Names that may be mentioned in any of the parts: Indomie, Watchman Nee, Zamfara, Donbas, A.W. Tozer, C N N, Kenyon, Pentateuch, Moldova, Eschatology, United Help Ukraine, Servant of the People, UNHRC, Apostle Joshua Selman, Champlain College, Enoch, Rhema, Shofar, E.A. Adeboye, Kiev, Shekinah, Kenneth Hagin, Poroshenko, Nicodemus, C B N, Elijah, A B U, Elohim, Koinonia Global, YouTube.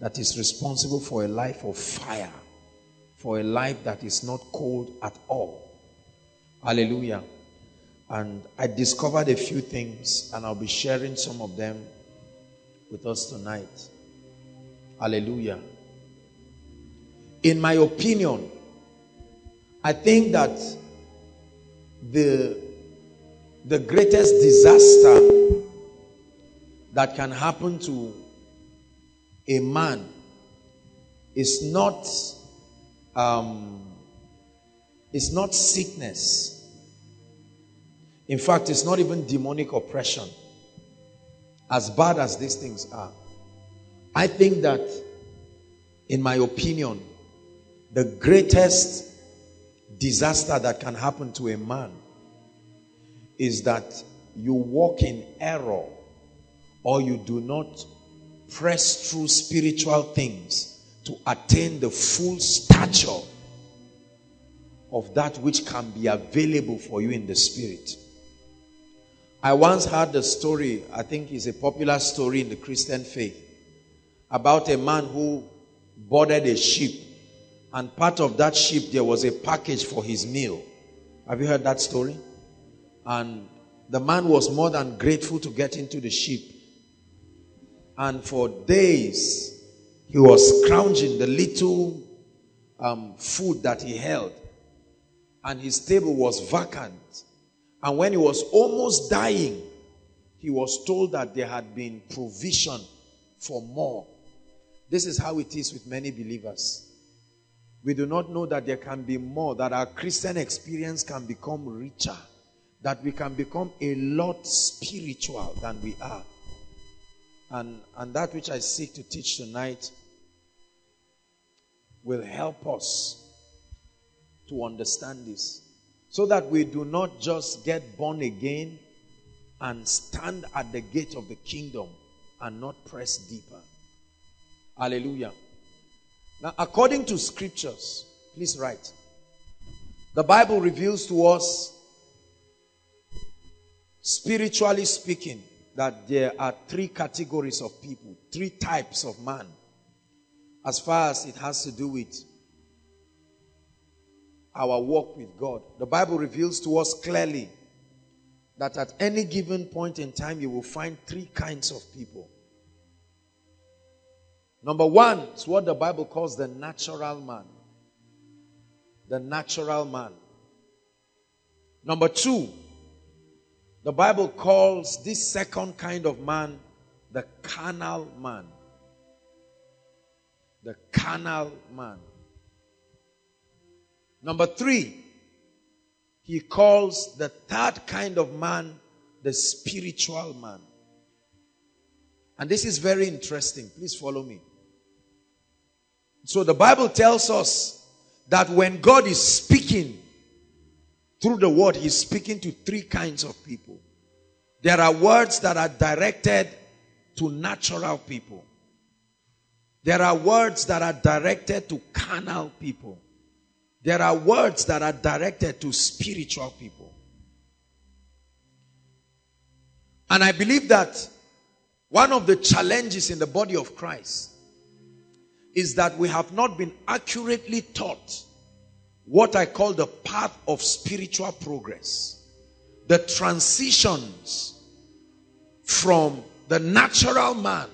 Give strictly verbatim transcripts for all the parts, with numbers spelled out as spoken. that is responsible for a life of fire, for a life that is not cold at all. Hallelujah. And I discovered a few things, and I'll be sharing some of them with us tonight. Hallelujah. In my opinion, I think that the the greatest disaster that can happen to a man is not um, it's not sickness. In fact, it's not even demonic oppression, as bad as these things are. I think that, in my opinion, the greatest disaster that can happen to a man is that you walk in error, or you do not press through spiritual things to attain the full stature of that which can be available for you in the spirit. I once heard the story, I think it's a popular story in the Christian faith, about a man who boarded a ship, and part of that ship there was a package for his meal. Have you heard that story? And the man was more than grateful to get into the ship. And for days, he was scrounging the little um, food that he held. and his table was vacant. And when he was almost dying, he was told that there had been provision for more. This is how it is with many believers. We do not know that there can be more, that our Christian experience can become richer, that we can become a lot spiritual than we are. And, and that which I seek to teach tonight will help us to understand this, so that we do not just get born again and stand at the gate of the kingdom and not press deeper. Hallelujah. Now, according to scriptures, please write, the Bible reveals to us, spiritually speaking, that there are three categories of people, three types of man, as far as it has to do with our walk with God. The Bible reveals to us clearly that at any given point in time, you will find three kinds of people. Number one is what the Bible calls the natural man. The natural man. Number two, the Bible calls this second kind of man the carnal man. The carnal man. Number three, he calls the third kind of man the spiritual man. And this is very interesting. Please follow me. So the Bible tells us that when God is speaking through the word, he's speaking to three kinds of people. There are words that are directed to natural people. There are words that are directed to carnal people. There are words that are directed to spiritual people. And I believe that one of the challenges in the body of Christ is that we have not been accurately taught what I call the path of spiritual progress. The transitions from the natural man,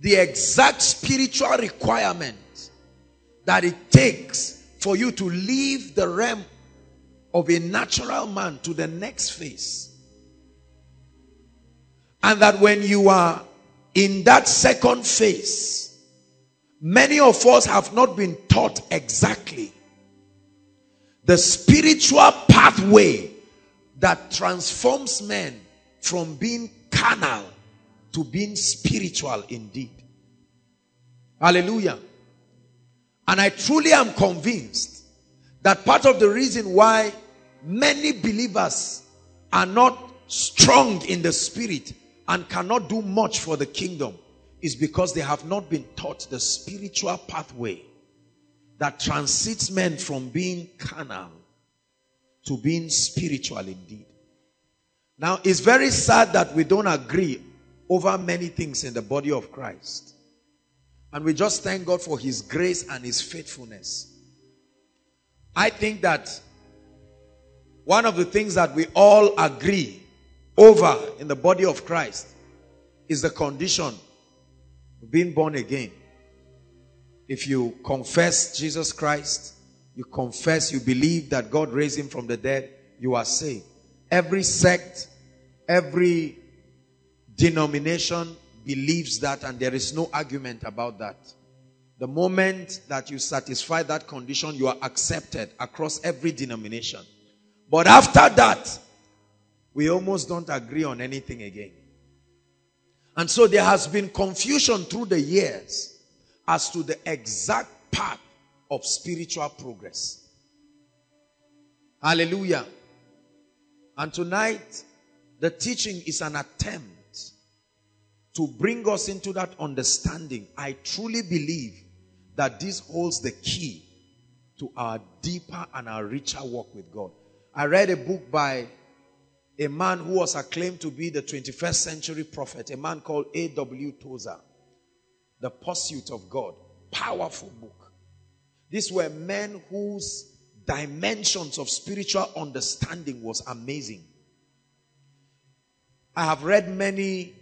the exact spiritual requirement that it takes for you to leave the realm of a natural man to the next phase. And that when you are in that second phase, many of us have not been taught exactly the spiritual pathway that transforms men from being carnal to being spiritual indeed. Hallelujah. And I truly am convinced that part of the reason why many believers are not strong in the spirit and cannot do much for the kingdom is because they have not been taught the spiritual pathway that transits men from being carnal to being spiritual indeed. Now, it's very sad that we don't agree over many things in the body of Christ. And we just thank God for his grace and his faithfulness. I think that one of the things that we all agree over in the body of Christ is the condition of being born again. If you confess Jesus Christ, you confess, you believe that God raised him from the dead, you are saved. Every sect, every denomination believes that, and there is no argument about that. The moment that you satisfy that condition, you are accepted across every denomination. But after that, we almost don't agree on anything again. And so there has been confusion through the years as to the exact path of spiritual progress. Hallelujah. And tonight, the teaching is an attempt to bring us into that understanding. I truly believe that this holds the key to our deeper and our richer walk with God. I read a book by a man who was acclaimed to be the twenty-first century prophet, a man called A W Tozer, The Pursuit of God. Powerful book. These were men whose dimensions of spiritual understanding was amazing. I have read many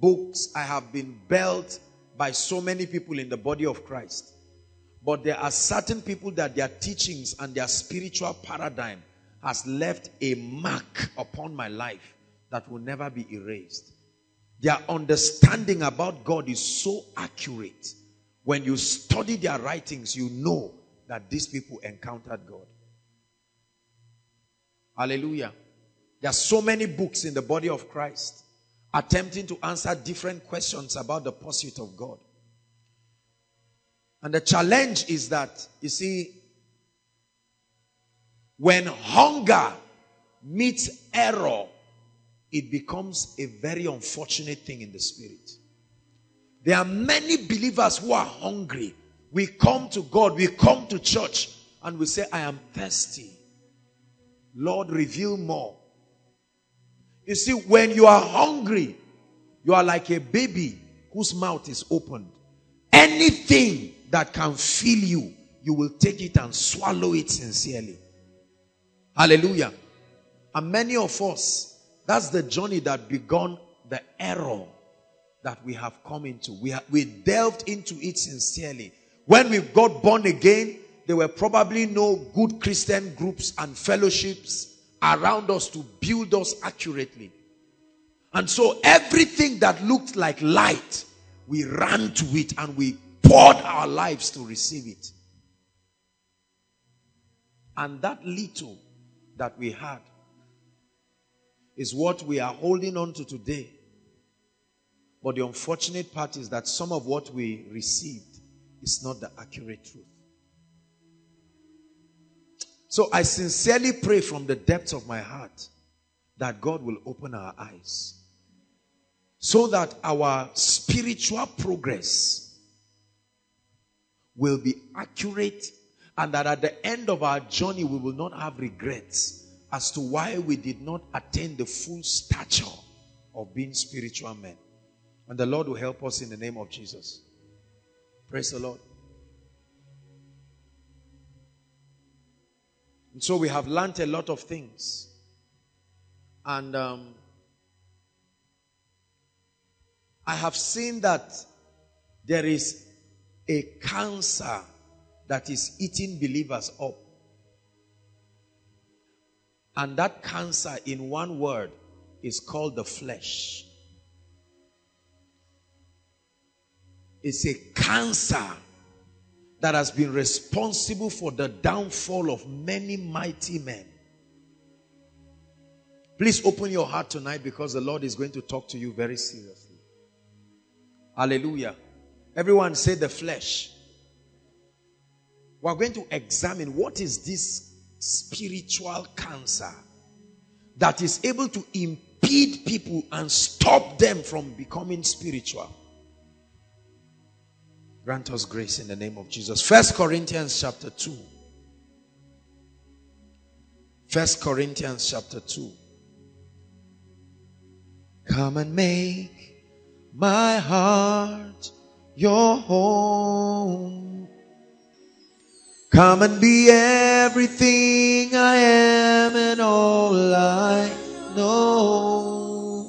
books. I have been built by so many people in the body of Christ. But there are certain people that their teachings and their spiritual paradigm has left a mark upon my life that will never be erased. Their understanding about God is so accurate. When you study their writings, you know that these people encountered God. Hallelujah. There are so many books in the body of Christ attempting to answer different questions about the pursuit of God. And the challenge is that, you see, when hunger meets error, it becomes a very unfortunate thing in the spirit. There are many believers who are hungry. We come to God, we come to church, and we say, I am thirsty. Lord, reveal more. You see, when you are hungry, you are like a baby whose mouth is opened. Anything that can fill you, you will take it and swallow it sincerely. Hallelujah. And many of us, that's the journey that began the error that we have come into. We, have, we delved into it sincerely. When we got born again, there were probably no good Christian groups and fellowships around us to build us accurately. And so everything that looked like light, we ran to it and we poured our lives to receive it. And that little that we had is what we are holding on to today. But the unfortunate part is that some of what we received is not the accurate truth. So I sincerely pray from the depths of my heart that God will open our eyes so that our spiritual progress will be accurate, and that at the end of our journey we will not have regrets as to why we did not attain the full stature of being spiritual men. And the Lord will help us in the name of Jesus. Praise the Lord. And so we have learned a lot of things. And um, I have seen that there is a cancer that is eating believers up. And that cancer, in one word, is called the flesh. It's a cancer that has been responsible for the downfall of many mighty men. Please open your heart tonight, because the Lord is going to talk to you very seriously. Hallelujah. Everyone say the flesh. We're going to examine what is this spiritual cancer that is able to impede people and stop them from becoming spiritual. Grant us grace in the name of Jesus. First Corinthians chapter two. First Corinthians chapter two. Come and make my heart your home. Come and be everything I am and all I know.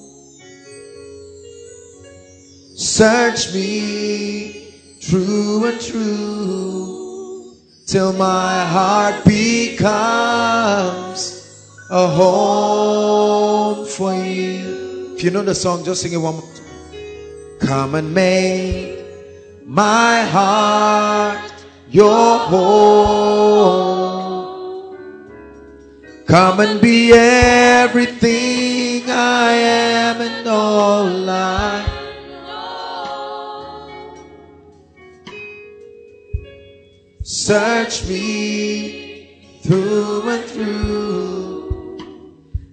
Search me true and true, till my heart becomes a home for you. If you know the song, just sing it one more time. Come and make my heart your home. Come and be everything I am and all I. Search me through and through,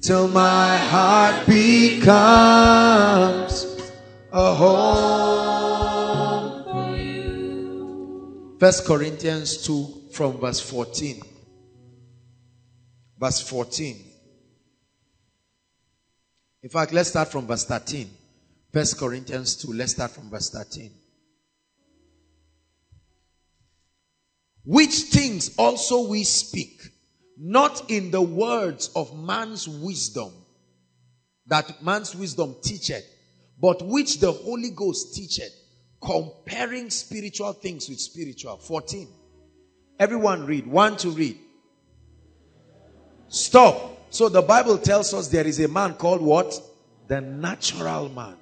till my heart becomes a home for you. First Corinthians two from verse fourteen. Verse fourteen. In fact, let's start from verse thirteen. First Corinthians two, let's start from verse thirteen. Which things also we speak, not in the words of man's wisdom, that man's wisdom teacheth, but which the Holy Ghost teacheth, comparing spiritual things with spiritual. fourteen. Everyone read. One to read. Stop. So the Bible tells us there is a man called what? The natural man.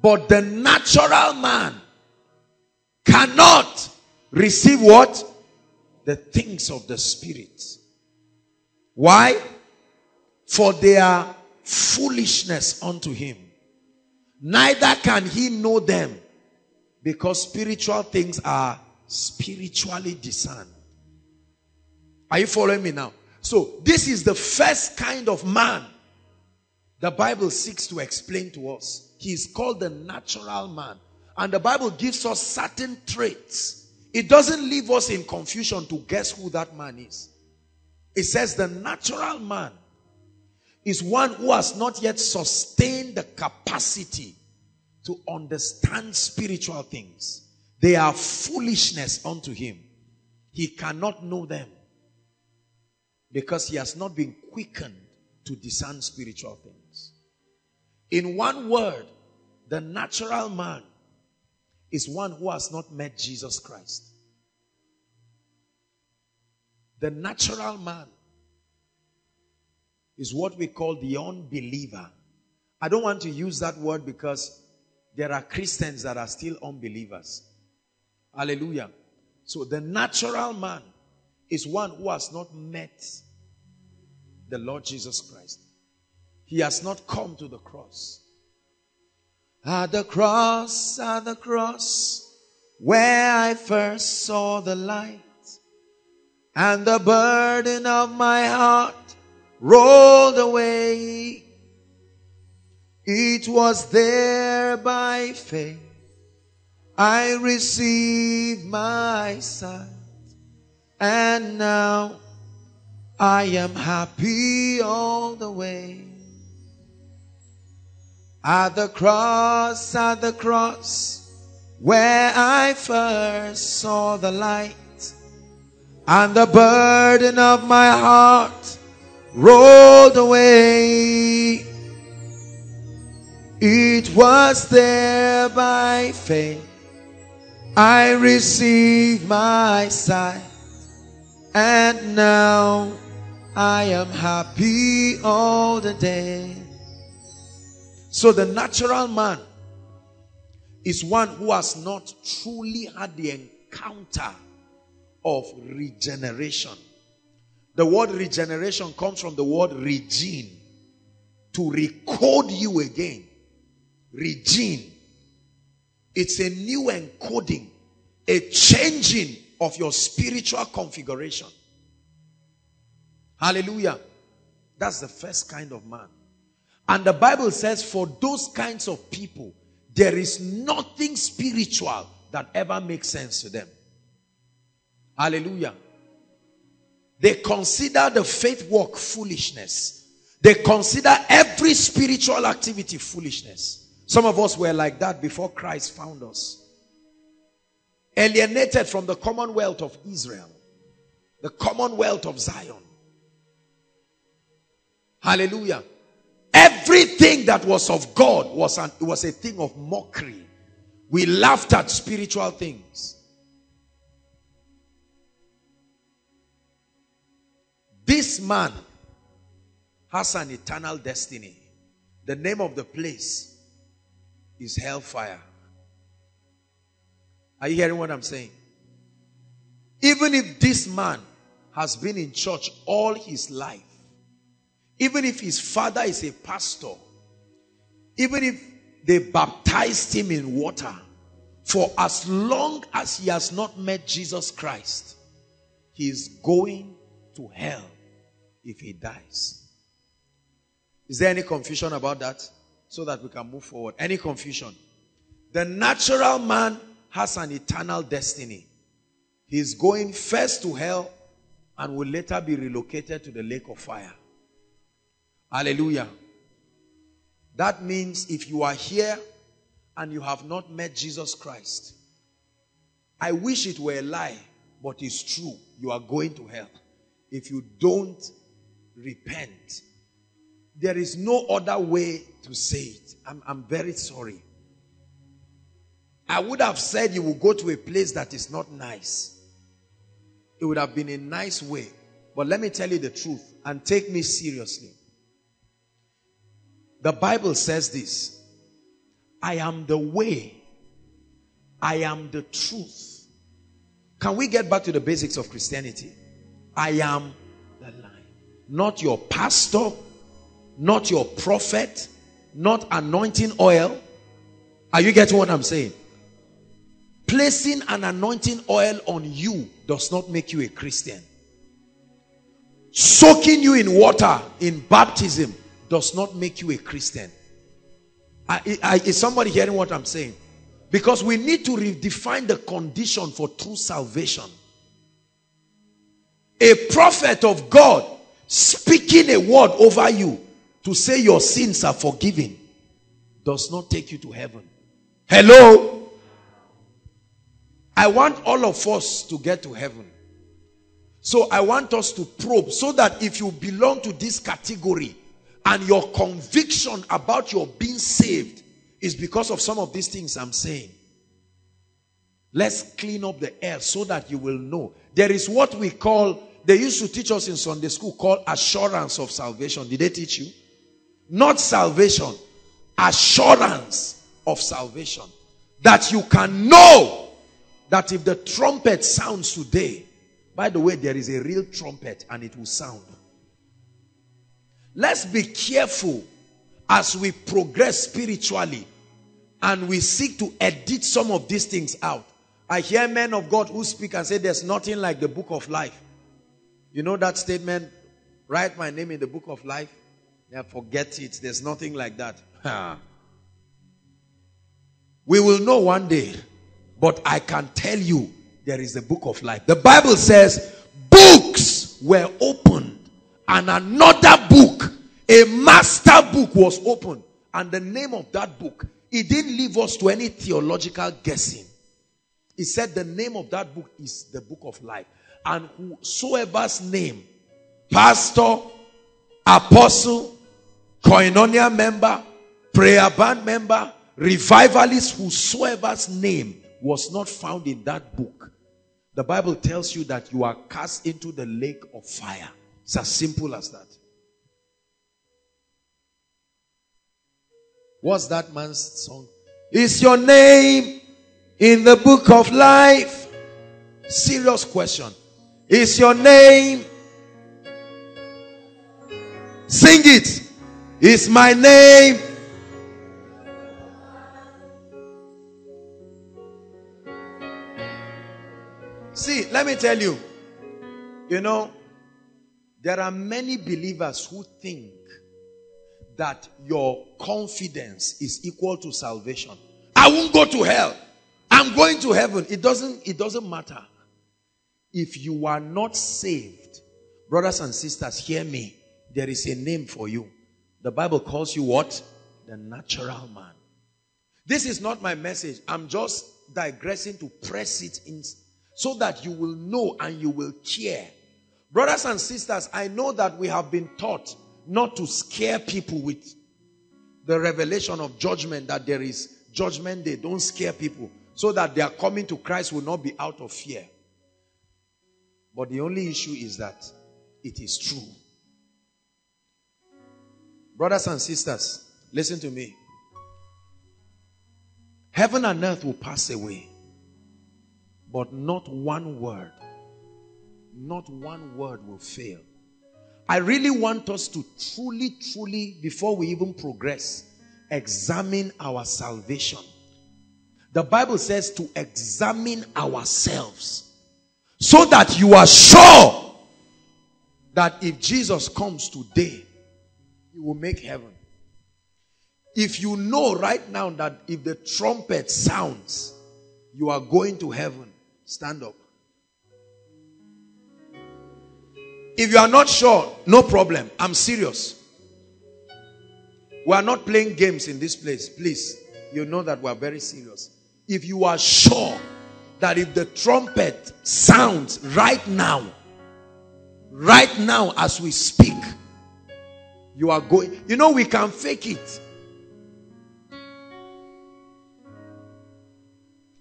But the natural man cannot receive what? The things of the Spirit. Why? For they are foolishness unto him. Neither can he know them, because spiritual things are spiritually discerned. Are you following me now? So this is the first kind of man the Bible seeks to explain to us. He is called the natural man. And the Bible gives us certain traits. It doesn't leave us in confusion to guess who that man is. It says the natural man is one who has not yet sustained the capacity to understand spiritual things. They are foolishness unto him. He cannot know them because he has not been quickened to discern spiritual things. In one word, the natural man is one who has not met Jesus Christ. The natural man is what we call the unbeliever. I don't want to use that word because there are Christians that are still unbelievers. Hallelujah. So the natural man is one who has not met the Lord Jesus Christ. He has not come to the cross. At the cross, at the cross, where I first saw the light, and the burden of my heart rolled away. It was there by faith I received my sight, and now I am happy all the way. At the cross, at the cross, where I first saw the light, and the burden of my heart rolled away. It was there by faith I received my sight, and now I am happy all the day. So the natural man is one who has not truly had the encounter of regeneration. The word regeneration comes from the word regene, to recode you again. Regene. It's a new encoding, a changing of your spiritual configuration. Hallelujah. That's the first kind of man. And the Bible says for those kinds of people, there is nothing spiritual that ever makes sense to them. Hallelujah. They consider the faith walk foolishness. They consider every spiritual activity foolishness. Some of us were like that before Christ found us. Alienated from the commonwealth of Israel. The commonwealth of Zion. Hallelujah. Everything that was of God was, an, was a thing of mockery. We laughed at spiritual things. This man has an eternal destiny. The name of the place is hellfire. Are you hearing what I'm saying? Even if this man has been in church all his life, even if his father is a pastor, even if they baptized him in water, for as long as he has not met Jesus Christ, he is going to hell if he dies. Is there any confusion about that? So that we can move forward. Any confusion? The natural man has an eternal destiny. He is going first to hell and will later be relocated to the lake of fire. Hallelujah. That means if you are here and you have not met Jesus Christ, I wish it were a lie, but it's true. You are going to hell if you don't repent. There is no other way to say it. I'm, I'm very sorry. I would have said you will go to a place that is not nice. It would have been a nice way. But let me tell you the truth, and take me seriously. The Bible says this: I am the way, I am the truth. Can we get back to the basics of Christianity? I am the light. Not your pastor, not your prophet, not anointing oil. Are you getting what I'm saying? Placing an anointing oil on you does not make you a Christian. Soaking you in water in baptism does not make you a Christian. I, I, is somebody hearing what I'm saying? Because we need to redefine the condition for true salvation. A prophet of God speaking a word over you to say your sins are forgiven does not take you to heaven. Hello? I want all of us to get to heaven. So I want us to probe, so that if you belong to this category and your conviction about your being saved is because of some of these things I'm saying, let's clean up the air so that you will know. There is what we call, they used to teach us in Sunday school, called assurance of salvation. Did they teach you? Not salvation, assurance of salvation. That you can know that if the trumpet sounds today, by the way, there is a real trumpet and it will sound. Let's be careful as we progress spiritually and we seek to edit some of these things out. I hear men of God who speak and say there's nothing like the book of life. You know that statement, write my name in the book of life? Yeah, forget it. There's nothing like that. Ha. We will know one day, but I can tell you there is the book of life. The Bible says books were opened, and another book, a master book, was opened. And the name of that book, it didn't leave us to any theological guessing. It said the name of that book is the book of life. And whosoever's name, pastor, apostle, Koinonia member, prayer band member, revivalist, whosoever's name was not found in that book, the Bible tells you that you are cast into the lake of fire. It's as simple as that. What's that man's song? Is your name in the book of life? Serious question. Is your name? Sing it. Is my name? See, let me tell you. You know, there are many believers who think that your confidence is equal to salvation. I won't go to hell. I'm going to heaven. It doesn't, it doesn't matter. If you are not saved, brothers and sisters, hear me. There is a name for you. The Bible calls you what? The natural man. This is not my message. I'm just digressing to press it in so that you will know and you will care. Brothers and sisters, I know that we have been taught not to scare people with the revelation of judgment, that there is judgment day. Don't scare people so that their coming to Christ will not be out of fear. But the only issue is that it is true. Brothers and sisters, listen to me. Heaven and earth will pass away, but not one word Not one word will fail. I really want us to truly, truly, before we even progress, examine our salvation. The Bible says to examine ourselves so that you are sure that if Jesus comes today, he will make heaven. If you know right now that if the trumpet sounds, you are going to heaven, stand up. If you are not sure, no problem. I'm serious. We are not playing games in this place. Please, you know that we are very serious. If you are sure that if the trumpet sounds right now, right now as we speak, you are going. You know, we can fake it.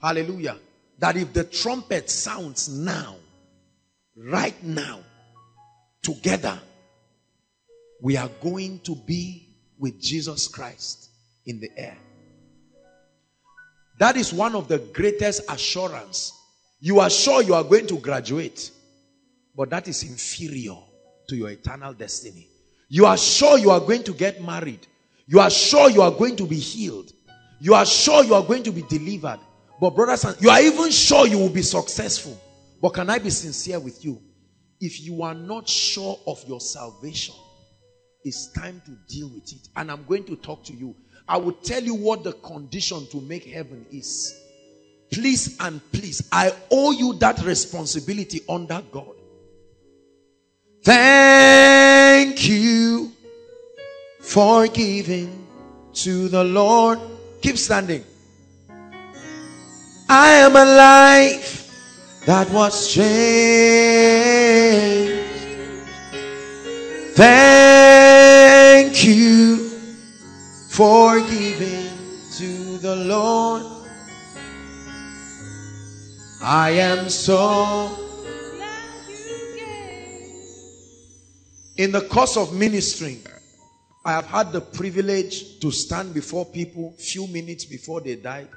Hallelujah. That if the trumpet sounds now, right now, together, we are going to be with Jesus Christ in the air. That is one of the greatest assurance. You are sure you are going to graduate, but that is inferior to your eternal destiny. You are sure you are going to get married. You are sure you are going to be healed. You are sure you are going to be delivered. But brothers, and you are even sure you will be successful. But can I be sincere with you? If you are not sure of your salvation, it's time to deal with it. And I'm going to talk to you. I will tell you what the condition to make heaven is. Please and please, I owe you that responsibility under God. Thank you for giving to the Lord. Keep standing. I am a life that was changed. Thank you for giving to the Lord. I am so glad you gave. In the course of ministering, I have had the privilege to stand before people few minutes before they died.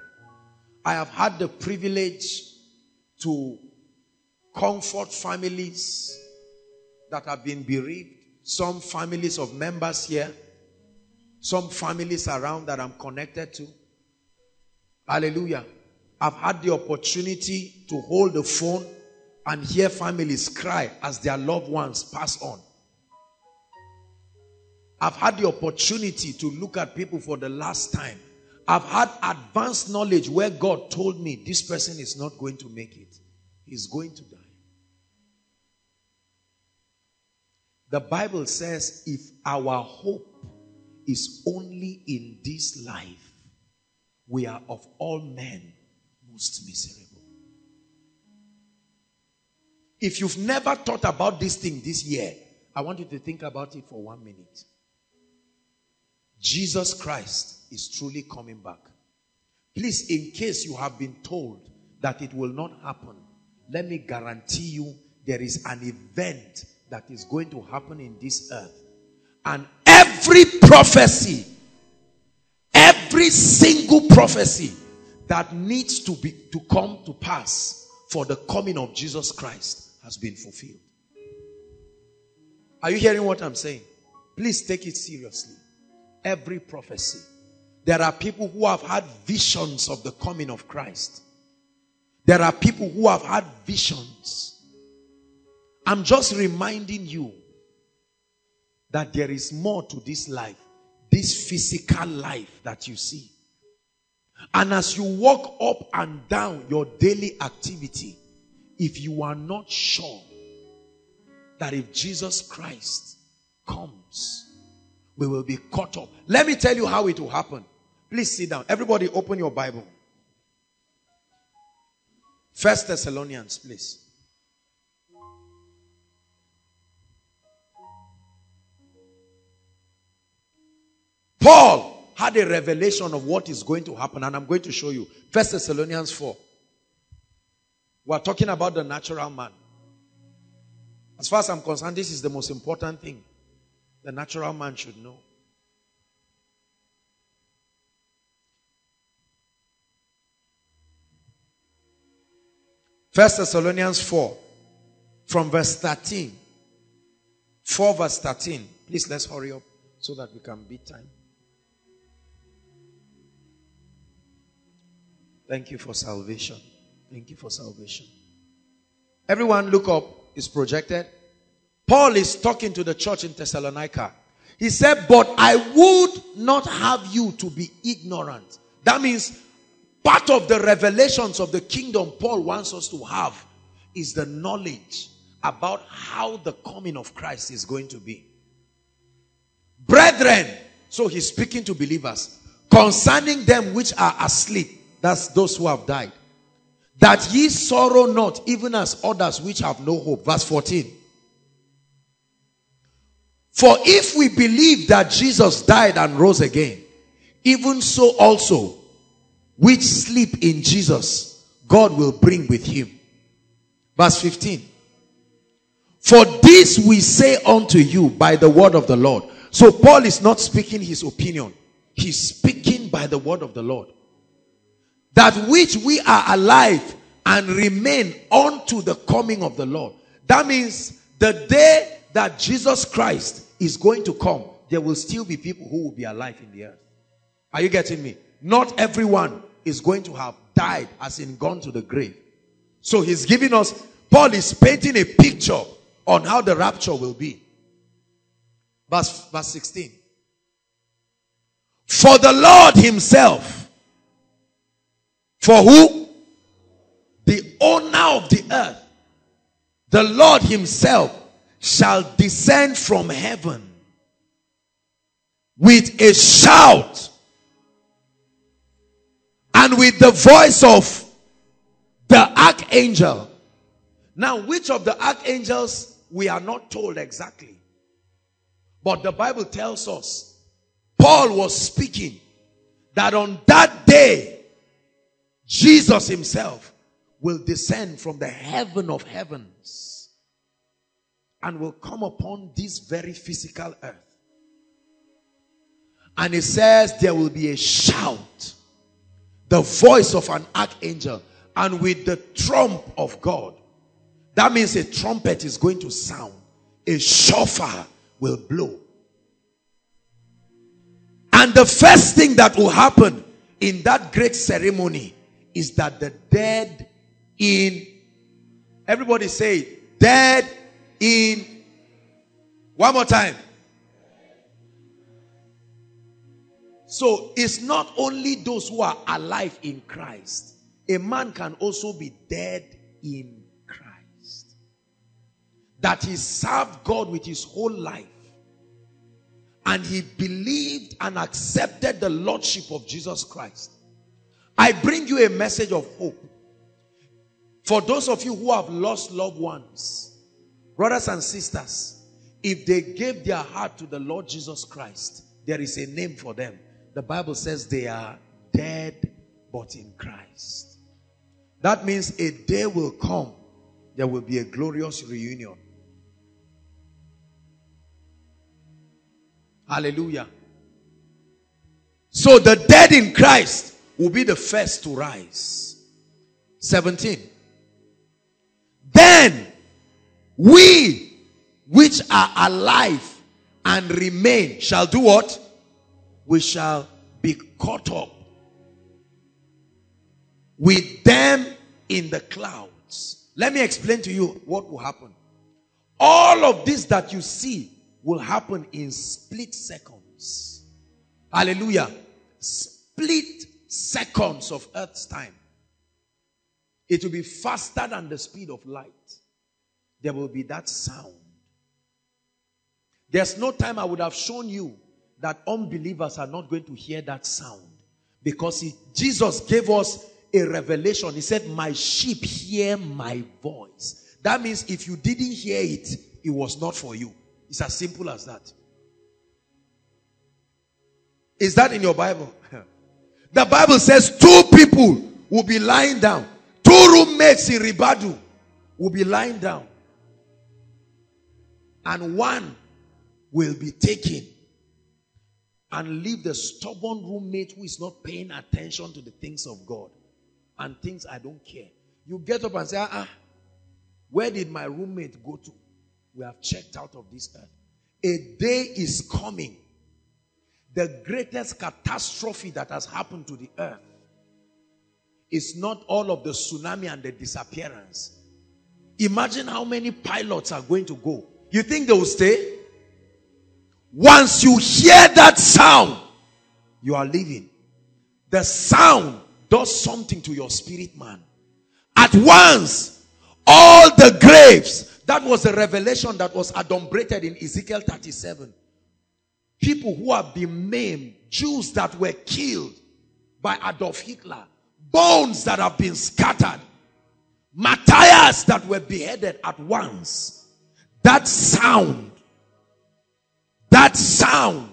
I have had the privilege to comfort families that have been bereaved. Some families of members here. Some families around that I'm connected to. Hallelujah. I've had the opportunity to hold the phone and hear families cry as their loved ones pass on. I've had the opportunity to look at people for the last time. I've had advanced knowledge where God told me this person is not going to make it. He's going to die. The Bible says if our hope is only in this life, we are of all men most miserable. If you've never thought about this thing this year, I want you to think about it for one minute. Jesus Christ is truly coming back. Please, in case you have been told that it will not happen, let me guarantee you there is an event that is going to happen in this earth. And every prophecy, every single prophecy that needs to be to come to pass for the coming of Jesus Christ has been fulfilled. Are you hearing what I'm saying? Please take it seriously. Every prophecy. There are people who have had visions of the coming of Christ. There are people who have had visions. I'm just reminding you that there is more to this life, this physical life that you see. And as you walk up and down your daily activity, if you are not sure that if Jesus Christ comes, we will be caught up. Let me tell you how it will happen. Please sit down. Everybody open your Bible. First Thessalonians, please. Paul had a revelation of what is going to happen, and I'm going to show you. First Thessalonians four. We're talking about the natural man. As far as I'm concerned, this is the most important thing the natural man should know. First Thessalonians four, from verse thirteen. four verse thirteen. Please, let's hurry up so that we can beat time. Thank you for salvation. Thank you for salvation. Everyone look up. It's projected. Paul is talking to the church in Thessalonica. He said, but I would not have you to be ignorant. That means part of the revelations of the kingdom Paul wants us to have is the knowledge about how the coming of Christ is going to be. Brethren, so he's speaking to believers, concerning them which are asleep, that's those who have died, that ye sorrow not, even as others which have no hope. Verse fourteen. For if we believe that Jesus died and rose again, even so also, which sleep in Jesus, God will bring with him. Verse fifteen. For this we say unto you by the word of the Lord. So Paul is not speaking his opinion. He's speaking by the word of the Lord. That which we are alive and remain unto the coming of the Lord. That means the day that Jesus Christ is going to come, there will still be people who will be alive in the earth. Are you getting me? Not everyone is going to have died, as in gone to the grave. So he's giving us, Paul is painting a picture on how the rapture will be. Verse, verse sixteen. For the Lord himself, for who? The owner of the earth, the Lord himself shall descend from heaven with a shout and with the voice of the archangel. Now, which of the archangels, we are not told exactly. But the Bible tells us, Paul was speaking, that on that day, Jesus himself will descend from the heaven of heavens and will come upon this very physical earth. And it says there will be a shout, the voice of an archangel, and with the trump of God. That means a trumpet is going to sound. A shofar will blow. And the first thing that will happen in that great ceremony is that the dead in, everybody say it, dead in, one more time. So it's not only those who are alive in Christ. A man can also be dead in Christ. That he served God with his whole life. And he believed and accepted the Lordship of Jesus Christ. I bring you a message of hope. For those of you who have lost loved ones, brothers and sisters, if they gave their heart to the Lord Jesus Christ, there is a name for them. The Bible says they are dead but in Christ. That means a day will come. There will be a glorious reunion. Hallelujah. So the dead in Christ will be the first to rise. seventeen. Then we which are alive and remain shall do what? We shall be caught up with them in the clouds. Let me explain to you what will happen. All of this that you see will happen in split seconds. Hallelujah. Split seconds of earth's time. It will be faster than the speed of light. There will be that sound. There's no time I would have shown you that unbelievers are not going to hear that sound. Because he, Jesus gave us a revelation. He said, my sheep hear my voice. That means if you didn't hear it, it was not for you. It's as simple as that. Is that in your Bible? The Bible says two people will be lying down. Two roommates in Ribadu will be lying down. And one will be taken. And leave the stubborn roommate who is not paying attention to the things of God. And things I don't care. You get up and say, ah, ah, where did my roommate go to? We have checked out of this earth. A day is coming. The greatest catastrophe that has happened to the earth is not all of the tsunami and the disappearance. Imagine how many pilots are going to go. You think they will stay? Once you hear that sound, you are leaving. The sound does something to your spirit man. At once, all the graves, that was the revelation that was adumbrated in Ezekiel thirty-seven. People who have been maimed, Jews that were killed by Adolf Hitler, bones that have been scattered, martyrs that were beheaded at once. That sound That sound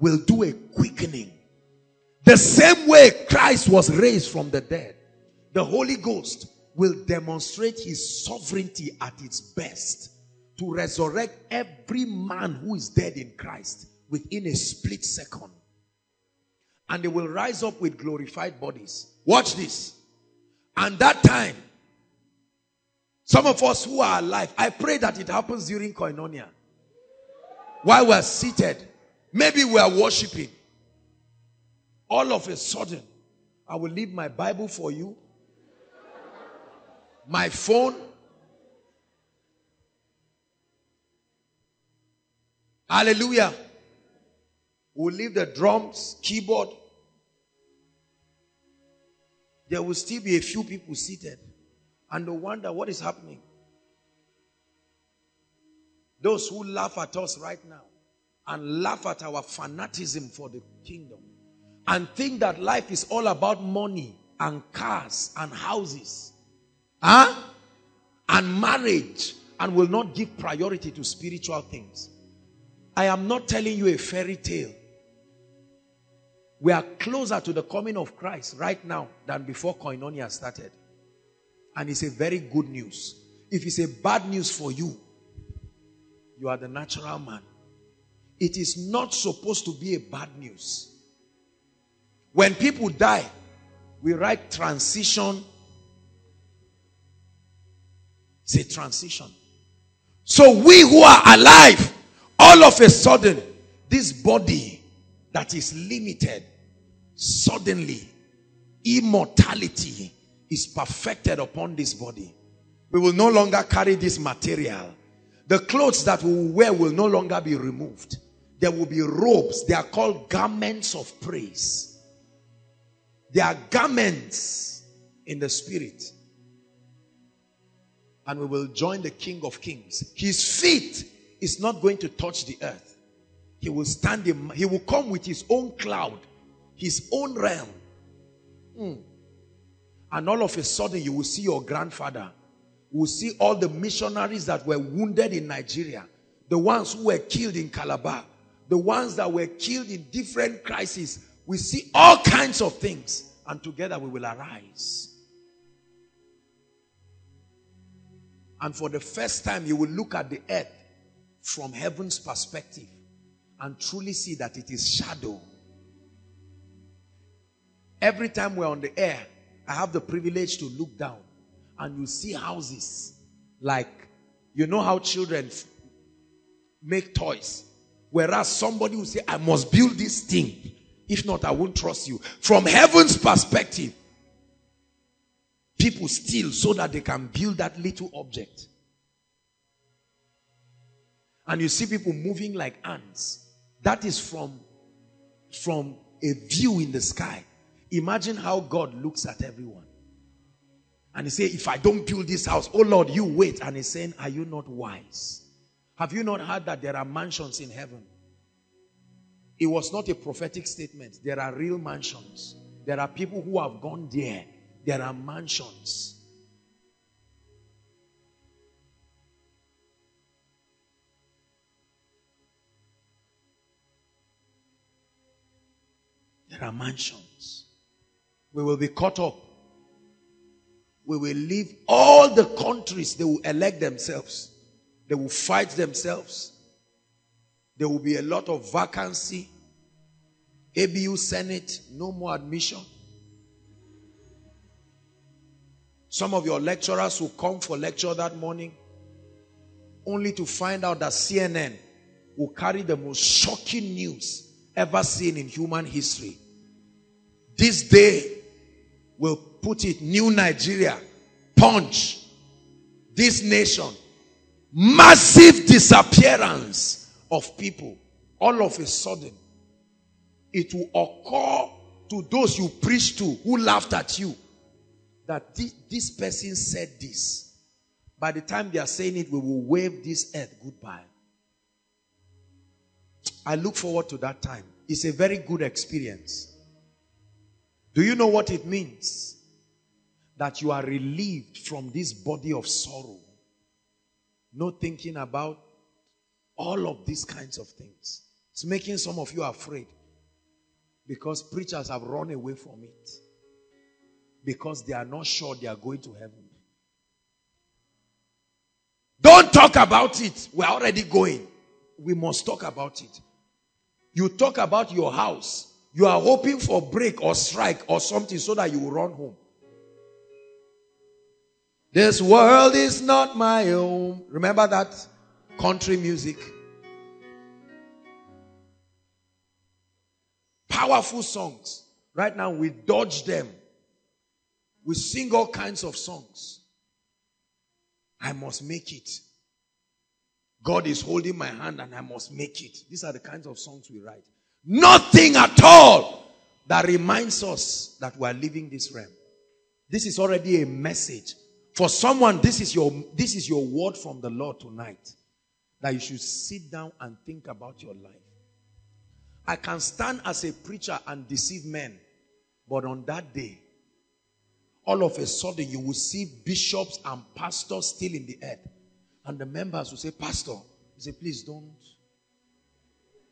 will do a quickening. The same way Christ was raised from the dead, the Holy Ghost will demonstrate his sovereignty at its best to resurrect every man who is dead in Christ within a split second. And they will rise up with glorified bodies. Watch this. And that time, some of us who are alive, I pray that it happens during Koinonia. While we're seated, maybe we're worshiping. All of a sudden, I will leave my Bible for you, my phone. Hallelujah. We'll leave the drums, keyboard. There will still be a few people seated. And they wonder what is happening. Those who laugh at us right now and laugh at our fanaticism for the kingdom and think that life is all about money and cars and houses, huh? And marriage, and will not give priority to spiritual things. I am not telling you a fairy tale. We are closer to the coming of Christ right now than before Koinonia started. And it's a very good news. If it's a bad news for you, you are the natural man. It is not supposed to be a bad news. When people die, we write transition. It's a transition. So we who are alive, all of a sudden, this body that is limited, suddenly, immortality is perfected upon this body. We will no longer carry this material. The clothes that we wear will no longer be removed. There will be robes. They are called garments of praise. They are garments in the spirit. And we will join the King of Kings. His feet is not going to touch the earth. He will stand him. He will come with his own cloud, his own realm. Mm. And all of a sudden, you will see your grandfather. You will see all the missionaries that were wounded in Nigeria, the ones who were killed in Calabar, the ones that were killed in different crises. We see all kinds of things, and together we will arise. And for the first time, you will look at the earth from heaven's perspective and truly see that it is shadow. Every time we're on the air, I have the privilege to look down and you see houses like, you know how children make toys, whereas somebody will say, I must build this thing, if not I won't trust you. From heaven's perspective, people steal so that they can build that little object. And you see people moving like ants. That is from, from a view in the sky. Imagine how God looks at everyone. And he says, if I don't build this house, oh Lord, you wait. And he's saying, are you not wise? Have you not heard that there are mansions in heaven? It was not a prophetic statement. There are real mansions. There are people who have gone there. There are mansions. There are mansions. We will be caught up. We will leave all the countries. They will elect themselves. They will fight themselves. There will be a lot of vacancy. A B U Senate, no more admission. Some of your lecturers will come for lecture that morning only to find out that C N N will carry the most shocking news ever seen in human history. This day will put it, New Nigeria, Punch, this nation, massive disappearance of people. All of a sudden, it will occur to those you preach to who laughed at you that this, this person said this. By the time they are saying it, we will wave this earth goodbye. I look forward to that time. It's a very good experience. Do you know what it means? That you are relieved from this body of sorrow. No thinking about all of these kinds of things. It's making some of you afraid because preachers have run away from it because they are not sure they are going to heaven. Don't talk about it. We're already going. We must talk about it. You talk about your house. You are hoping for break or strike or something so that you will run home. This world is not my home. Remember that country music? Powerful songs. Right now we dodge them. We sing all kinds of songs. I must make it. God is holding my hand and I must make it. These are the kinds of songs we write. Nothing at all that reminds us that we are leaving this realm. This is already a message. For someone, this is your, this is your word from the Lord tonight. That you should sit down and think about your life. I can stand as a preacher and deceive men. But on that day, all of a sudden you will see bishops and pastors still in the earth. And the members will say, Pastor, you say, please don't.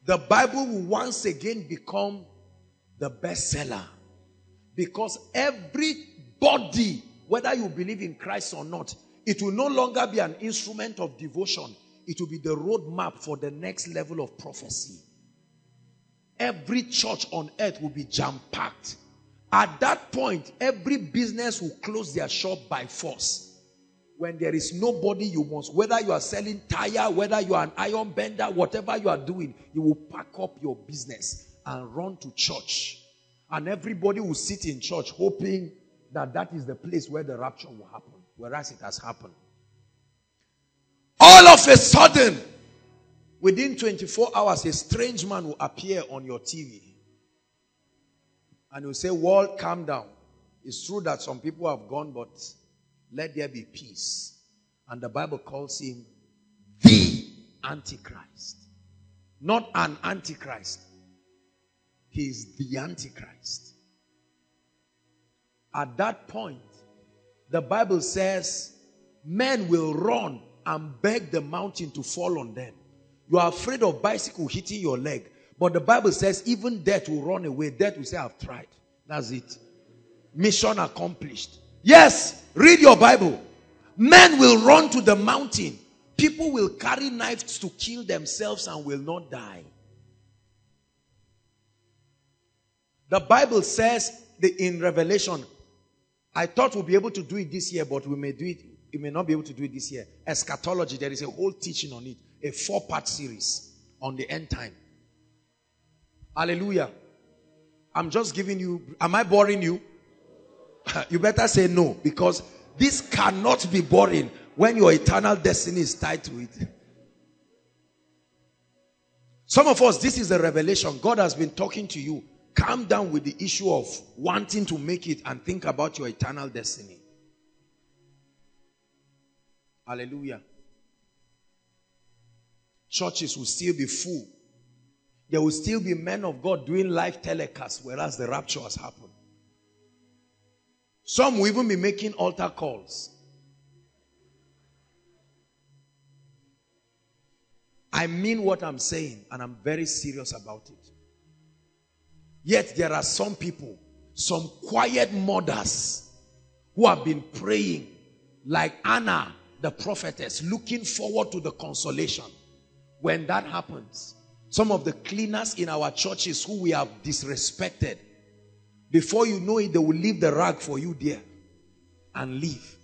The Bible will once again become the bestseller. Because everybody, whether you believe in Christ or not, it will no longer be an instrument of devotion. It will be the roadmap for the next level of prophecy. Every church on earth will be jam-packed. At that point, every business will close their shop by force. When there is nobody, you must, whether you are selling tire, whether you are an iron bender, whatever you are doing, you will pack up your business and run to church. And everybody will sit in church hoping that that is the place where the rapture will happen, whereas it has happened. All of a sudden, within twenty-four hours, a strange man will appear on your T V. And you'll say, world, calm down. It's true that some people have gone, but let there be peace. And the Bible calls him the Antichrist. Not an Antichrist. He is the Antichrist. At that point, the Bible says, men will run and beg the mountain to fall on them. You are afraid of bicycle hitting your leg. But the Bible says, even death will run away. Death will say, I've tried. That's it. Mission accomplished. Yes, read your Bible. Men will run to the mountain. People will carry knives to kill themselves and will not die. The Bible says in Revelation, I thought we'll be able to do it this year, but we may do it. We may not be able to do it this year. Eschatology, there is a whole teaching on it. A four-part series on the end time. Hallelujah. I'm just giving you, am I boring you? You better say no, because this cannot be boring when your eternal destiny is tied to it. Some of us, this is the revelation. God has been talking to you. Calm down with the issue of wanting to make it and think about your eternal destiny. Hallelujah. Churches will still be full. There will still be men of God doing live telecasts, whereas the rapture has happened. Some will even be making altar calls. I mean what I'm saying, and I'm very serious about it. Yet there are some people, some quiet mothers who have been praying like Anna, the prophetess, looking forward to the consolation. When that happens, some of the cleaners in our churches who we have disrespected, before you know it, they will leave the rag for you there and leave.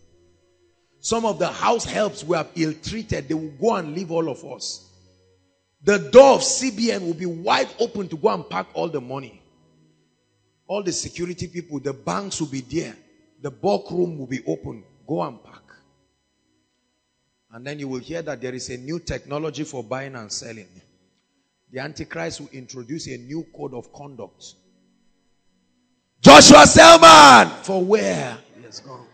Some of the house helps were ill-treated. They will go and leave all of us. The door of C B N will be wide open to go and pack all the money. All the security people, the banks will be there. The bulk room will be open. Go and pack. And then you will hear that there is a new technology for buying and selling. The Antichrist will introduce a new code of conduct. Joshua Selman! For where? He has gone.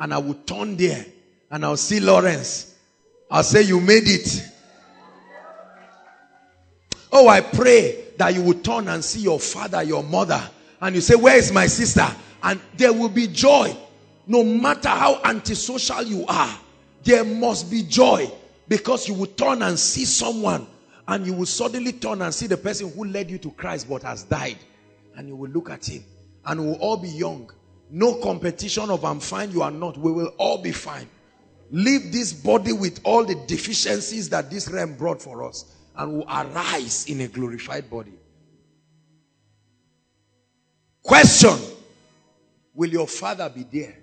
And I will turn there. And I'll see Lawrence. I'll say, you made it. Oh, I pray that you will turn and see your father, your mother. And you say, where is my sister? And there will be joy. No matter how antisocial you are, there must be joy. Because you will turn and see someone. And you will suddenly turn and see the person who led you to Christ but has died. And you will look at him. And we'll all be young. No competition of I'm fine, you are not. We will all be fine. Leave this body with all the deficiencies that this realm brought for us, and will arise in a glorified body. Question: will your father be there?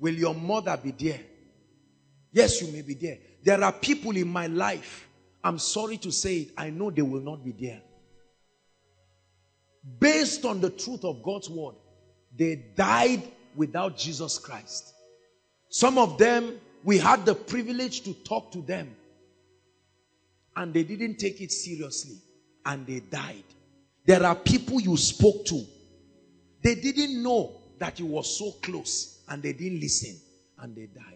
Will your mother be there? Yes, you may be there. There are people in my life, I'm sorry to say it, I know they will not be there. Based on the truth of God's word, they died without Jesus Christ. Some of them, we had the privilege to talk to them, and they didn't take it seriously, and they died. There are people you spoke to, they didn't know that you were so close, and they didn't listen, and they died.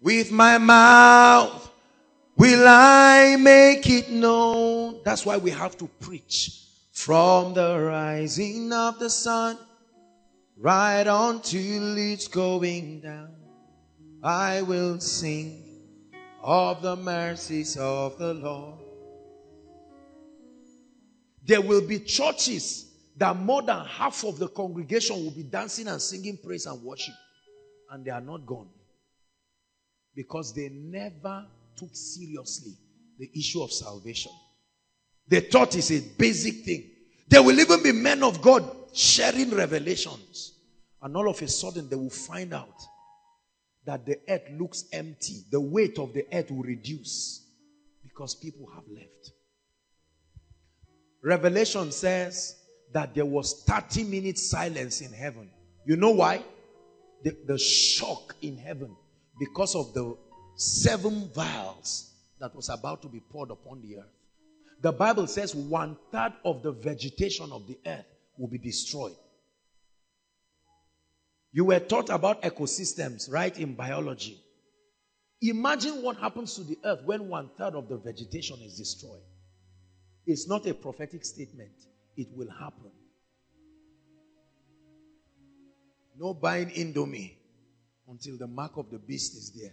With my mouth will I make it known. That's why we have to preach. From the rising of the sun right on till it's going down, I will sing of the mercies of the Lord. There will be churches that more than half of the congregation will be dancing and singing praise and worship, and they are not gone, because they never took seriously the issue of salvation. They thought it's a basic thing. There will even be men of God sharing revelations, and all of a sudden they will find out that the earth looks empty. The weight of the earth will reduce because people have left. Revelation says that there was thirty minutes silence in heaven. You know why? The, the shock in heaven because of the seven vials that was about to be poured upon the earth. The Bible says one third of the vegetation of the earth will be destroyed. You were taught about ecosystems, right, in biology. Imagine what happens to the earth when one third of the vegetation is destroyed. It's not a prophetic statement. It will happen. No buying Indomie until the mark of the beast is there.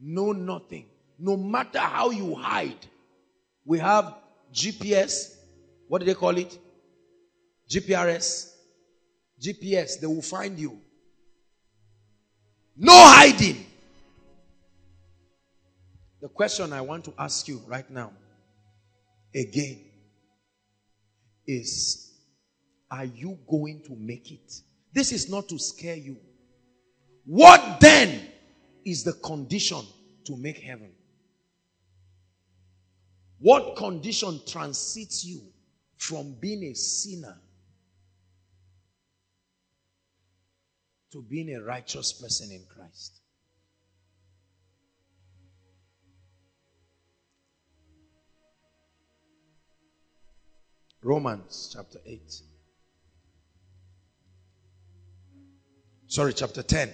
No nothing. No matter how you hide. We have G P S. What do they call it? G P R S. G P S. They will find you. No hiding. The question I want to ask you right now, again, is, are you going to make it? This is not to scare you. What then is the condition to make heaven? What condition transits you from being a sinner to being a righteous person in Christ? Romans chapter eight. Sorry, chapter ten.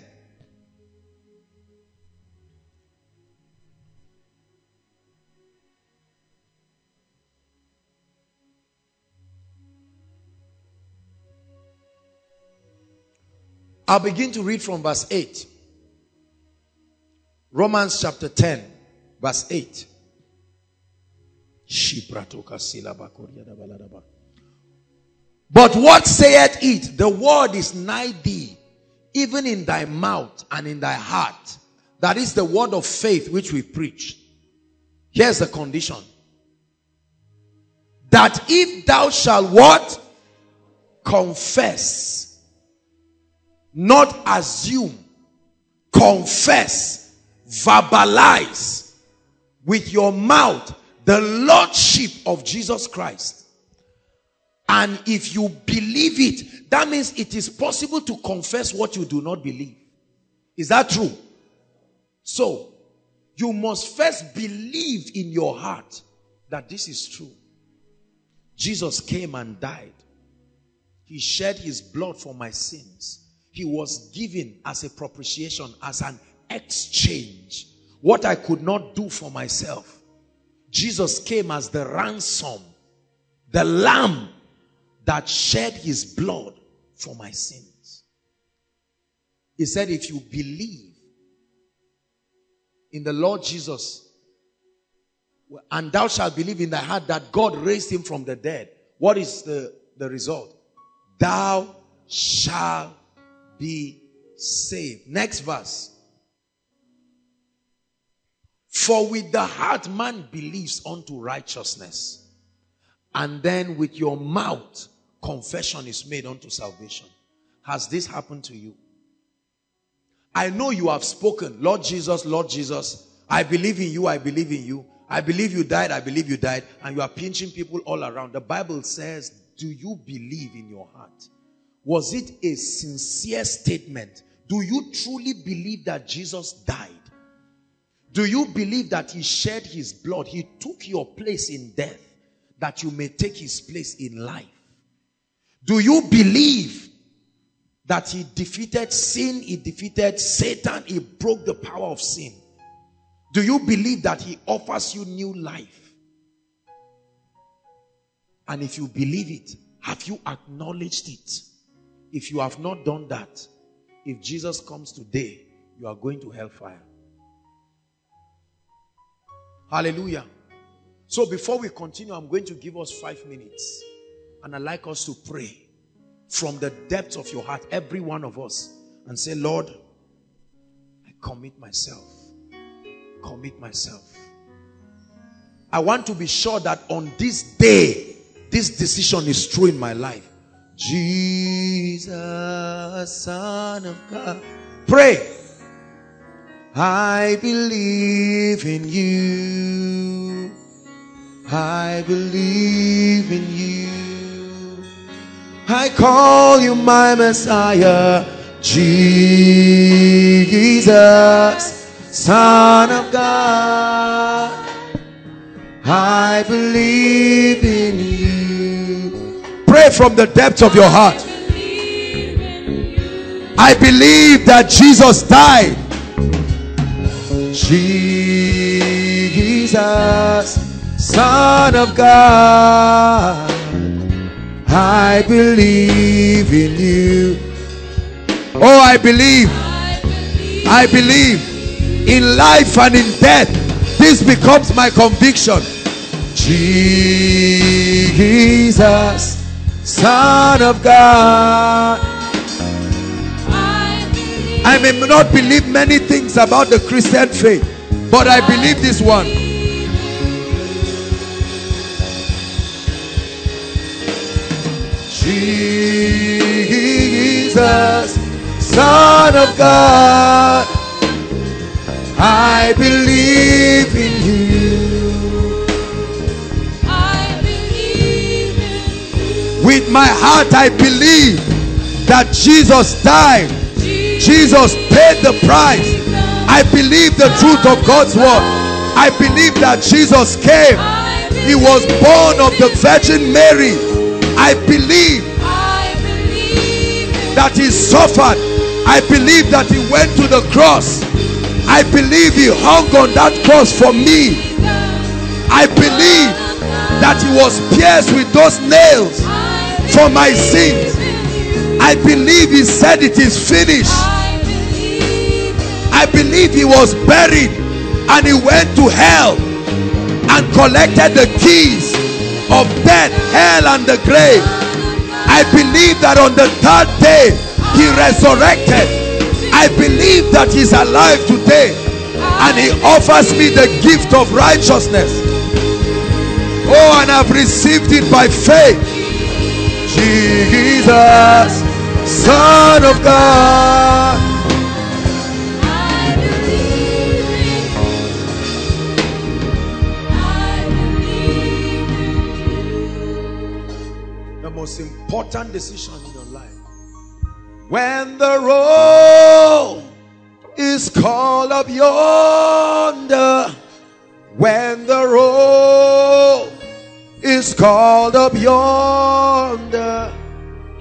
I'll begin to read from verse eight. Romans chapter ten, verse eight. But what saith it? The word is nigh thee, even in thy mouth and in thy heart. That is the word of faith which we preach. Here's the condition. That if thou shalt what? Confess. Not assume, confess, verbalize with your mouth the Lordship of Jesus Christ. And if you believe it, that means it is possible to confess what you do not believe. Is that true? So, you must first believe in your heart that this is true. Jesus came and died. He shed his blood for my sins. He was given as a propitiation, as an exchange. What I could not do for myself. Jesus came as the ransom, the lamb that shed his blood for my sins. He said, if you believe in the Lord Jesus, and thou shalt believe in thy heart that God raised him from the dead. What is the the result. Thou shalt be saved. Next verse. For with the heart man believes unto righteousness, and then with your mouth confession is made unto salvation. Has this happened to you? I know you have spoken, Lord Jesus, Lord Jesus, I believe in you, I believe in you. I believe you died, I believe you died. And you are pinching people all around. The Bible says, do you believe in your heart? Was it a sincere statement? Do you truly believe that Jesus died? Do you believe that he shed his blood? He took your place in death, that you may take his place in life. Do you believe that he defeated sin? He defeated Satan. He broke the power of sin. Do you believe that he offers you new life? And if you believe it, have you acknowledged it? If you have not done that, if Jesus comes today, you are going to hellfire. Hallelujah. So before we continue, I'm going to give us five minutes. And I'd like us to pray from the depths of your heart, every one of us, and say, Lord, I commit myself. Commit myself. I want to be sure that on this day, this decision is true in my life. Jesus, Son of God. Pray. I believe in you. I believe in you. I call you my Messiah, Jesus, Son of God. I believe in you. Pray from the depths of your heart. I believe in you. I believe that Jesus died. Jesus, Son of God, I believe in you. Oh, I believe, I believe in life and in death. This becomes my conviction. Jesus, Son of God. I may not believe many things about the Christian faith, but I believe this one. Jesus, Son of God, I believe in you. I believe in you. With my heart I believe that Jesus died. Jesus paid the price. I believe the truth of God's word. I believe that Jesus came. He was born of the Virgin Mary. I believe, I believe that he suffered. I believe that he went to the cross. I believe he hung on that cross for me. I believe that he was pierced with those nails for my sins. I believe he said it is finished. I believe he was buried and he went to hell and collected the keys of death, hell and the grave. I believe that on the third day he resurrected. I believe that he's alive today and he offers me the gift of righteousness. Oh, and I've received it by faith. Jesus, Son of God. Most important decision in your life. When the roll is called up yonder, when the roll is called up yonder,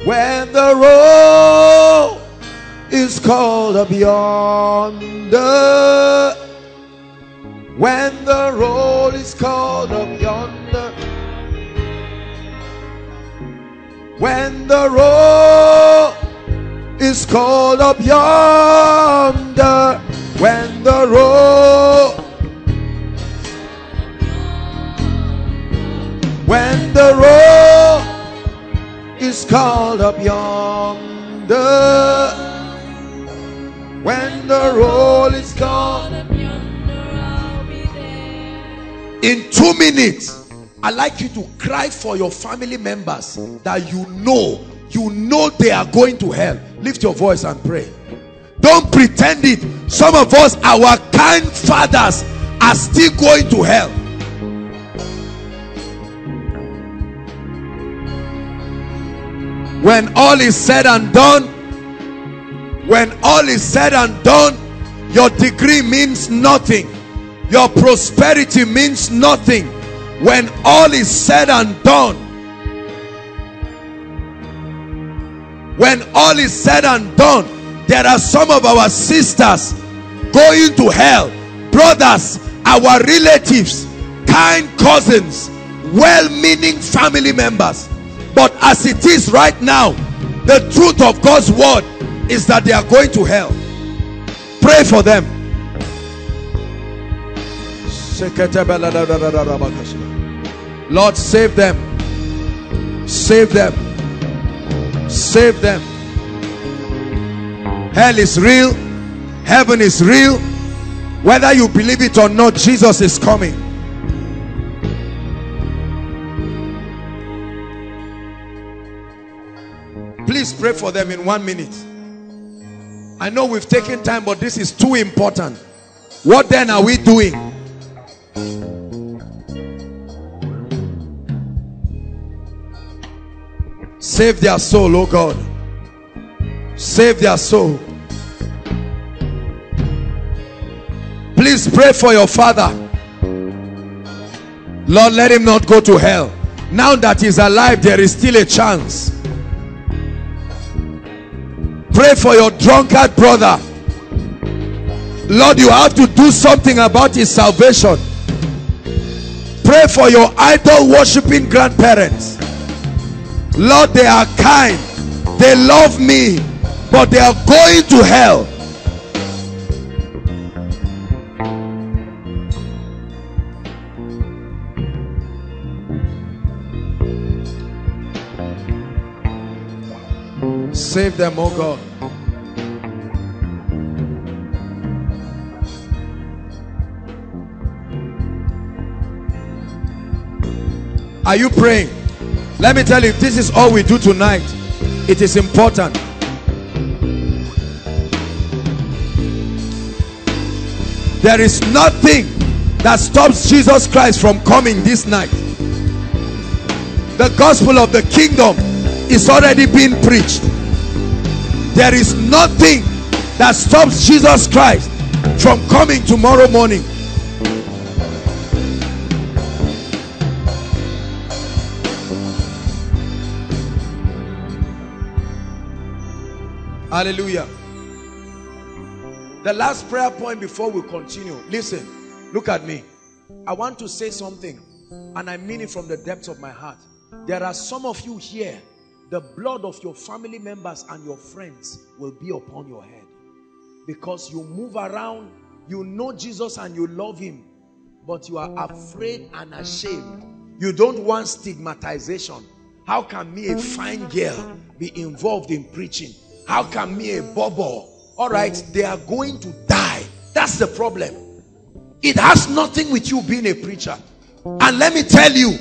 when the roll is called up yonder, when the roll is called up yonder, when the roll is called up yonder, when the roll, when the roll is called up yonder. When the roll is called up yonder, I'll be there. In two minutes, I'd like you to cry for your family members that you know, you know they are going to hell. Lift your voice and pray. Don't pretend it. Some of us, our kind fathers are still going to hell. When all is said and done, when all is said and done, your degree means nothing. Your prosperity means nothing. When all is said and done, when all is said and done, there are some of our sisters going to hell. Brothers, our relatives, kind cousins, well-meaning family members. But as it is right now, the truth of God's word is that they are going to hell. Pray for them. Lord, save them. Save them. Save them. Hell is real. Heaven is real. Whether you believe it or not, Jesus is coming. Please pray for them in one minute. I know we've taken time, but this is too important. What then are we doing? Save their soul, oh God. Save their soul. Please pray for your father. Lord, let him not go to hell. Now that he's alive, there is still a chance. Pray for your drunkard brother. Lord, you have to do something about his salvation. Pray for your idol worshipping grandparents. Lord, they are kind. They love me, but they are going to hell. Save them, oh God. Are you praying? Let me tell you, if this is all we do tonight, it is important. There is nothing that stops Jesus Christ from coming this night. The gospel of the kingdom is already being preached. There is nothing that stops Jesus Christ from coming tomorrow morning. Hallelujah. The last prayer point before we continue. Listen, look at me. I want to say something, and I mean it from the depths of my heart. There are some of you here, the blood of your family members and your friends will be upon your head. Because you move around, you know Jesus and you love him, but you are afraid and ashamed. You don't want stigmatization. How can me, a fine girl, be involved in preaching? How can me, a bubble? All right, they are going to die. That's the problem. It has nothing with you being a preacher. And let me tell you,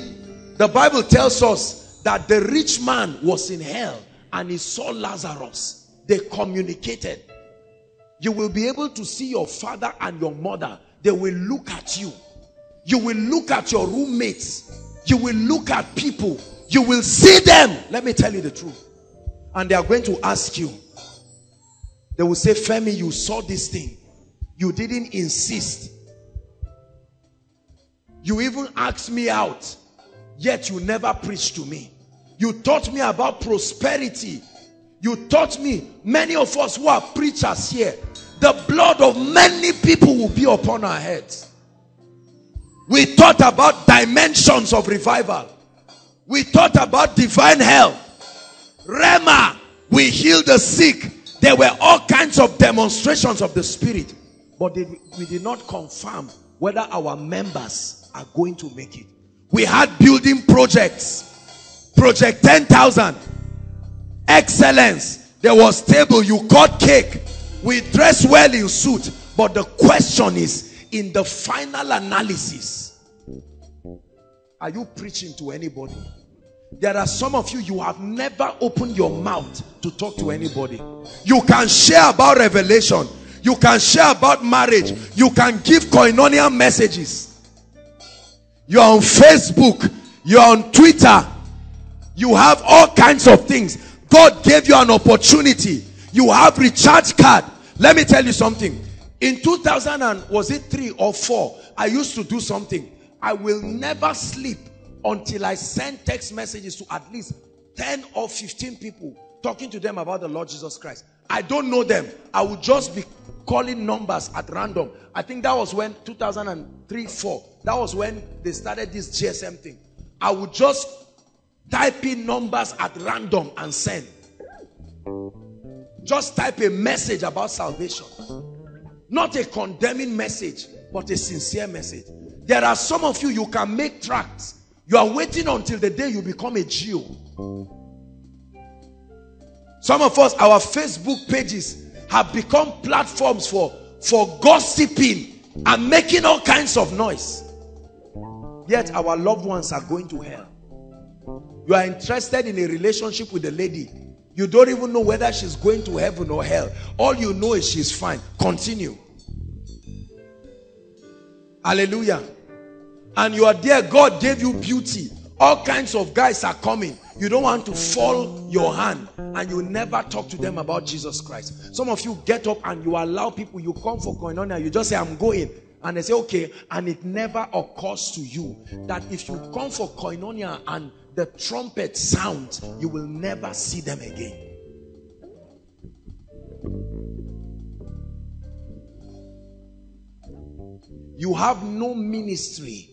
the Bible tells us that the rich man was in hell and he saw Lazarus. They communicated. You will be able to see your father and your mother. They will look at you. You will look at your roommates. You will look at people. You will see them. Let me tell you the truth. And they are going to ask you. They will say, Femi, you saw this thing. You didn't insist. You even asked me out, yet you never preached to me. You taught me about prosperity. You taught me. Many of us who are preachers here, the blood of many people will be upon our heads. We taught about dimensions of revival. We taught about divine health. Rema, we heal the sick. There were all kinds of demonstrations of the spirit. But they, we did not confirm whether our members are going to make it. We had building projects. Project ten thousand. excellence. There was table, you got cake. We dress well in suit. But the question is, in the final analysis, are you preaching to anybody? There are some of you, you have never opened your mouth to talk to anybody. You can share about revelation. You can share about marriage. You can give koinonia messages. You're on Facebook. You're on Twitter. You have all kinds of things. God gave you an opportunity. You have recharge card. Let me tell you something. In two thousand and was it three or four, I used to do something. I will never sleep until I send text messages to at least ten or fifteen people, talking to them about the Lord Jesus Christ. I don't know them. I would just be calling numbers at random. I think that was when two thousand three, four. That was when they started this G S M thing. I would just type in numbers at random and send. Just type a message about salvation. Not a condemning message, but a sincere message. There are some of you, you can make tracts. You are waiting until the day you become a Geo. Some of us, our Facebook pages have become platforms for, for gossiping and making all kinds of noise. Yet our loved ones are going to hell. You are interested in a relationship with a lady. You don't even know whether she's going to heaven or hell. All you know is she's fine. Continue. Hallelujah. And you are there. God gave you beauty. All kinds of guys are coming. You don't want to fall your hand, and you never talk to them about Jesus Christ. Some of you get up and you allow people, you come for koinonia, you just say, I'm going. And they say, okay. And it never occurs to you that if you come for koinonia and the trumpet sounds, you will never see them again. You have no ministry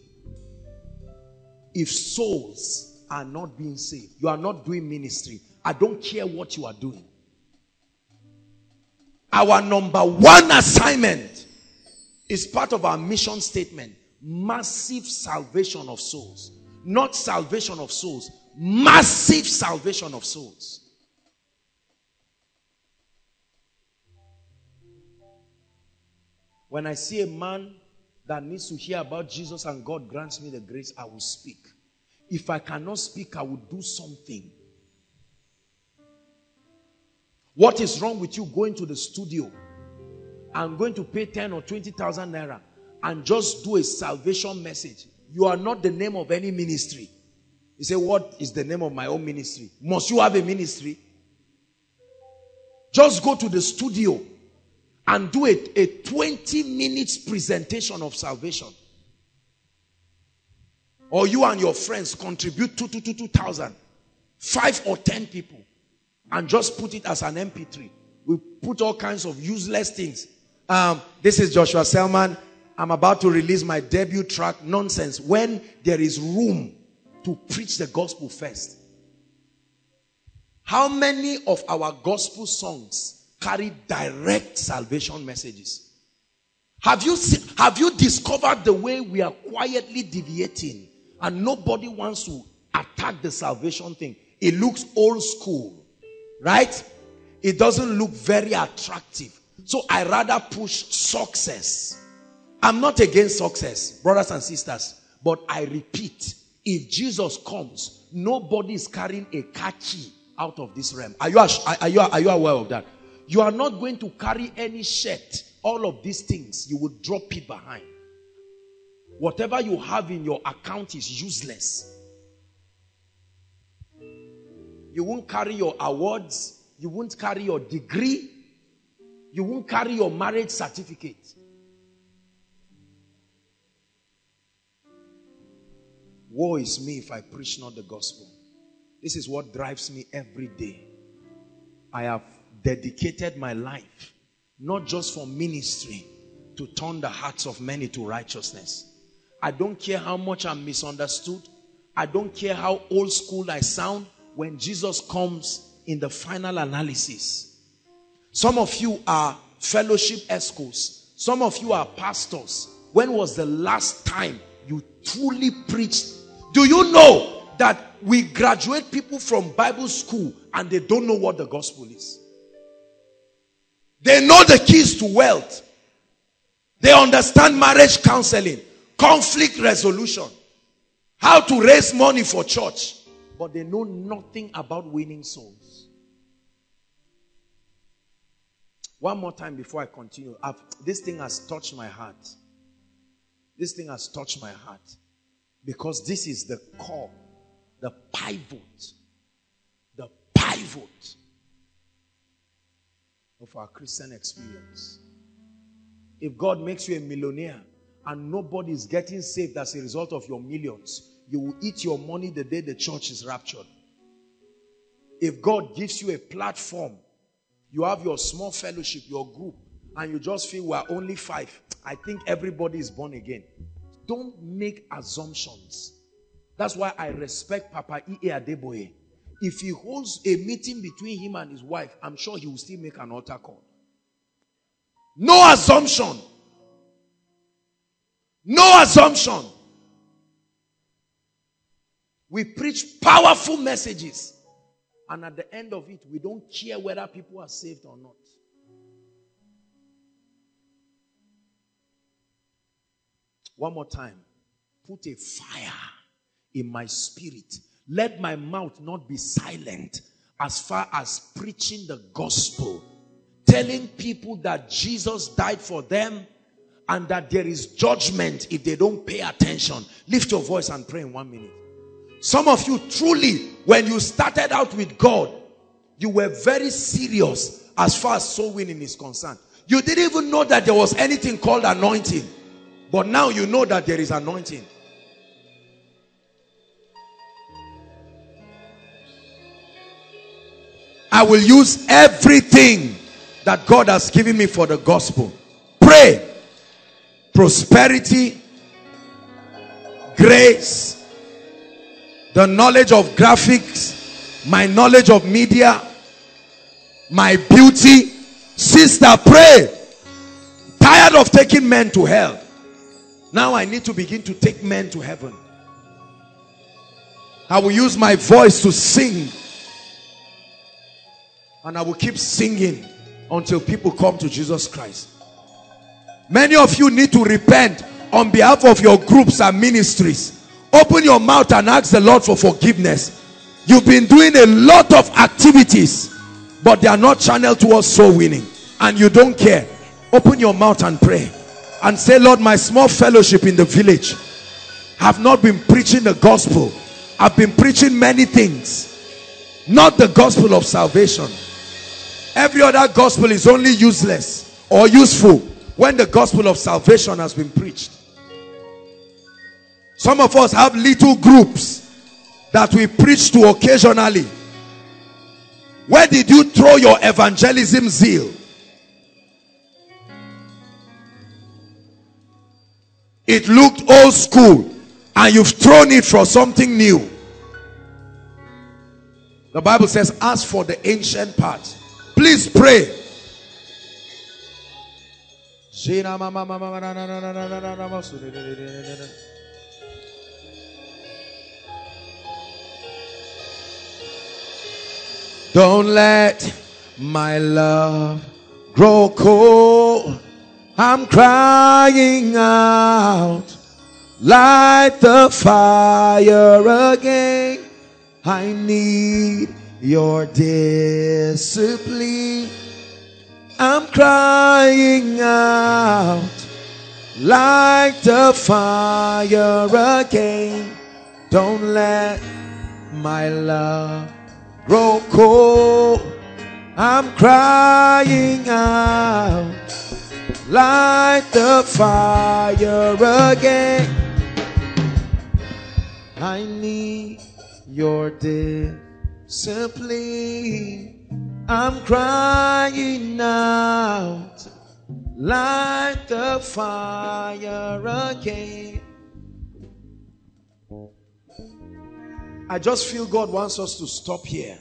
if souls are not being saved. You are not doing ministry. I don't care what you are doing. Our number one assignment is part of our mission statement. Massive salvation of souls. Not salvation of souls. Massive salvation of souls. When I see a man that needs to hear about Jesus and God grants me the grace, I will speak. If I cannot speak, I will do something. What is wrong with you going to the studio and going to pay ten or twenty thousand naira and just do a salvation message? You are not the name of any ministry. You say, what is the name of my own ministry? Must you have a ministry? Just go to the studio and do a, a twenty minutes presentation of salvation. Or you and your friends contribute two to two, two thousand, five or ten people, and just put it as an M P three. We put all kinds of useless things. Um, this is Joshua Selman. I'm about to release my debut track. Nonsense. When there is room to preach the gospel first. How many of our gospel songs carry direct salvation messages? Have you seen, have you discovered the way we are quietly deviating? And nobody wants to attack the salvation thing. It looks old school, right? It doesn't look very attractive. So I rather push success. I'm not against success, brothers and sisters. But I repeat, if Jesus comes, nobody is carrying a car key out of this realm. Are you, are you, are you aware of that? You are not going to carry any shirt. All of these things, you will drop it behind. Whatever you have in your account is useless. You won't carry your awards. You won't carry your degree. You won't carry your marriage certificate. Woe is me if I preach not the gospel. This is what drives me every day. I have dedicated my life, not just for ministry, to turn the hearts of many to righteousness. I don't care how much I'm misunderstood. I don't care how old school I sound. When Jesus comes, in the final analysis, some of you are fellowship escorts. Some of you are pastors. When was the last time you truly preached? Do you know that we graduate people from Bible school and they don't know what the gospel is. They know the keys to wealth. They understand marriage counseling, conflict resolution, how to raise money for church. But they know nothing about winning souls. One more time before I continue. I've, this thing has touched my heart. This thing has touched my heart. Because this is the core, the pivot, the pivot of our Christian experience. If God makes you a millionaire and nobody is getting saved as a result of your millions, you will eat your money the day the church is raptured. If God gives you a platform, you have your small fellowship, your group, and you just feel we are only five. I think everybody is born again. Don't make assumptions. That's why I respect Papa E A Adeboye. If he holds a meeting between him and his wife, I'm sure he will still make an altar call. No assumption. No assumption. We preach powerful messages. And at the end of it, we don't care whether people are saved or not. One more time. Put a fire in my spirit. Let my mouth not be silent as far as preaching the gospel. Telling people that Jesus died for them and that there is judgment if they don't pay attention. Lift your voice and pray in one minute. Some of you truly, when you started out with God, you were very serious as far as soul winning is concerned. You didn't even know that there was anything called anointing. But now you know that there is anointing. I will use everything that God has given me for the gospel. Pray. Prosperity. Grace. The knowledge of graphics. My knowledge of media. My beauty. Sister, pray. Tired of taking men to hell. Now I need to begin to take men to heaven. I will use my voice to sing. And I will keep singing until people come to Jesus Christ. Many of you need to repent on behalf of your groups and ministries. Open your mouth and ask the Lord for forgiveness. You've been doing a lot of activities, but they are not channeled towards soul winning. And you don't care. Open your mouth and pray. And say, Lord, my small fellowship in the village have not been preaching the gospel. I've been preaching many things. Not the gospel of salvation. Every other gospel is only useless or useful when the gospel of salvation has been preached. Some of us have little groups that we preach to occasionally. Where did you throw your evangelism zeal? It looked old school and you've thrown it for something new. The Bible says, ask for the ancient part. Please pray. Don't let my love grow cold. I'm crying out. Light the fire again. I need your discipline. I'm crying out. Light the fire again. Don't let my love grow cold. I'm crying out. Light the fire again. I need your discipline. I'm crying out. Light the fire again. I just feel God wants us to stop here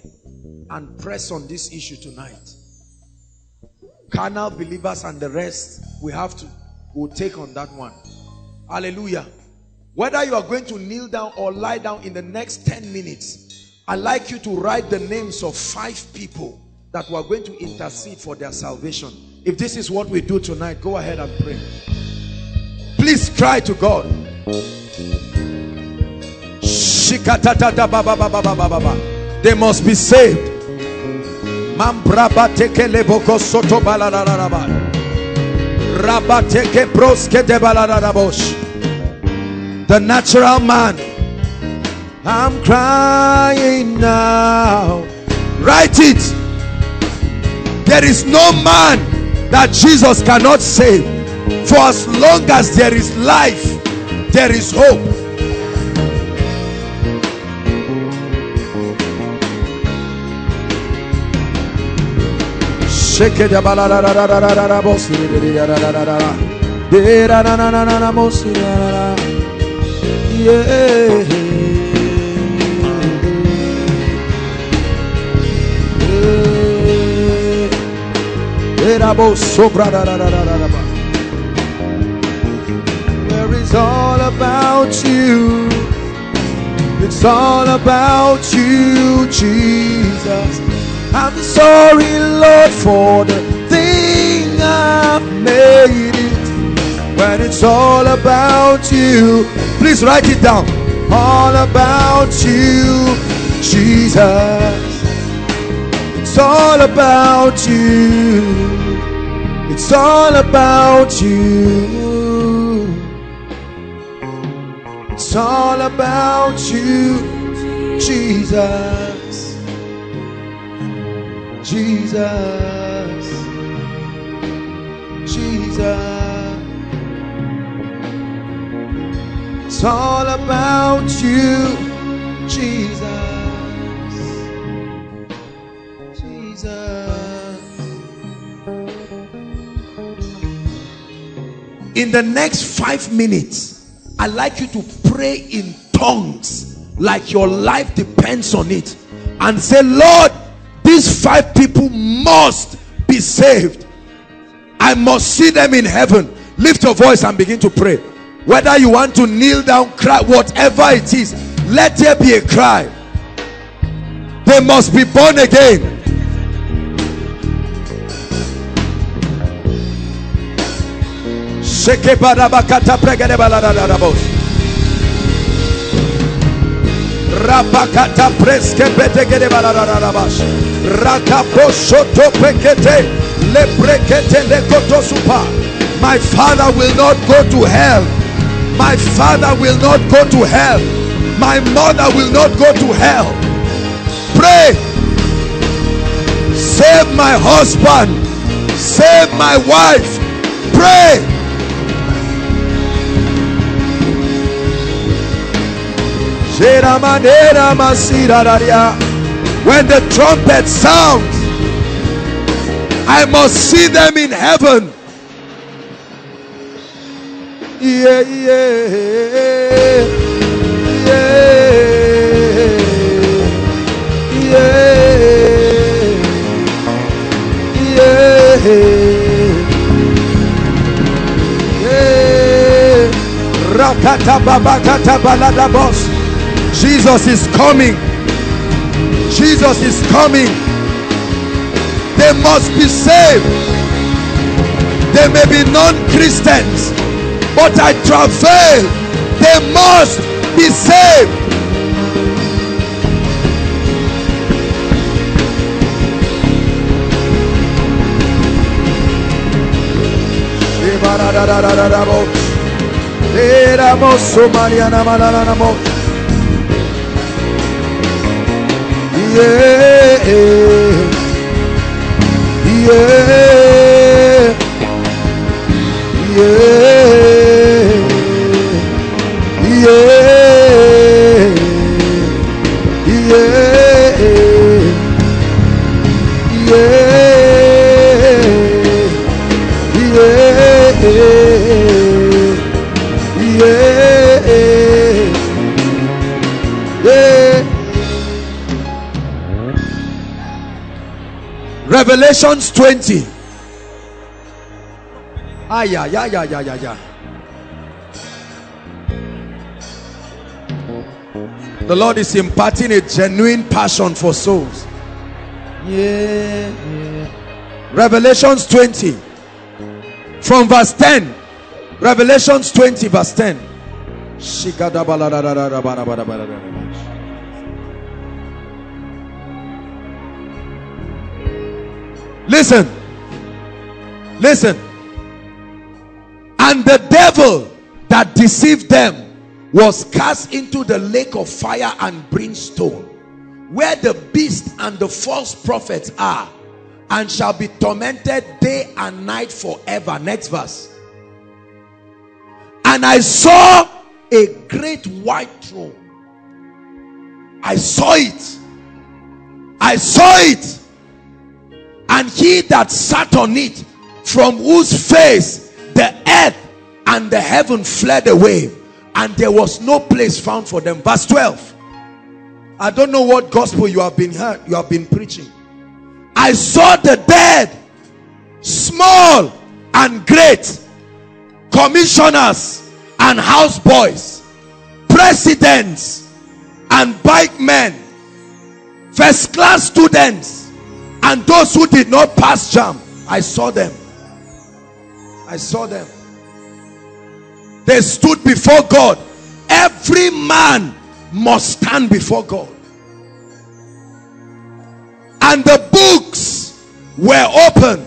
and press on this issue tonight. Carnal believers and the rest, we have to, we'll take on that one. Hallelujah. Whether you are going to kneel down or lie down in the next ten minutes, I'd like you to write the names of five people that we are going to intercede for their salvation. If this is what we do tonight, go ahead and pray. Please cry to God. They must be saved. The natural man. I'm crying now. Write it. There is no man that Jesus cannot save. For as long as there is life, there is hope. Yeah. Where it's all about you, it's all about you, Jesus. I'm sorry, Lord, for the thing I've made it. When it's all about you, please write it down. All about you, Jesus. It's all about you. It's all about you. It's all about you, Jesus. Jesus. Jesus. It's all about you, Jesus. In the next five minutes, I'd like you to pray in tongues like your life depends on it and say, Lord, these five people must be saved. I must see them in heaven. Lift your voice and begin to pray. Whether you want to kneel down, cry, whatever it is, let there be a cry. They must be born again. My father will not go to hell. My father will not go to hell. My mother will not go to hell. Pray. Save my husband. Save my wife. Pray. When the trumpet sounds, I must see them in heaven. Yeah, yeah, yeah, yeah, yeah. Rakata babakata balada boss. Jesus is coming. Jesus is coming. They must be saved. They may be non-Christians, but I travail. They must be saved. Yeah, yeah, yeah, yeah, yeah, yeah. Revelations twenty. Ah, yeah, yeah, yeah, yeah, yeah, yeah. The Lord is imparting a genuine passion for souls. Yeah, yeah. Revelations twenty. From verse ten. Revelations twenty verse ten. Listen. Listen. And the devil that deceived them was cast into the lake of fire and brimstone, where the beast and the false prophets are, and shall be tormented day and night forever. Next verse. And I saw a great white throne. I saw it. I saw it. And he that sat on it, from whose face the earth and the heaven fled away, and there was no place found for them. Verse twelve. I don't know what gospel you have been heard, you have been preaching. I saw the dead, small and great, commissioners and houseboys, presidents and pikemen, first class students, and those who did not pass jam. I saw them. I saw them. They stood before God. Every man must stand before God. And the books were open.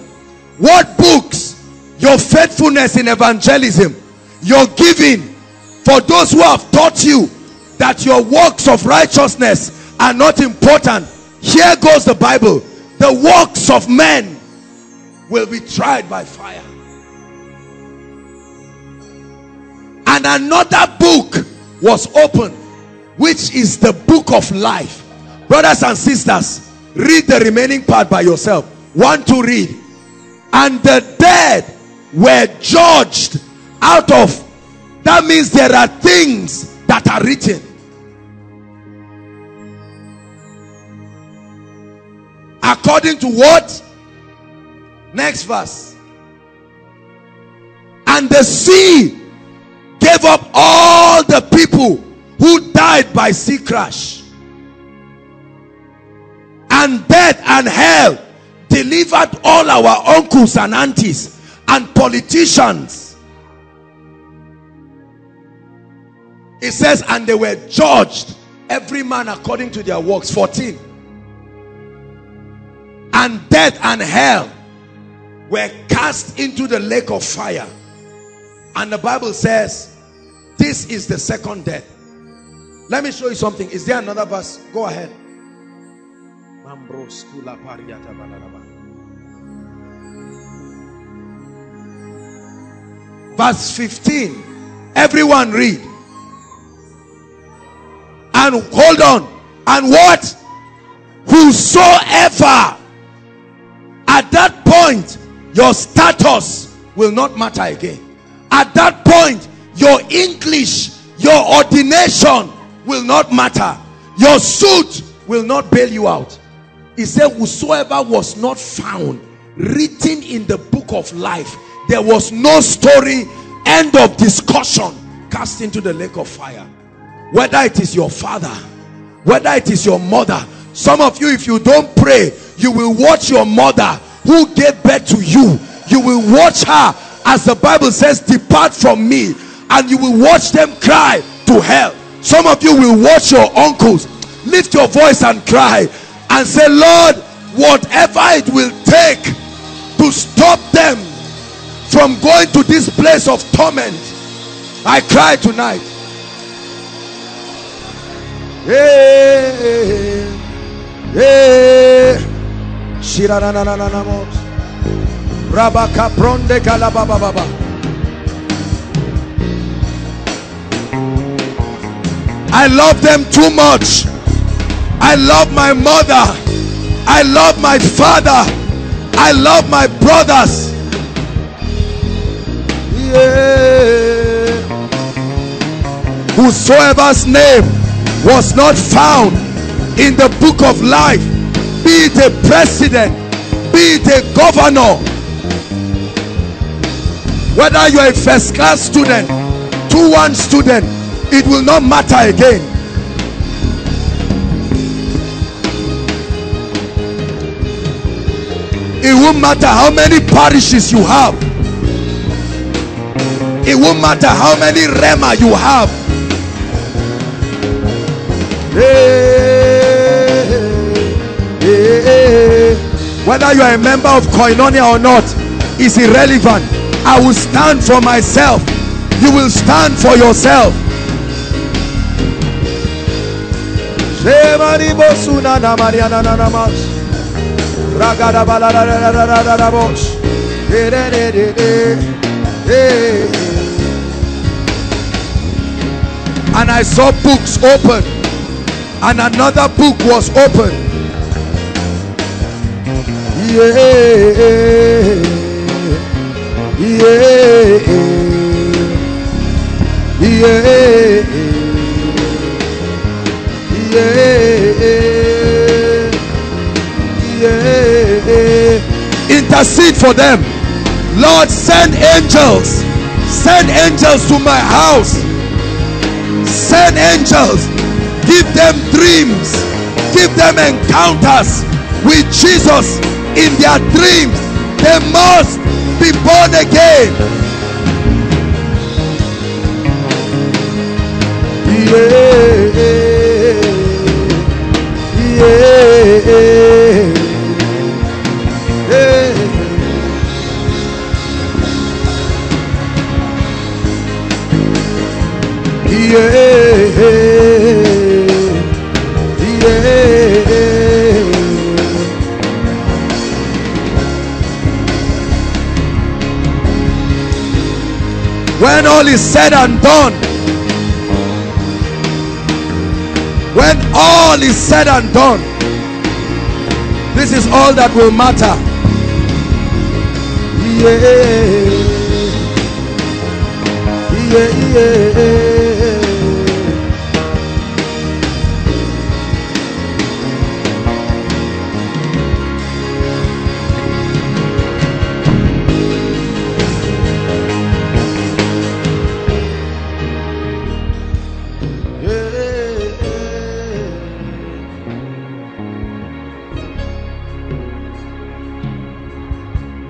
What books? Your faithfulness in evangelism, your giving, for those who have taught you that your works of righteousness are not important. Here goes the Bible. The works of men will be tried by fire. And another book was opened, which is the book of life. Brothers and sisters, read the remaining part by yourself. One to read. And the dead were judged out of. That means there are things that are written. According to what? Next verse. And the sea gave up all the people who died by sea crash, and death and hell delivered all our uncles and aunties and politicians. It says, and they were judged, every man according to their works. Fourteen. And death and hell were cast into the lake of fire. And the Bible says, this is the second death. Let me show you something. Is there another verse? Go ahead. Verse fifteen. Everyone read. And hold on. And what? Whosoever. At that point, your status will not matter again. At that point, your English, your ordination will not matter. Your suit will not bail you out. He said, whosoever was not found written in the book of life, there was no story, end of discussion, cast into the lake of fire. Whether it is your father, whether it is your mother. Some of you, if you don't pray, you will watch your mother who gave birth to you. You will watch her. As the Bible says, depart from me, and you will watch them cry to hell. Some of you will watch your uncles. Lift your voice and cry and say, Lord, whatever it will take to stop them from going to this place of torment, I cry tonight. Hey, hey, hey. Rabaka pronde kalababa baba. I love them too much. I love my mother. I love my father. I love my brothers. Yeah. Whosoever's name was not found in the book of life, be it a president, be it a governor, whether you are a first class student, two one student, it will not matter again. It won't matter how many parishes you have. It won't matter how many Rema you have. Hey, hey, hey. Whether you are a member of Koinonia or not is irrelevant. I will stand for myself. You will stand for yourself. And I saw books open, and another book was open. Yeah, yeah, yeah, yeah, yeah. Intercede for them. Lord, send angels. Send angels to my house. Send angels. Give them dreams. Give them encounters with Jesus in their dreams. They must be born again. Yeah. Yeah. Yeah, yeah, yeah. When all is said and done, when all is said and done, this is all that will matter. Yeah, yeah, yeah.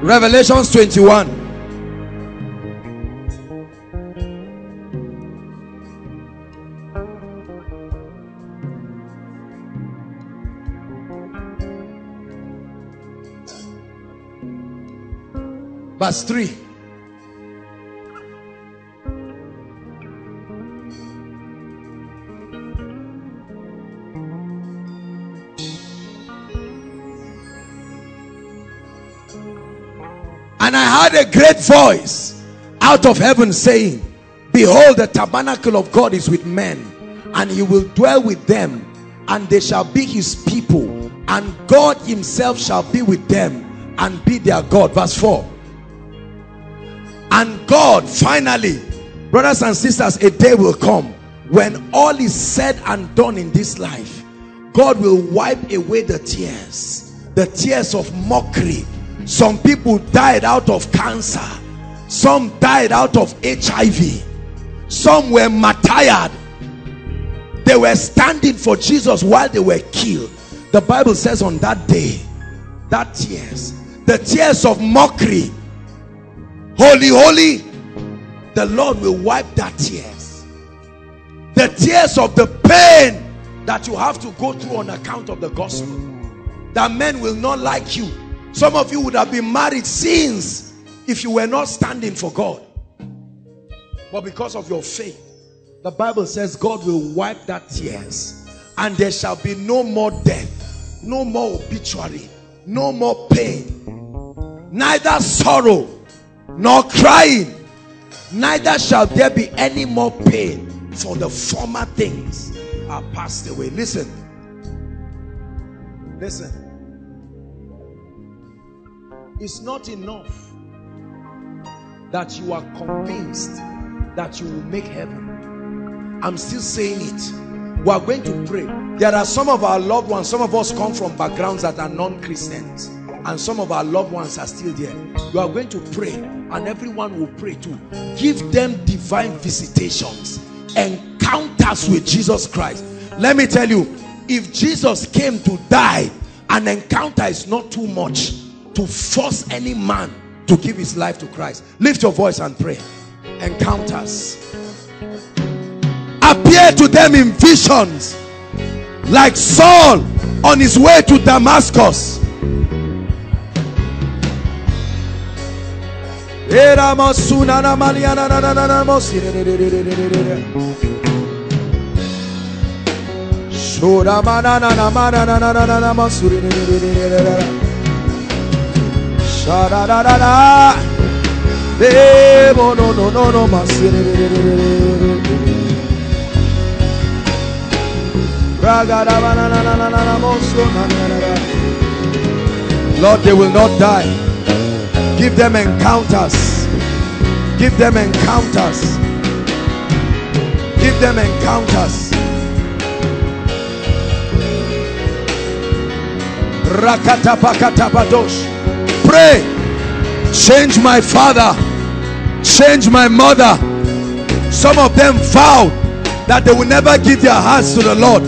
Revelations twenty-one. Verse three. And I heard a great voice out of heaven saying, behold, the tabernacle of God is with men, and he will dwell with them, and they shall be his people, and God himself shall be with them and be their God. Verse four. And God, finally, brothers and sisters, a day will come when all is said and done in this life. God will wipe away the tears, the tears of mockery. Some people died out of cancer. Some died out of H I V. Some were martyred. They were standing for Jesus while they were killed. The Bible says on that day, that tears, the tears of mockery, holy, holy, the Lord will wipe that tears. The tears of the pain that you have to go through on account of the gospel. That men will not like you. Some of you would have been married since if you were not standing for God. But because of your faith, the Bible says God will wipe that tears, and there shall be no more death, no more obituary, no more pain, neither sorrow nor crying, neither shall there be any more pain, for the former things are passed away. Listen, listen. It's not enough that you are convinced that you will make heaven. I'm still saying it. We are going to pray. There are some of our loved ones, some of us come from backgrounds that are non-Christians, and some of our loved ones are still there. You are going to pray, and everyone will pray too. Give them divine visitations, encounters with Jesus Christ. Let me tell you, if Jesus came to die, an encounter is not too much. to force any man to give his life to Christ. Lift your voice and pray. Encounters appear to them in visions, like Saul on his way to Damascus. Lord, they will not die. Give them encounters. Give them encounters. Give them encounters. Rakatapakatapadosh. Pray. Change my father. Change my mother. Some of them vowed that they will never give their hearts to the Lord.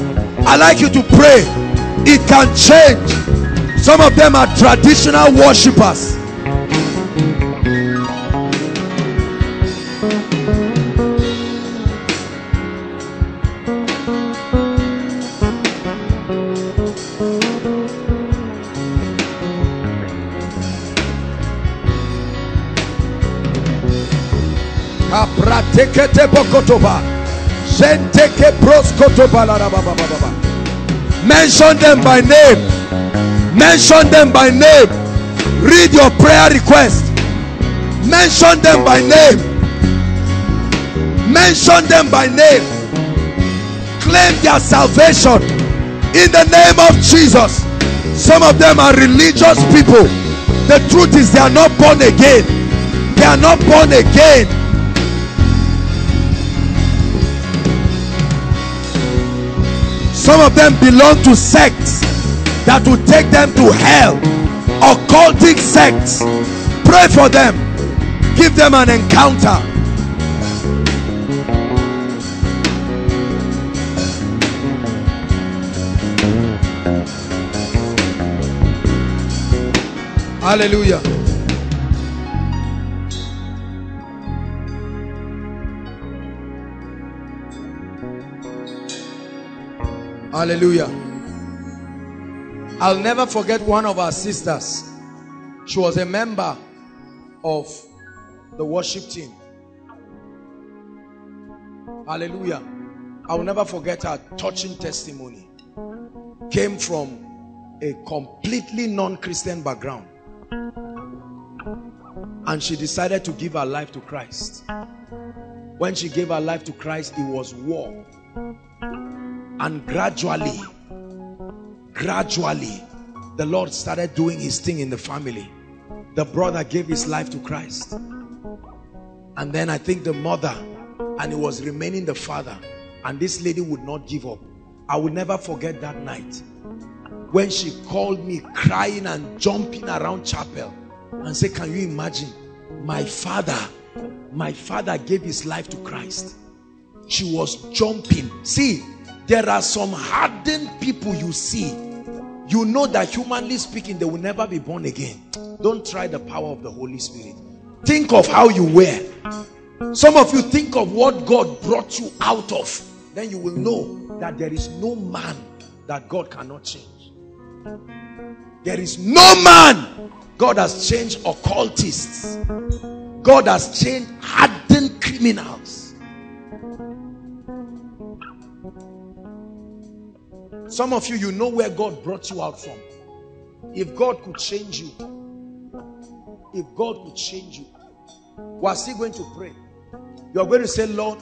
I like you to pray. It can change. Some of them are traditional worshippers. Mention them by name. Mention them by name. Read your prayer request. Mention them by name. Mention them by name. Claim their salvation in the name of Jesus. Some of them are religious people. The truth is, they are not born again. They are not born again. Some of them belong to sects that will take them to hell. Occultic sects. Pray for them. Give them an encounter. Hallelujah. Hallelujah. I'll never forget one of our sisters. She was a member of the worship team. Hallelujah. I'll never forget her touching testimony. Came from a completely non-Christian background. And she decided to give her life to Christ. When she gave her life to Christ, it was war. And gradually, gradually, the Lord started doing his thing in the family. The brother gave his life to Christ. And then I think the mother, and it was remaining the father. And this lady would not give up. I will never forget that night. When she called me crying and jumping around chapel and said, can you imagine? My father, my father gave his life to Christ. She was jumping. See, there are some hardened people you see. You know that humanly speaking, they will never be born again. Don't try the power of the Holy Spirit. Think of how you were. Some of you think of what God brought you out of. Then you will know that there is no man that God cannot change. There is no man. God has changed occultists. God has changed hardened criminals. Some of you, you know where God brought you out from. If God could change you, if God could change you, we are still going to pray. You are going to say, Lord,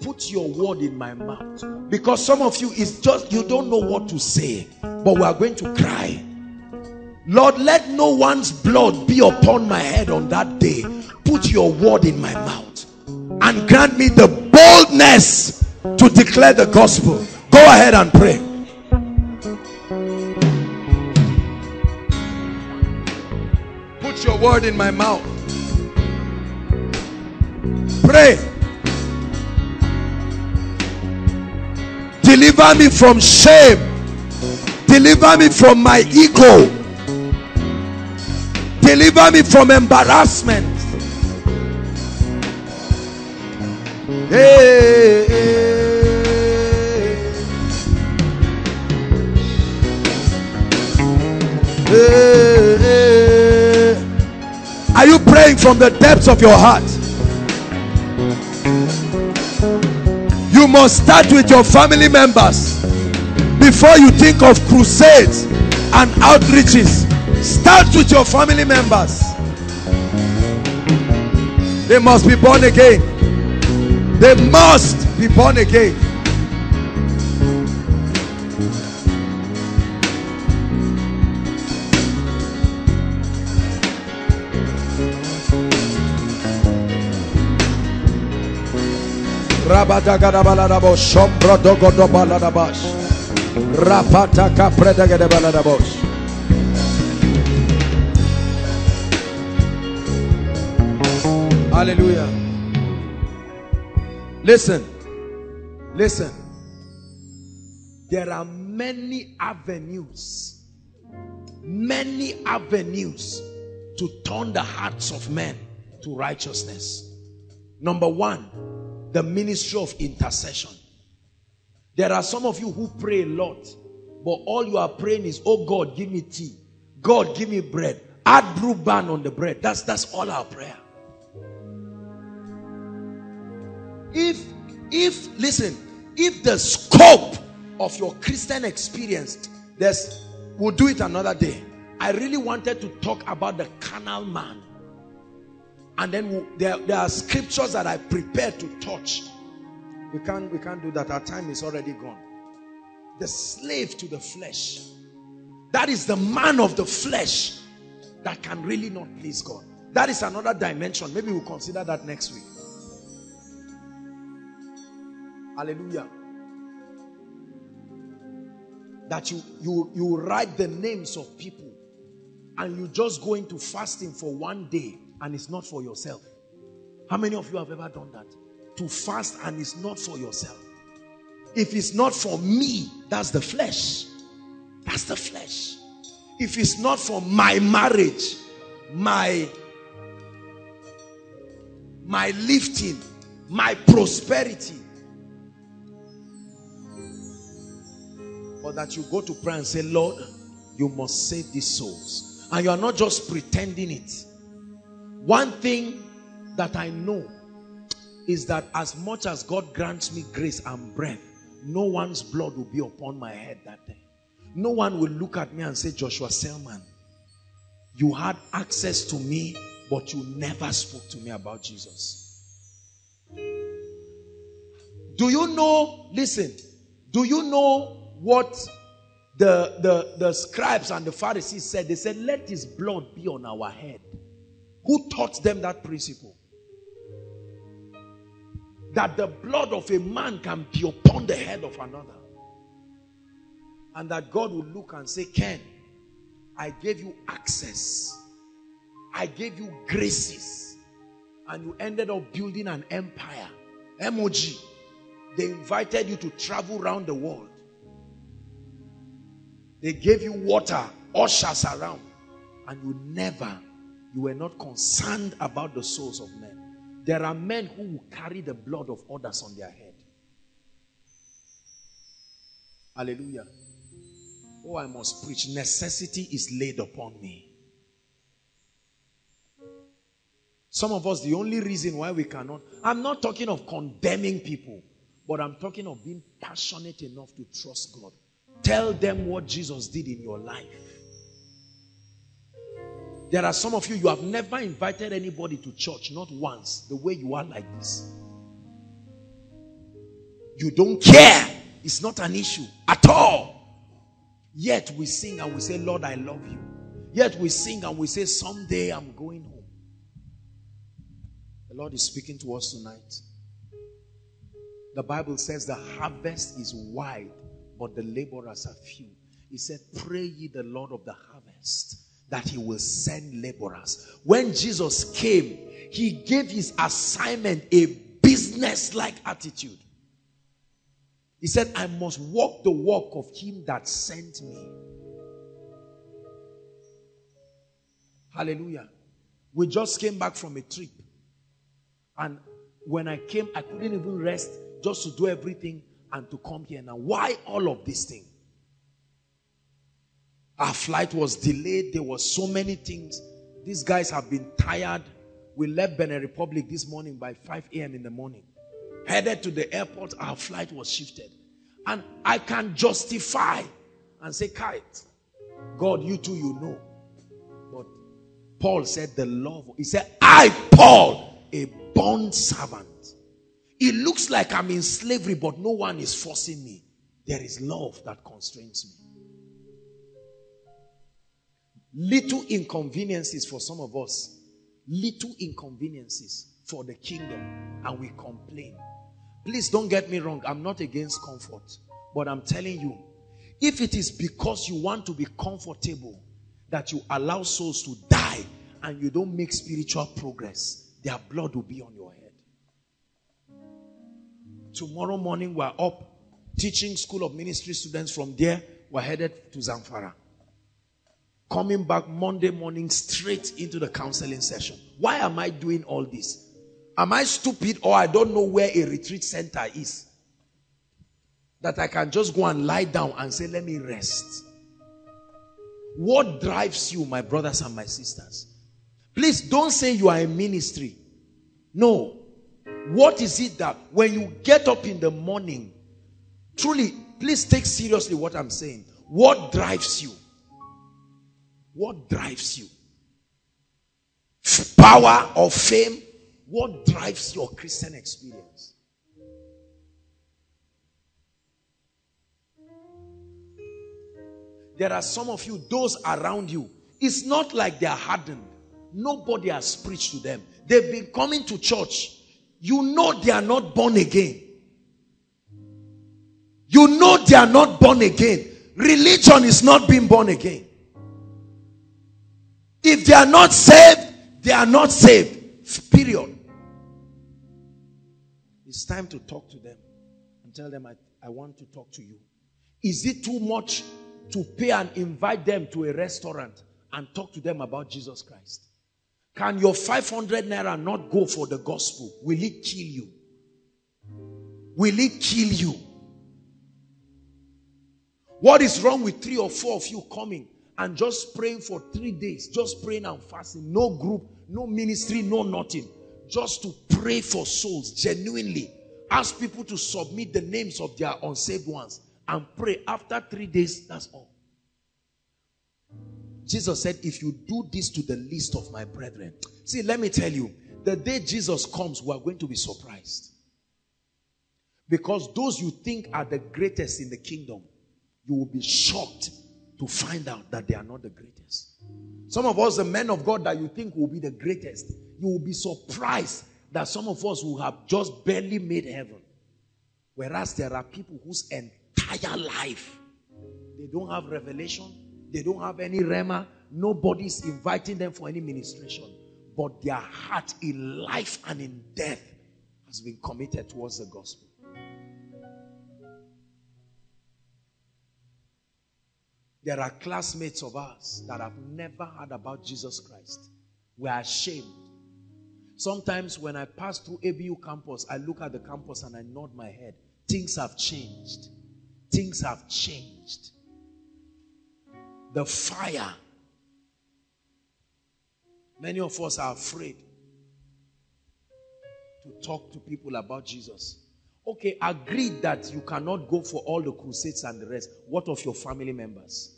put your word in my mouth. Because some of you, it's just, you don't know what to say. But we are going to cry. Lord, let no one's blood be upon my head on that day. Put your word in my mouth. And grant me the boldness to declare the gospel. Go ahead and pray. Your word in my mouth. Pray. Deliver me from shame. Deliver me from my ego. Deliver me from embarrassment. Hey, hey, hey, hey. Are you praying from the depths of your heart? You must start with your family members before you think of crusades and outreaches. Start with your family members. They must be born again. They must be born again. Rabata Hallelujah. Listen. Listen. There are many avenues. Many avenues to turn the hearts of men to righteousness. Number one, the ministry of intercession. There are some of you who pray a lot, but all you are praying is, oh God, give me tea. God, give me bread. Add brew ban on the bread. That's, that's all our prayer. If, if, listen, if the scope of your Christian experience, there's, we'll do it another day. I really wanted to talk about the carnal man. And then we'll, there, there are scriptures that I prepared to touch. We can't, we can't do that. Our time is already gone. The slave to the flesh. That is the man of the flesh that can really not please God. That is another dimension. Maybe we'll consider that next week. Hallelujah. That you, you, you write the names of people and you just go into fasting for one day and it's not for yourself. How many of you have ever done that? To fast and it's not for yourself. If it's not for me, that's the flesh. That's the flesh. If it's not for my marriage, my, my lifting, my prosperity, or that you go to prayer and say, Lord, you must save these souls. And you are not just pretending it. One thing that I know is that as much as God grants me grace and breath, no one's blood will be upon my head that day. No one will look at me and say, Joshua Selman, you had access to me, but you never spoke to me about Jesus. Do you know, listen, do you know what the, the, the scribes and the Pharisees said? They said, let his blood be on our head. Who taught them that principle? That the blood of a man can be upon the head of another. And that God will look and say, Ken, I gave you access. I gave you graces. And you ended up building an empire. M O G. They invited you to travel around the world. They gave you water, ushers around, and you never, you were not concerned about the souls of men. There are men who will carry the blood of others on their head. Hallelujah. Oh, I must preach. Necessity is laid upon me. Some of us, the only reason why we cannot, I'm not talking of condemning people, but I'm talking of being passionate enough to trust God. Tell them what Jesus did in your life. There are some of you, you have never invited anybody to church, not once, the way you are like this. You don't care. It's not an issue at all. Yet we sing and we say, Lord, I love you. Yet we sing and we say, someday I'm going home. The Lord is speaking to us tonight. The Bible says the harvest is wide, but the laborers are few. He said, pray ye the Lord of the harvest that he will send laborers. When Jesus came, he gave his assignment a business-like attitude. He said, I must walk the walk of him that sent me. Hallelujah. We just came back from a trip. And when I came, I couldn't even rest just to do everything and to come here. Now, why all of this thing? Our flight was delayed. There were so many things. These guys have been tired. We left Benin Republic this morning by five A M in the morning. Headed to the airport, our flight was shifted. And I can justify and say, Kite, God, you too, you know. But Paul said the love. He said, I, Paul, a bond servant. It looks like I'm in slavery, but no one is forcing me. There is love that constrains me. Little inconveniences for some of us. Little inconveniences for the kingdom. And we complain. Please don't get me wrong. I'm not against comfort. But I'm telling you, if it is because you want to be comfortable that you allow souls to die and you don't make spiritual progress, their blood will be on your head. Tomorrow morning, we're up teaching School of Ministry students. From there, we're headed to Zamfara. Coming back Monday morning straight into the counseling session. Why am I doing all this? Am I stupid or I don't know where a retreat center is? That I can just go and lie down and say, let me rest. What drives you, my brothers and my sisters? Please don't say you are in ministry. No. What is it that when you get up in the morning, truly, please take seriously what I'm saying. What drives you? What drives you? Power or fame? What drives your Christian experience? There are some of you, those around you, it's not like they are hardened. Nobody has preached to them. They've been coming to church. You know they are not born again. You know they are not born again. Religion is not being born again. If they are not saved, they are not saved. Period. It's time to talk to them and tell them, I, I want to talk to you. Is it too much to pay and invite them to a restaurant and talk to them about Jesus Christ? Can your five hundred naira not go for the gospel? Will it kill you? Will it kill you? What is wrong with three or four of you coming and just praying for three days? Just praying and fasting. No group, no ministry, no nothing. Just to pray for souls genuinely. Ask people to submit the names of their unsaved ones. And pray. After three days, that's all. Jesus said, if you do this to the least of my brethren. See, let me tell you, the day Jesus comes, we are going to be surprised. Because those you think are the greatest in the kingdom, you will be shocked to find out that they are not the greatest. Some of us, the men of God that you think will be the greatest, you will be surprised that some of us will have just barely made heaven. Whereas there are people whose end higher life, they don't have revelation, they don't have any rhema, nobody's inviting them for any ministration, but their heart in life and in death has been committed towards the gospel. There are classmates of ours that have never heard about Jesus Christ. We are ashamed. Sometimes when I pass through A B U campus, I look at the campus and I nod my head. Things have changed. Things have changed. The fire. Many of us are afraid to talk to people about Jesus. Okay, agreed that you cannot go for all the crusades and the rest. What of your family members?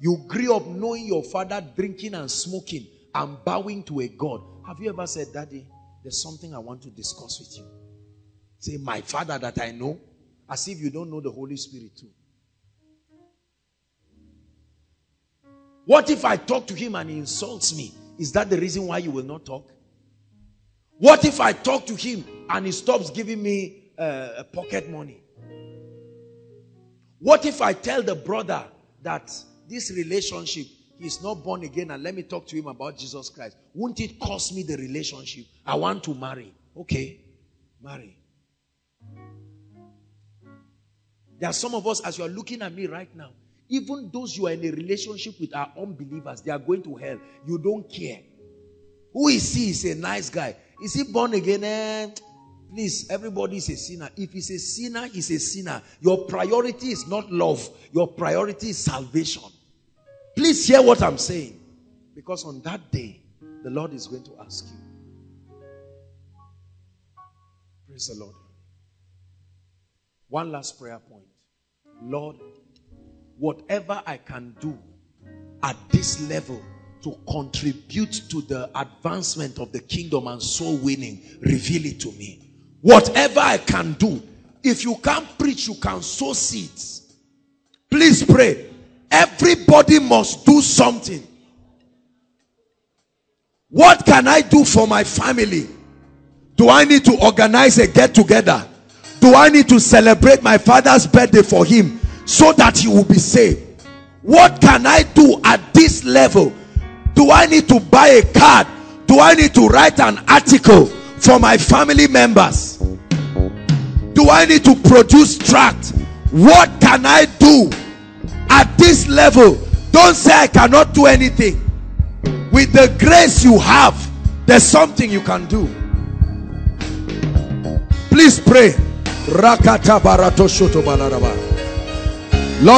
You grew up knowing your father drinking and smoking and bowing to a god. Have you ever said, Daddy, there's something I want to discuss with you? Say, my father that I know. As if you don't know the Holy Spirit too. What if I talk to him and he insults me? Is that the reason why you will not talk? What if I talk to him and he stops giving me uh, pocket money? What if I tell the brother that this relationship, he's not born again and let me talk to him about Jesus Christ? Won't it cost me the relationship? I want to marry. Okay, marry. There are some of us, as you are looking at me right now, Even those you are in a relationship with are unbelievers. They are going to hell. You don't care. Who is he? He's a nice guy. Is he born again? Eh? Please, everybody is a sinner. If he's a sinner, he's a sinner. Your priority is not love. Your priority is salvation. Please hear what I'm saying. Because on that day, the Lord is going to ask you. Praise the Lord. One last prayer point. Lord, whatever I can do at this level to contribute to the advancement of the kingdom and soul winning, reveal it to me. Whatever I can do. If you can't preach, you can sow seeds. Please pray. Everybody must do something. What can I do for my family? Do I need to organize a get-together? Do I need to celebrate my father's birthday for him so that he will be saved? What can I do at this level? Do I need to buy a card? Do I need to write an article for my family members? Do I need to produce tract? What can I do at this level? Don't say I cannot do anything. With the grace you have, there's something you can do. Please pray. Lord,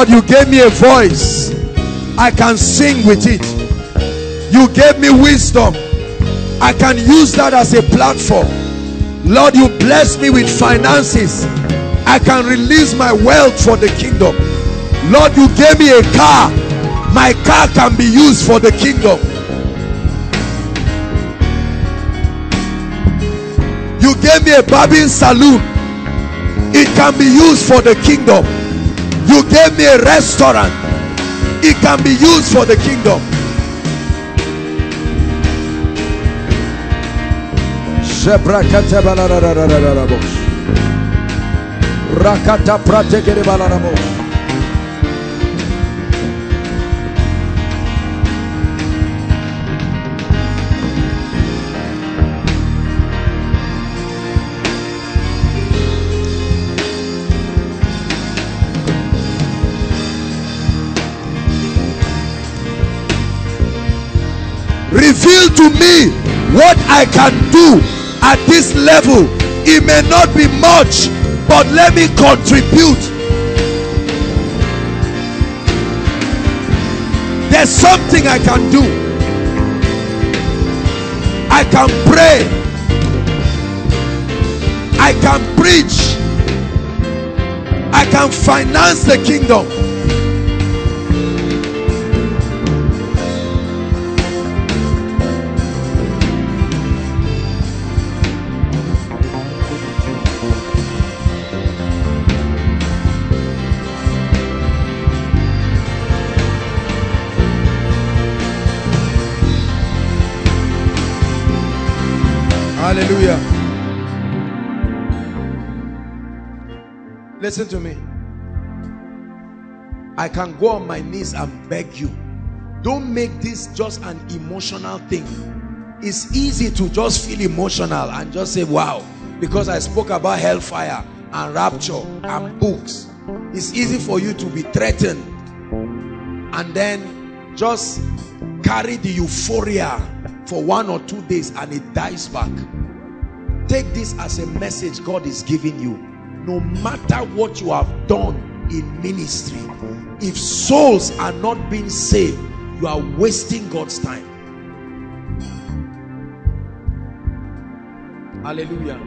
you gave me a voice. I can sing with it. You gave me wisdom. I can use that as a platform. Lord, you bless me with finances. I can release my wealth for the kingdom. Lord, you gave me a car. My car can be used for the kingdom. You gave me a barbing saloon. It can be used for the kingdom. You gave me a restaurant. It can be used for the kingdom. Reveal to me what I can do at this level. It may not be much, but let me contribute. There's something I can do. I can pray. I can preach. I can finance the kingdom. Hallelujah. Listen to me. I can go on my knees and beg you. Don't make this just an emotional thing. It's easy to just feel emotional and just say, wow, because I spoke about hellfire and rapture and books. It's easy for you to be threatened and then just carry the euphoria for one or two days and it dies back. Take this as a message God is giving you. No matter what you have done in ministry, if souls are not being saved, you are wasting God's time. Hallelujah.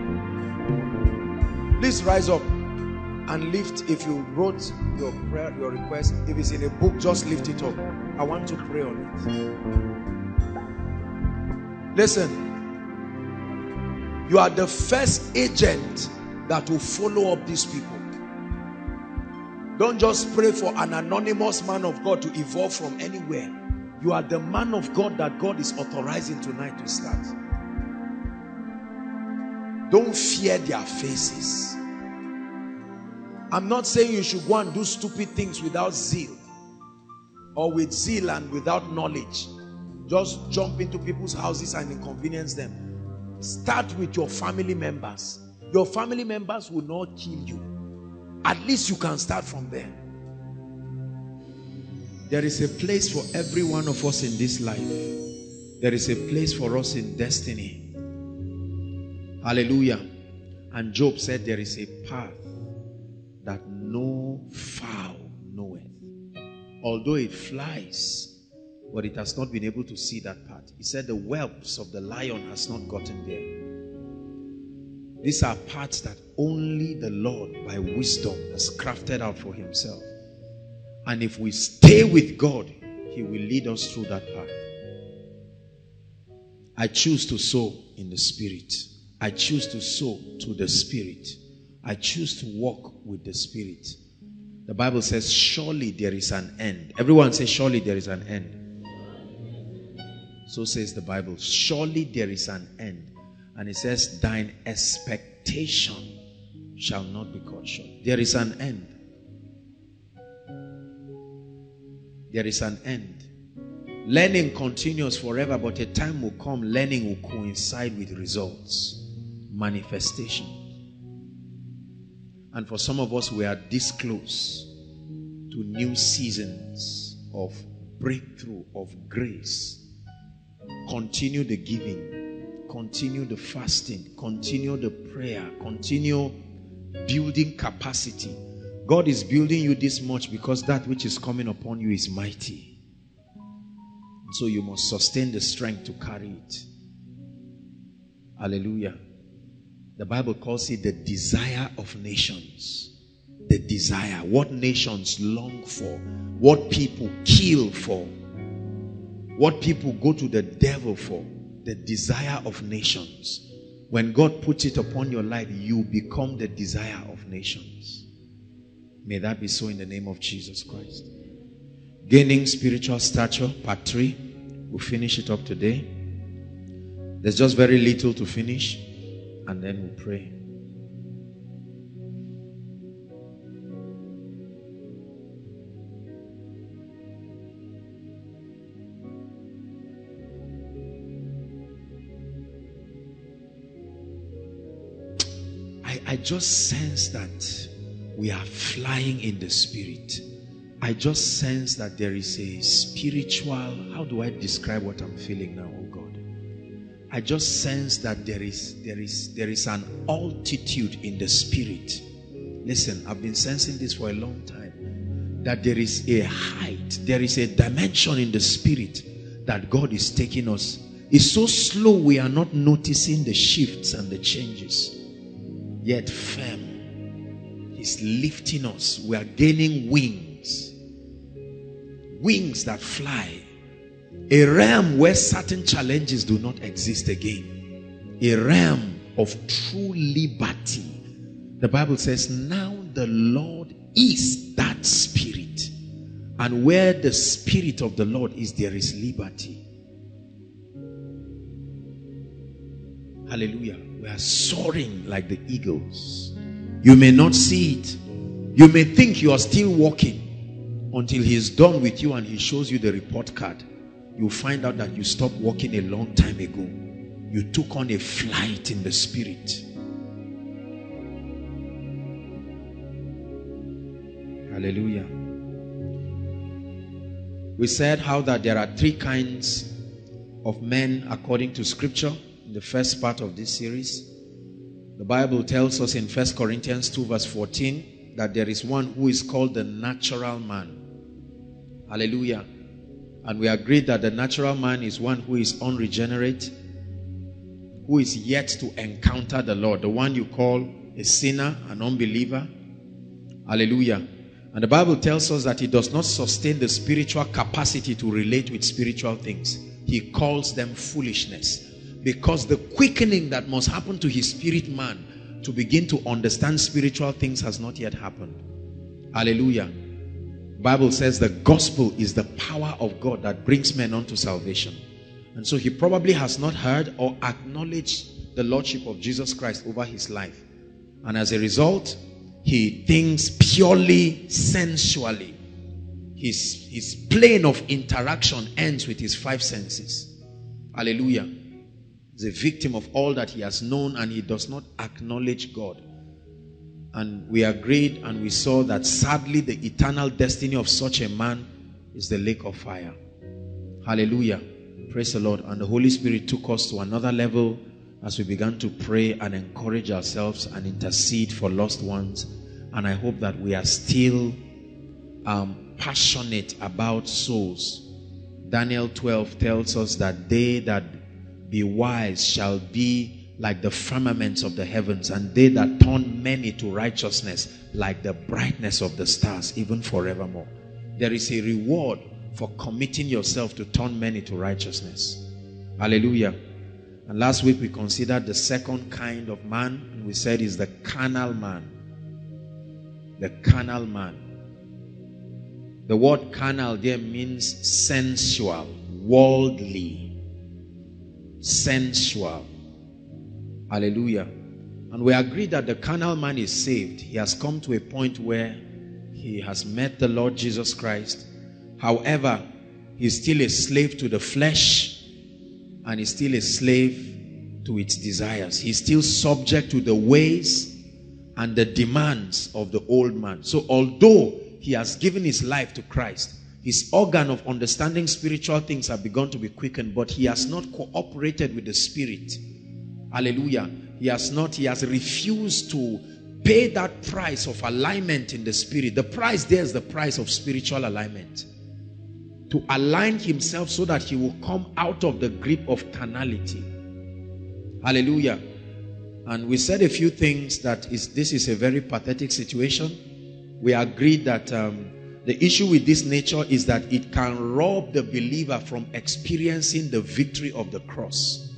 Please rise up and lift. If you wrote your prayer, your request, if it's in a book, just lift it up. I want to pray on it. Listen. You are the first agent that will follow up these people. Don't just pray for an anonymous man of God to evolve from anywhere. You are the man of God that God is authorizing tonight to start. Don't fear their faces. I'm not saying you should go and do stupid things without zeal, or with zeal and without knowledge. Just jump into people's houses and inconvenience them. Start with your family members. Your family members will not kill you. At least you can start from there. There is a place for every one of us in this life. There is a place for us in destiny. Hallelujah. And Job said, there is a path that no fowl knoweth. Although it flies, but it has not been able to see that path. He said, the whelps of the lion has not gotten there. These are paths that only the Lord, by wisdom, has crafted out for himself. And if we stay with God, he will lead us through that path. I choose to sow in the Spirit. I choose to sow to the Spirit. I choose to walk with the Spirit. The Bible says, surely there is an end. Everyone say, surely there is an end. So says the Bible, surely there is an end. And it says, thine expectation shall not be cut short. There is an end. There is an end. Learning continues forever, but a time will come, learning will coincide with results, manifestation. And for some of us, we are this close to new seasons of breakthrough, of grace. Continue the giving, continue the fasting, continue the prayer, continue building capacity. God is building you this much because that which is coming upon you is mighty. So you must sustain the strength to carry it. Hallelujah. The Bible calls it the desire of nations. The desire. What nations long for. What people kill for. What people go to the devil for. The desire of nations. When God puts it upon your life, you become the desire of nations. May that be so in the name of Jesus Christ. Gaining spiritual stature, part three. We'll finish it up today. There's just very little to finish, and then we'll pray. I, I just sense that we are flying in the Spirit. I just sense that there is a spiritual, how do I describe what I'm feeling now, oh God? I just sense that there is, there is, there is an altitude in the Spirit. Listen, I've been sensing this for a long time. That there is a height, there is a dimension in the Spirit that God is taking us. It's so slow we are not noticing the shifts and the changes. Yet firm, He's lifting us. We are gaining wings. Wings that fly. A realm where certain challenges do not exist again. A realm of true liberty. The Bible says, now the Lord is that Spirit. And where the Spirit of the Lord is, there is liberty. Hallelujah. We are soaring like the eagles. You may not see it. You may think you are still walking. Until He is done with you and He shows you the report card, you find out that you stopped walking a long time ago. You took on a flight in the Spirit. Hallelujah. We said how that there are three kinds of men according to Scripture in the first part of this series. The Bible tells us in First Corinthians two verse fourteen that there is one who is called the natural man. Hallelujah. And we agreed that the natural man is one who is unregenerate, who is yet to encounter the Lord. The one you call a sinner, an unbeliever. Hallelujah. And the Bible tells us that it does not sustain the spiritual capacity to relate with spiritual things. He calls them foolishness. Because the quickening that must happen to his spirit man to begin to understand spiritual things has not yet happened. Hallelujah. Bible says the gospel is the power of God that brings men unto salvation. And so he probably has not heard or acknowledged the Lordship of Jesus Christ over his life. And as a result, he thinks purely sensually. His, his plane of interaction ends with his five senses. Hallelujah. He's a victim of all that he has known, and he does not acknowledge God. And we agreed and we saw that sadly the eternal destiny of such a man is the lake of fire. Hallelujah. Praise the Lord. And the Holy Spirit took us to another level as we began to pray and encourage ourselves and intercede for lost ones. And I hope that we are still um, passionate about souls. Daniel twelve tells us that they that be wise shall be like the firmaments of the heavens, and they that turn many to righteousness like the brightness of the stars, even forevermore. There is a reward for committing yourself to turn many to righteousness. Hallelujah. And last week we considered the second kind of man, and we said is the carnal man. The carnal man. The word carnal there means sensual, worldly, sensual. Hallelujah. And we agreed that the carnal man is saved. He has come to a point where he has met the Lord Jesus Christ. However, he's still a slave to the flesh, and he's still a slave to its desires. He's still subject to the ways and the demands of the old man. So although he has given his life to Christ, his organ of understanding spiritual things have begun to be quickened, but he has not cooperated with the Spirit. Hallelujah. He has not, he has refused to pay that price of alignment in the Spirit. The price there is the price of spiritual alignment. To align himself so that he will come out of the grip of carnality. Hallelujah. And we said a few things that is, this is a very pathetic situation. We agreed that um, the issue with this nature is that it can rob the believer from experiencing the victory of the cross.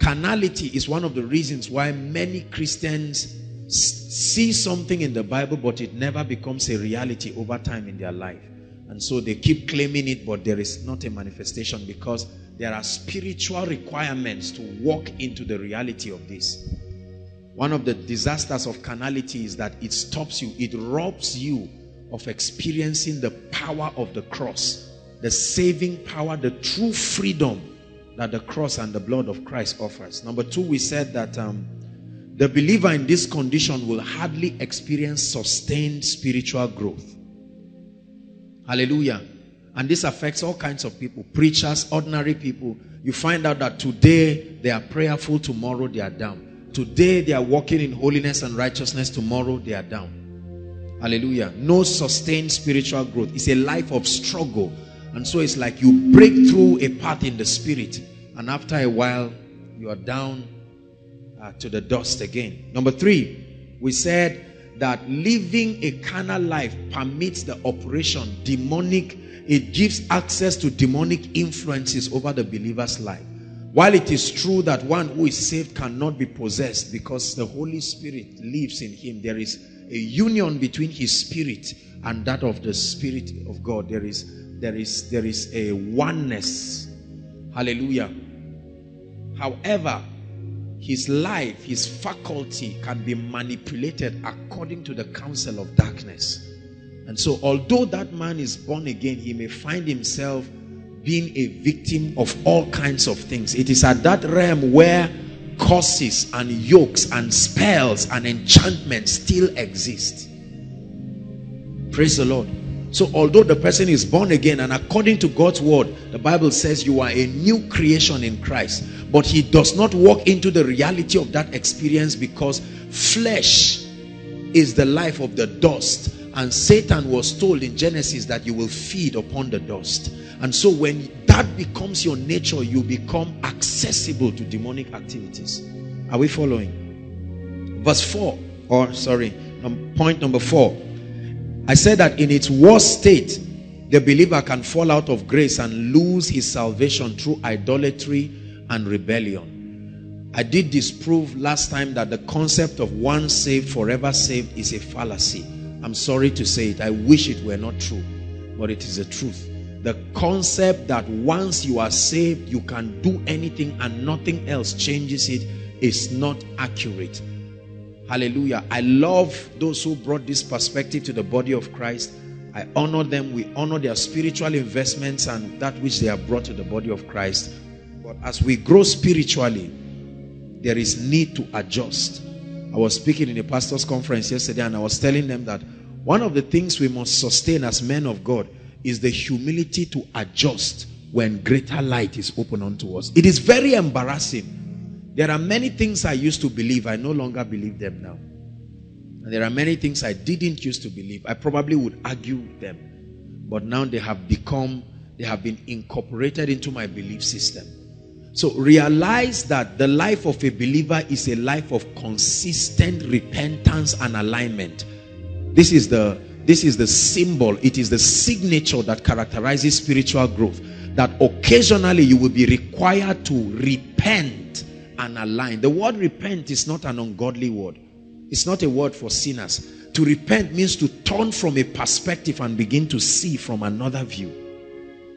Carnality is one of the reasons why many Christians see something in the Bible, but it never becomes a reality over time in their life. And so they keep claiming it, but there is not a manifestation, because there are spiritual requirements to walk into the reality of this. One of the disasters of carnality is that it stops you, it robs you of experiencing the power of the cross, the saving power, the true freedom that the cross and the blood of Christ offers. Number two, we said that um, the believer in this condition will hardly experience sustained spiritual growth. Hallelujah. And this affects all kinds of people. Preachers, ordinary people. You find out that today they are prayerful, tomorrow they are down. Today they are walking in holiness and righteousness, tomorrow they are down. Hallelujah. No sustained spiritual growth. It's a life of struggle. And so it's like you break through a path in the Spirit, and after a while you are down uh, to the dust again. Number three, we said that living a carnal life permits the operation demonic, it gives access to demonic influences over the believer's life. While it is true that one who is saved cannot be possessed because the Holy Spirit lives in him, there is a union between his spirit and that of the Spirit of God. There is, there is, there is a oneness. Hallelujah. However, his life, his faculty can be manipulated according to the counsel of darkness. And so although that man is born again, he may find himself being a victim of all kinds of things. It is at that realm where curses and yokes and spells and enchantments still exist. Praise the Lord. So although the person is born again, and according to God's word, the Bible says you are a new creation in Christ, but he does not walk into the reality of that experience, because flesh is the life of the dust, and Satan was told in Genesis that you will feed upon the dust. And so when that becomes your nature, you become accessible to demonic activities. Are we following? Verse four, or sorry, um, point number four. I said that in its worst state, the believer can fall out of grace and lose his salvation through idolatry and rebellion. I did disprove last time that the concept of once saved, forever saved is a fallacy. I'm sorry to say it. I wish it were not true, but it is the truth. The concept that once you are saved, you can do anything and nothing else changes it is not accurate. Hallelujah. I love those who brought this perspective to the body of Christ. I honor them. We honor their spiritual investments and that which they have brought to the body of Christ. But as we grow spiritually, there is need to adjust. I was speaking in a pastor's conference yesterday, and I was telling them that one of the things we must sustain as men of God is the humility to adjust when greater light is open unto us. It is very embarrassing. There are many things I used to believe. I no longer believe them now. And there are many things I didn't used to believe. I probably would argue with them. But now they have become, they have been incorporated into my belief system. So realize that the life of a believer is a life of consistent repentance and alignment. This is the This is the symbol, it is the signature that characterizes spiritual growth. That occasionally you will be required to repent and align. The word repent is not an ungodly word. It's not a word for sinners. To repent means to turn from a perspective and begin to see from another view.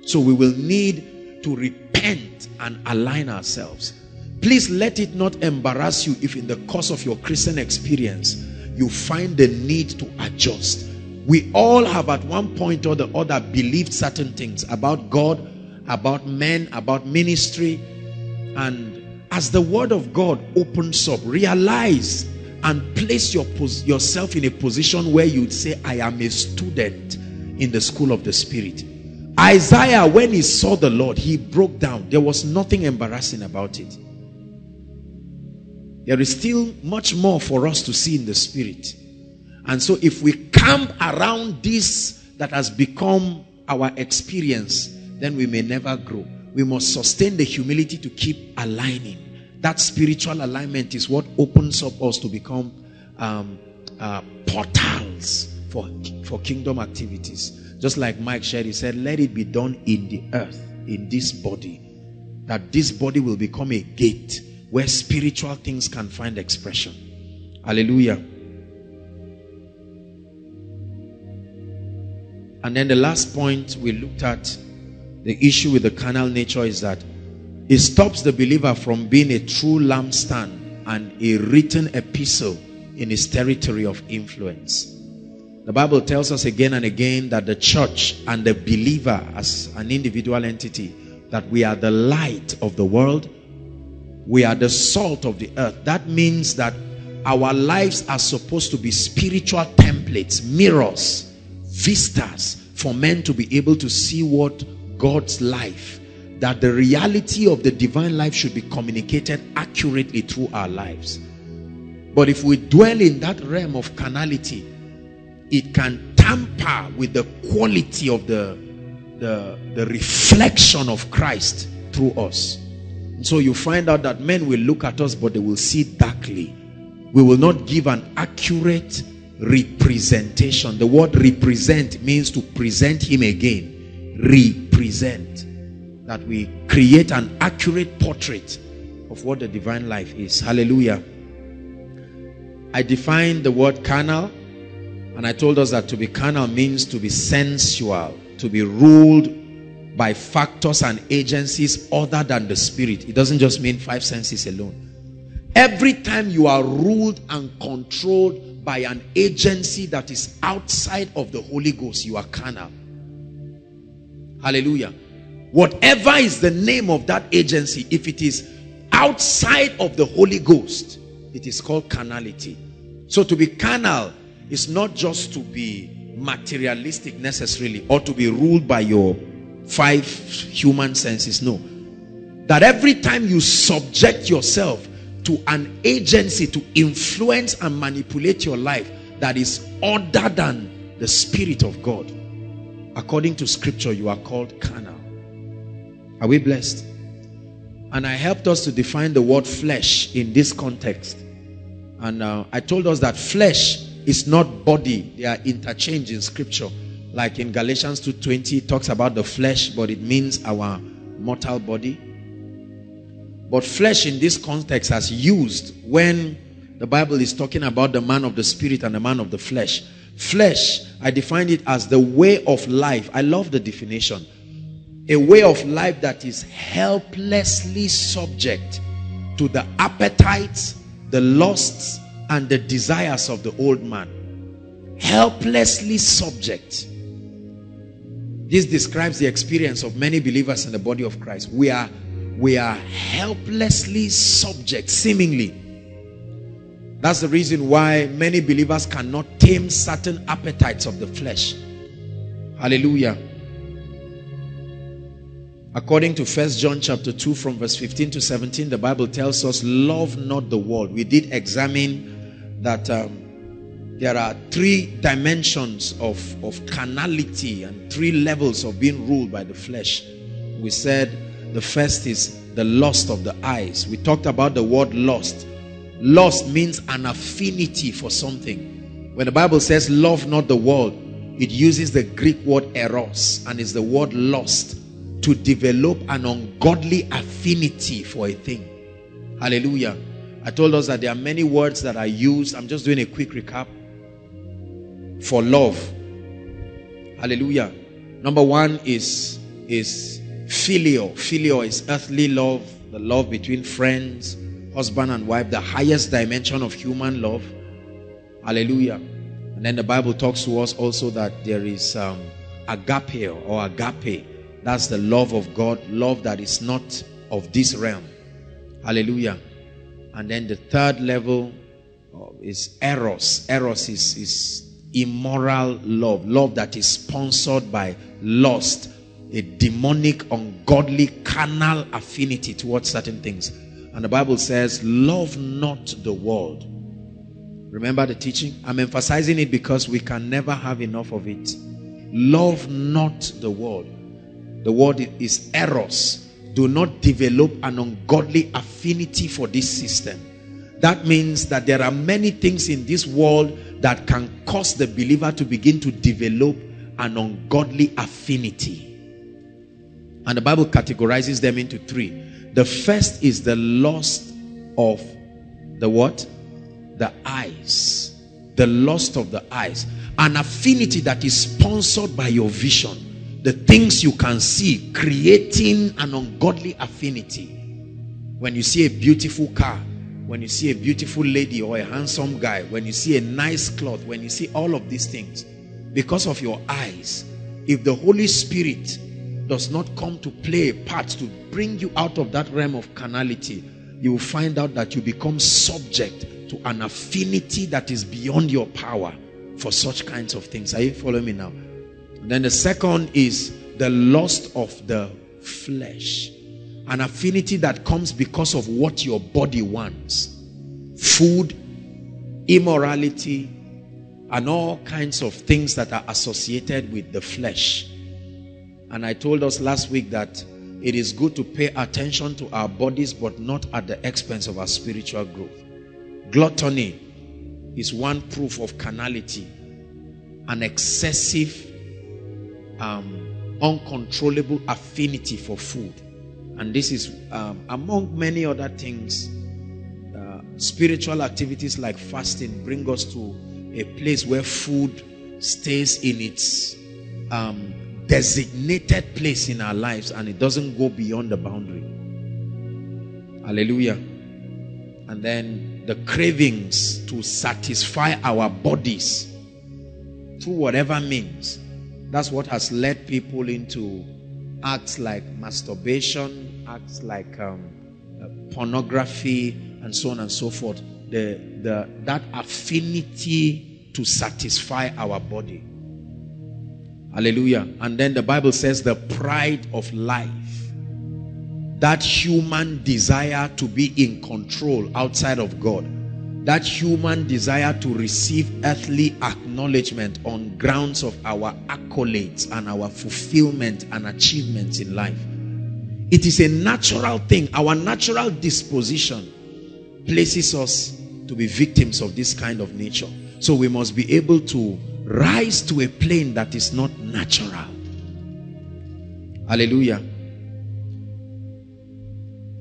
So we will need to repent and align ourselves. Please let it not embarrass you if in the course of your Christian experience, you find the need to adjust. We all have at one point or the other believed certain things about God, about men, about ministry. And as the word of God opens up, realize and place your yourself in a position where you'd say, I am a student in the school of the Spirit. Isaiah, when he saw the Lord, he broke down. There was nothing embarrassing about it. There is still much more for us to see in the Spirit. And so if we camp around this that has become our experience, then we may never grow. We must sustain the humility to keep aligning. That spiritual alignment is what opens up us to become um, uh, portals for, for kingdom activities. Just like Mike shared, he said, let it be done in the earth, in this body. That this body will become a gate where spiritual things can find expression. Hallelujah. And then the last point we looked at, the issue with the carnal nature is that it stops the believer from being a true lampstand and a written epistle in his territory of influence. The Bible tells us again and again that the church and the believer as an individual entity, that we are the light of the world, we are the salt of the earth. That means that our lives are supposed to be spiritual templates, mirrors, vistas for men to be able to see what God's life, that the reality of the divine life should be communicated accurately through our lives. But if we dwell in that realm of carnality, it can tamper with the quality of the, the, the reflection of Christ through us. And so you find out that men will look at us, but they will see darkly. We will not give an accurate representation. The word represent means to present him again. Represent. That we create an accurate portrait of what the divine life is. Hallelujah. I defined the word carnal, and I told us that to be carnal means to be sensual, to be ruled by factors and agencies other than the spirit. It doesn't just mean five senses alone. Every time you are ruled and controlled by an agency that is outside of the Holy Ghost, you are carnal. Hallelujah. Whatever is the name of that agency, if it is outside of the Holy Ghost, it is called carnality. So to be carnal is not just to be materialistic necessarily, or to be ruled by your five human senses. No. That every time you subject yourself to an agency to influence and manipulate your life that is other than the Spirit of God, according to scripture, you are called carnal. Are we blessed? And I helped us to define the word flesh in this context. And uh, I told us that flesh is not body. They are interchanged in scripture. Like in Galatians two twenty, it talks about the flesh, but it means our mortal body. But flesh in this context as used when the Bible is talking about the man of the spirit and the man of the flesh. Flesh, I define it as the way of life. I love the definition. A way of life that is helplessly subject to the appetites, the lusts, and the desires of the old man. Helplessly subject. This describes the experience of many believers in the body of Christ. We are We are helplessly subject, seemingly. That's the reason why many believers cannot tame certain appetites of the flesh. Hallelujah. According to First John chapter two from verse fifteen to seventeen, the Bible tells us, love not the world. We did examine that um, there are three dimensions of, of carnality and three levels of being ruled by the flesh. We said the first is the lust of the eyes. We talked about the word lust. Lust means an affinity for something. When the Bible says love not the world, it uses the Greek word eros, and it's the word lust. To develop an ungodly affinity for a thing. Hallelujah. I told us that there are many words that are used. I'm just doing a quick recap. For love. Hallelujah. Number one is, is filial. Filial is earthly love. The love between friends, husband and wife. The highest dimension of human love. Hallelujah. And then the Bible talks to us also that there is um, agapeo or agape. That's the love of God, love that is not of this realm. Hallelujah. And then the third level is eros. Eros is, is immoral love, love that is sponsored by lust, a demonic, ungodly, carnal affinity towards certain things. And the Bible says, love not the world. Remember the teaching? I'm emphasizing it because we can never have enough of it. Love not the world. The word is eros. Do not develop an ungodly affinity for this system. That means that there are many things in this world that can cause the believer to begin to develop an ungodly affinity. And the Bible categorizes them into three. The first is the lust of the what? The eyes. The lust of the eyes. An affinity that is sponsored by your vision. The things you can see, creating an ungodly affinity. When you see a beautiful car, when you see a beautiful lady or a handsome guy, when you see a nice cloth, when you see all of these things, because of your eyes, if the Holy Spirit does not come to play a part to bring you out of that realm of carnality, you will find out that you become subject to an affinity that is beyond your power for such kinds of things. Are you following me now? Then the second is the lust of the flesh. An affinity that comes because of what your body wants. Food, immorality, and all kinds of things that are associated with the flesh. And I told us last week that it is good to pay attention to our bodies, but not at the expense of our spiritual growth. Gluttony is one proof of carnality. An excessive Um, uncontrollable affinity for food, and this is um, among many other things. Uh, spiritual activities like fasting bring us to a place where food stays in its um, designated place in our lives, and it doesn't go beyond the boundary. Hallelujah. And then the cravings to satisfy our bodies through whatever means. That's what has led people into acts like masturbation, acts like um, pornography, and so on and so forth. The, the, that affinity to satisfy our body. Hallelujah. And then the Bible says the pride of life. That human desire to be in control outside of God. That human desire to receive earthly acknowledgement on grounds of our accolades and our fulfillment and achievements in life. It is a natural thing. Our natural disposition places us to be victims of this kind of nature. So we must be able to rise to a plane that is not natural. Hallelujah.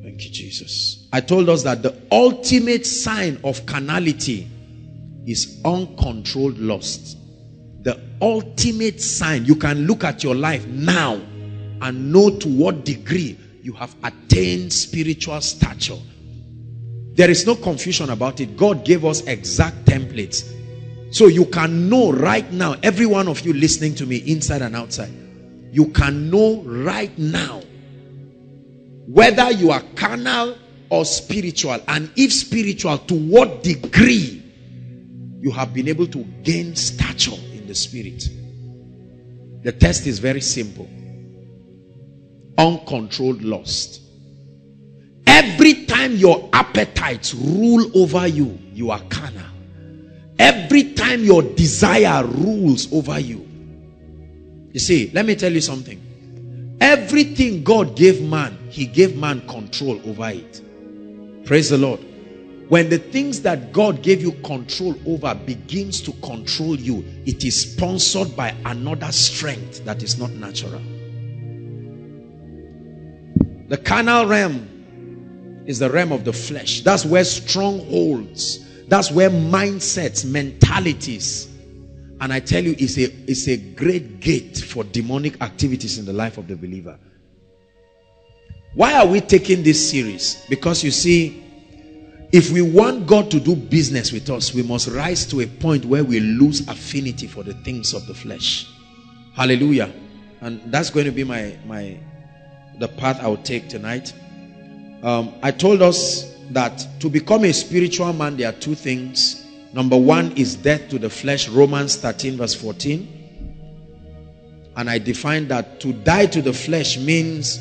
Thank you, Jesus. I told us that the ultimate sign of carnality is uncontrolled lust. The ultimate sign. You can look at your life now and know to what degree you have attained spiritual stature. There is no confusion about it. God gave us exact templates. So you can know right now, every one of you listening to me inside and outside, you can know right now whether you are carnal or spiritual, and if spiritual, to what degree you have been able to gain stature in the spirit. The test is very simple. uncontrolled lust. Every time your appetites rule over you, you are carnal. Every time your desire rules over you. You see, let me tell you something. Everything God gave man, he gave man control over it. Praise the Lord. When the things that God gave you control over begins to control you, it is sponsored by another strength that is not natural. The carnal realm is the realm of the flesh. That's where strongholds, that's where mindsets, mentalities, and I tell you, it's a, it's a great gate for demonic activities in the life of the believer. Why are we taking this series? Because you see, if we want God to do business with us, we must rise to a point where we lose affinity for the things of the flesh. Hallelujah. And that's going to be my my the path I'll take tonight. Um, I told us that to become a spiritual man, there are two things. Number one is death to the flesh, Romans thirteen verse fourteen. And I defined that to die to the flesh means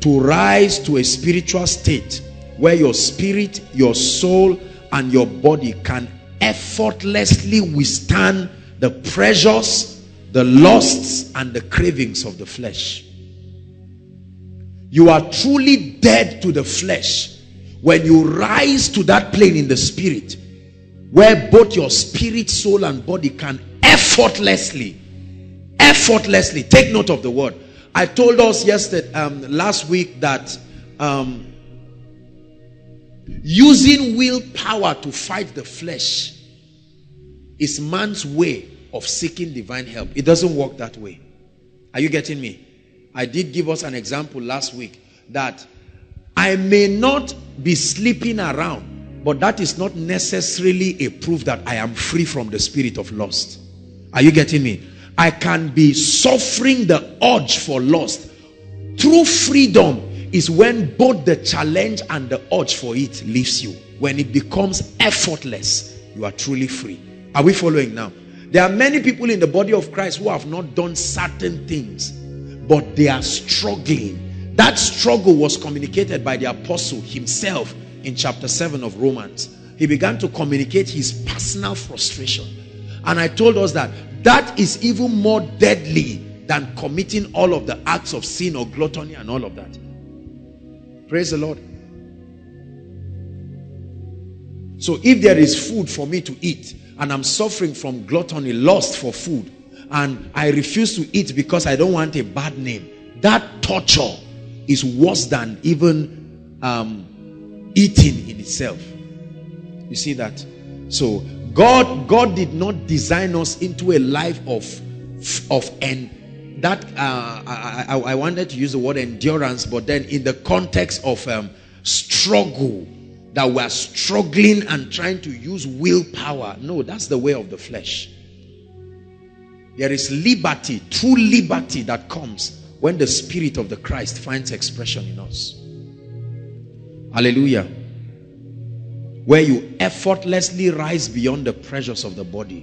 to rise to a spiritual state where your spirit, your soul, and your body can effortlessly withstand the pressures, the lusts, and the cravings of the flesh. You are truly dead to the flesh when you rise to that plane in the spirit, where both your spirit, soul, and body can effortlessly, effortlessly, take note of the word. I told us yesterday, um, last week that um, using willpower to fight the flesh is man's way of seeking divine help. It doesn't work that way. Are you getting me? I did give us an example last week that I may not be sleeping around, but that is not necessarily a proof that I am free from the spirit of lust. Are you getting me? I can be suffering the urge for lust. True freedom is when both the challenge and the urge for it leaves you. When it becomes effortless, you are truly free. Are we following now? There are many people in the body of Christ who have not done certain things, but they are struggling. That struggle was communicated by the apostle himself in chapter seven of Romans. He began to communicate his personal frustration. And I told us that that is even more deadly than committing all of the acts of sin or gluttony and all of that. Praise the Lord. So if there is food for me to eat and I'm suffering from gluttony, lust for food, and I refuse to eat because I don't want a bad name, that torture is worse than even um, eating in itself. You see that? So God, God did not design us into a life of, of end. That uh, I, I, I wanted to use the word endurance, but then in the context of um, struggle, that we are struggling and trying to use willpower. No, that's the way of the flesh. There is liberty, true liberty, that comes when the spirit of the Christ finds expression in us. Hallelujah. Where you effortlessly rise beyond the pressures of the body.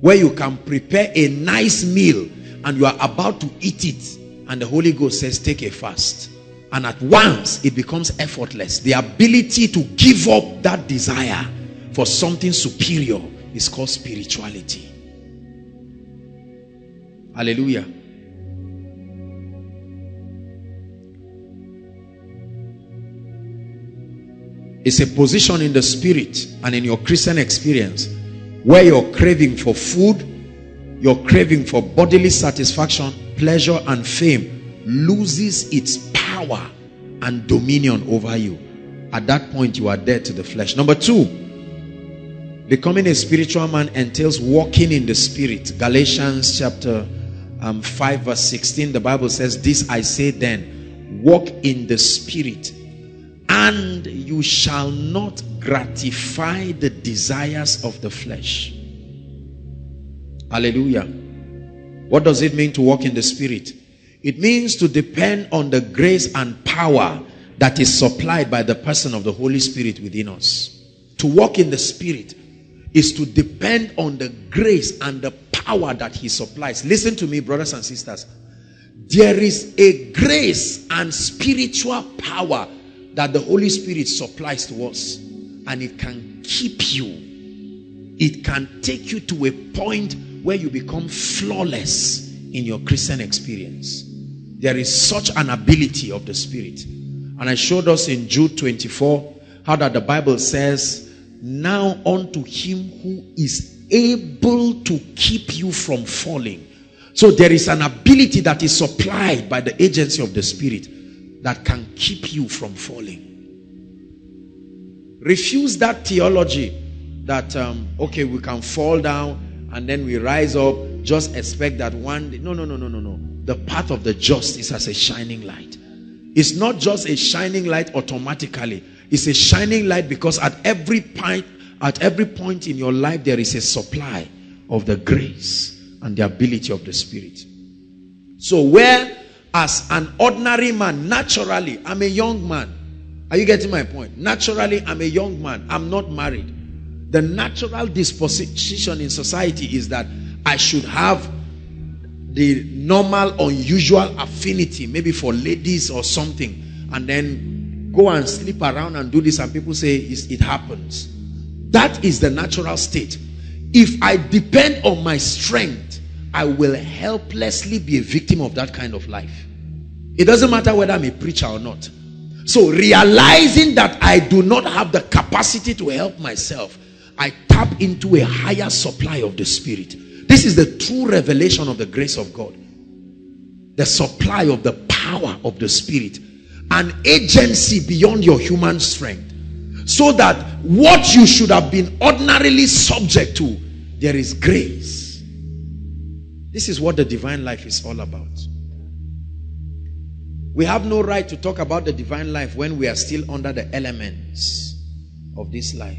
Where you can prepare a nice meal and you are about to eat it, and the Holy Ghost says, take a fast. And at once, it becomes effortless. The ability to give up that desire for something superior is called spirituality. Hallelujah. It's a position in the spirit and in your Christian experience where you're craving for food, your craving for bodily satisfaction, pleasure, and fame loses its power and dominion over you. At that point, you are dead to the flesh. Number two, becoming a spiritual man entails walking in the spirit. Galatians chapter um, five verse sixteen, the Bible says, this I say then, walk in the spirit, and you shall not gratify the desires of the flesh. Hallelujah. What does it mean to walk in the spirit? It means to depend on the grace and power that is supplied by the person of the Holy Spirit within us. To walk in the spirit is to depend on the grace and the power that he supplies. Listen to me, brothers and sisters. There is a grace and spiritual power that the Holy Spirit supplies to us, and it can keep you. It can take you to a point where you become flawless in your Christian experience. There is such an ability of the Spirit. And I showed us in Jude twenty-four how that the Bible says, now unto him who is able to keep you from falling. So there is an ability that is supplied by the agency of the Spirit that can keep you from falling. Refuse that theology that, um, okay, we can fall down and then we rise up. Just expect that one day. No, no, no, no, no, no. The path of the just is as a shining light. It's not just a shining light automatically. It's a shining light because at every point, at every point in your life, there is a supply of the grace and the ability of the Spirit. So where as an ordinary man, naturally, I'm a young man. Are you getting my point? Naturally, I'm a young man. I'm not married. The natural disposition in society is that I should have the normal, unusual affinity, maybe for ladies or something, and then go and sleep around and do this, and people say it happens. That is the natural state. If I depend on my strength, I will helplessly be a victim of that kind of life. It doesn't matter whether I'm a preacher or not. So realizing that I do not have the capacity to help myself, I tap into a higher supply of the Spirit. This is the true revelation of the grace of God. The supply of the power of the Spirit. An agency beyond your human strength. So that what you should have been ordinarily subject to, there is grace. This is what the divine life is all about. We have no right to talk about the divine life when we are still under the elements of this life.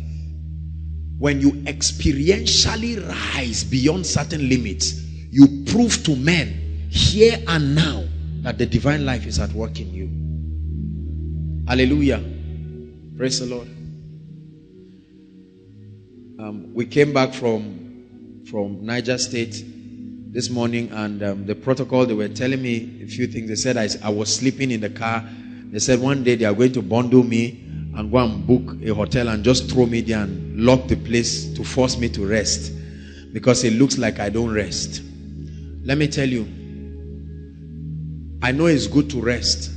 When you experientially rise beyond certain limits, you prove to men here and now that the divine life is at work in you. Hallelujah. Praise the Lord. Um, we came back from, from Niger State this morning, and um, the protocol, they were telling me a few things. They said I, I was sleeping in the car. They said one day they are going to bundle me and go and book a hotel and just throw me there and lock the place to force me to rest, because it looks like I don't rest. Let me tell you, I know it's good to rest,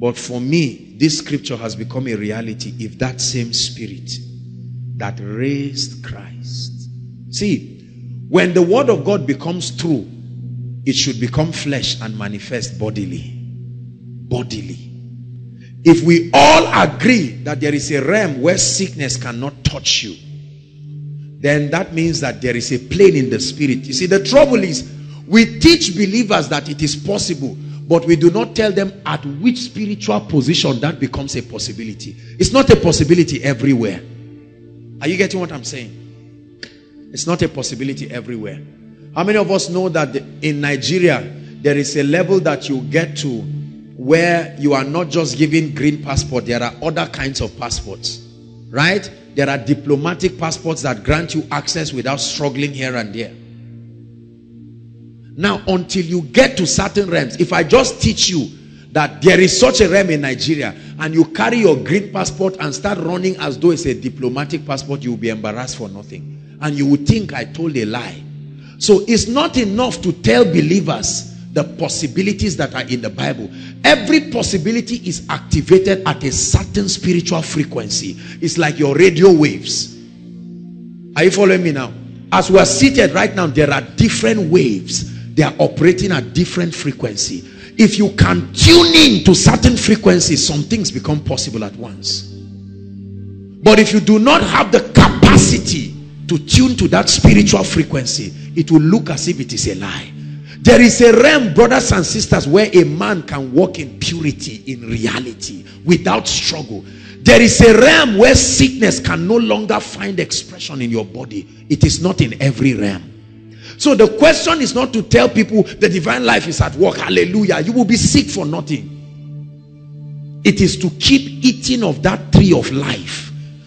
but for me, this scripture has become a reality. If that same Spirit that raised Christ, see, when the word of God becomes true, it should become flesh and manifest bodily. Bodily. If we all agree that there is a realm where sickness cannot touch you, then that means that there is a plane in the Spirit. You see, the trouble is, we teach believers that it is possible, but we do not tell them at which spiritual position that becomes a possibility. It's not a possibility everywhere. Are you getting what I'm saying? It's not a possibility everywhere. How many of us know that in Nigeria, there is a level that you get to where you are not just given green passport, there are other kinds of passports, right? There are diplomatic passports that grant you access without struggling here and there. Now, until you get to certain realms, if I just teach you that there is such a realm in Nigeria and you carry your green passport and start running as though it's a diplomatic passport, you will be embarrassed for nothing. And you would think I told a lie. So it's not enough to tell believers the possibilities that are in the Bible. Every possibility is activated at a certain spiritual frequency. It's like your radio waves. Are you following me now? As we are seated right now, there are different waves. They are operating at different frequency. If you can tune in to certain frequencies, some things become possible at once. But if you do not have the capacity to tune to that spiritual frequency, it will look as if it is a lie. There is a realm, brothers and sisters, where a man can walk in purity, in reality, without struggle. There is a realm where sickness can no longer find expression in your body. It is not in every realm. So the question is not to tell people the divine life is at work. Hallelujah. You will be sick for nothing. It is to keep eating of that tree of life.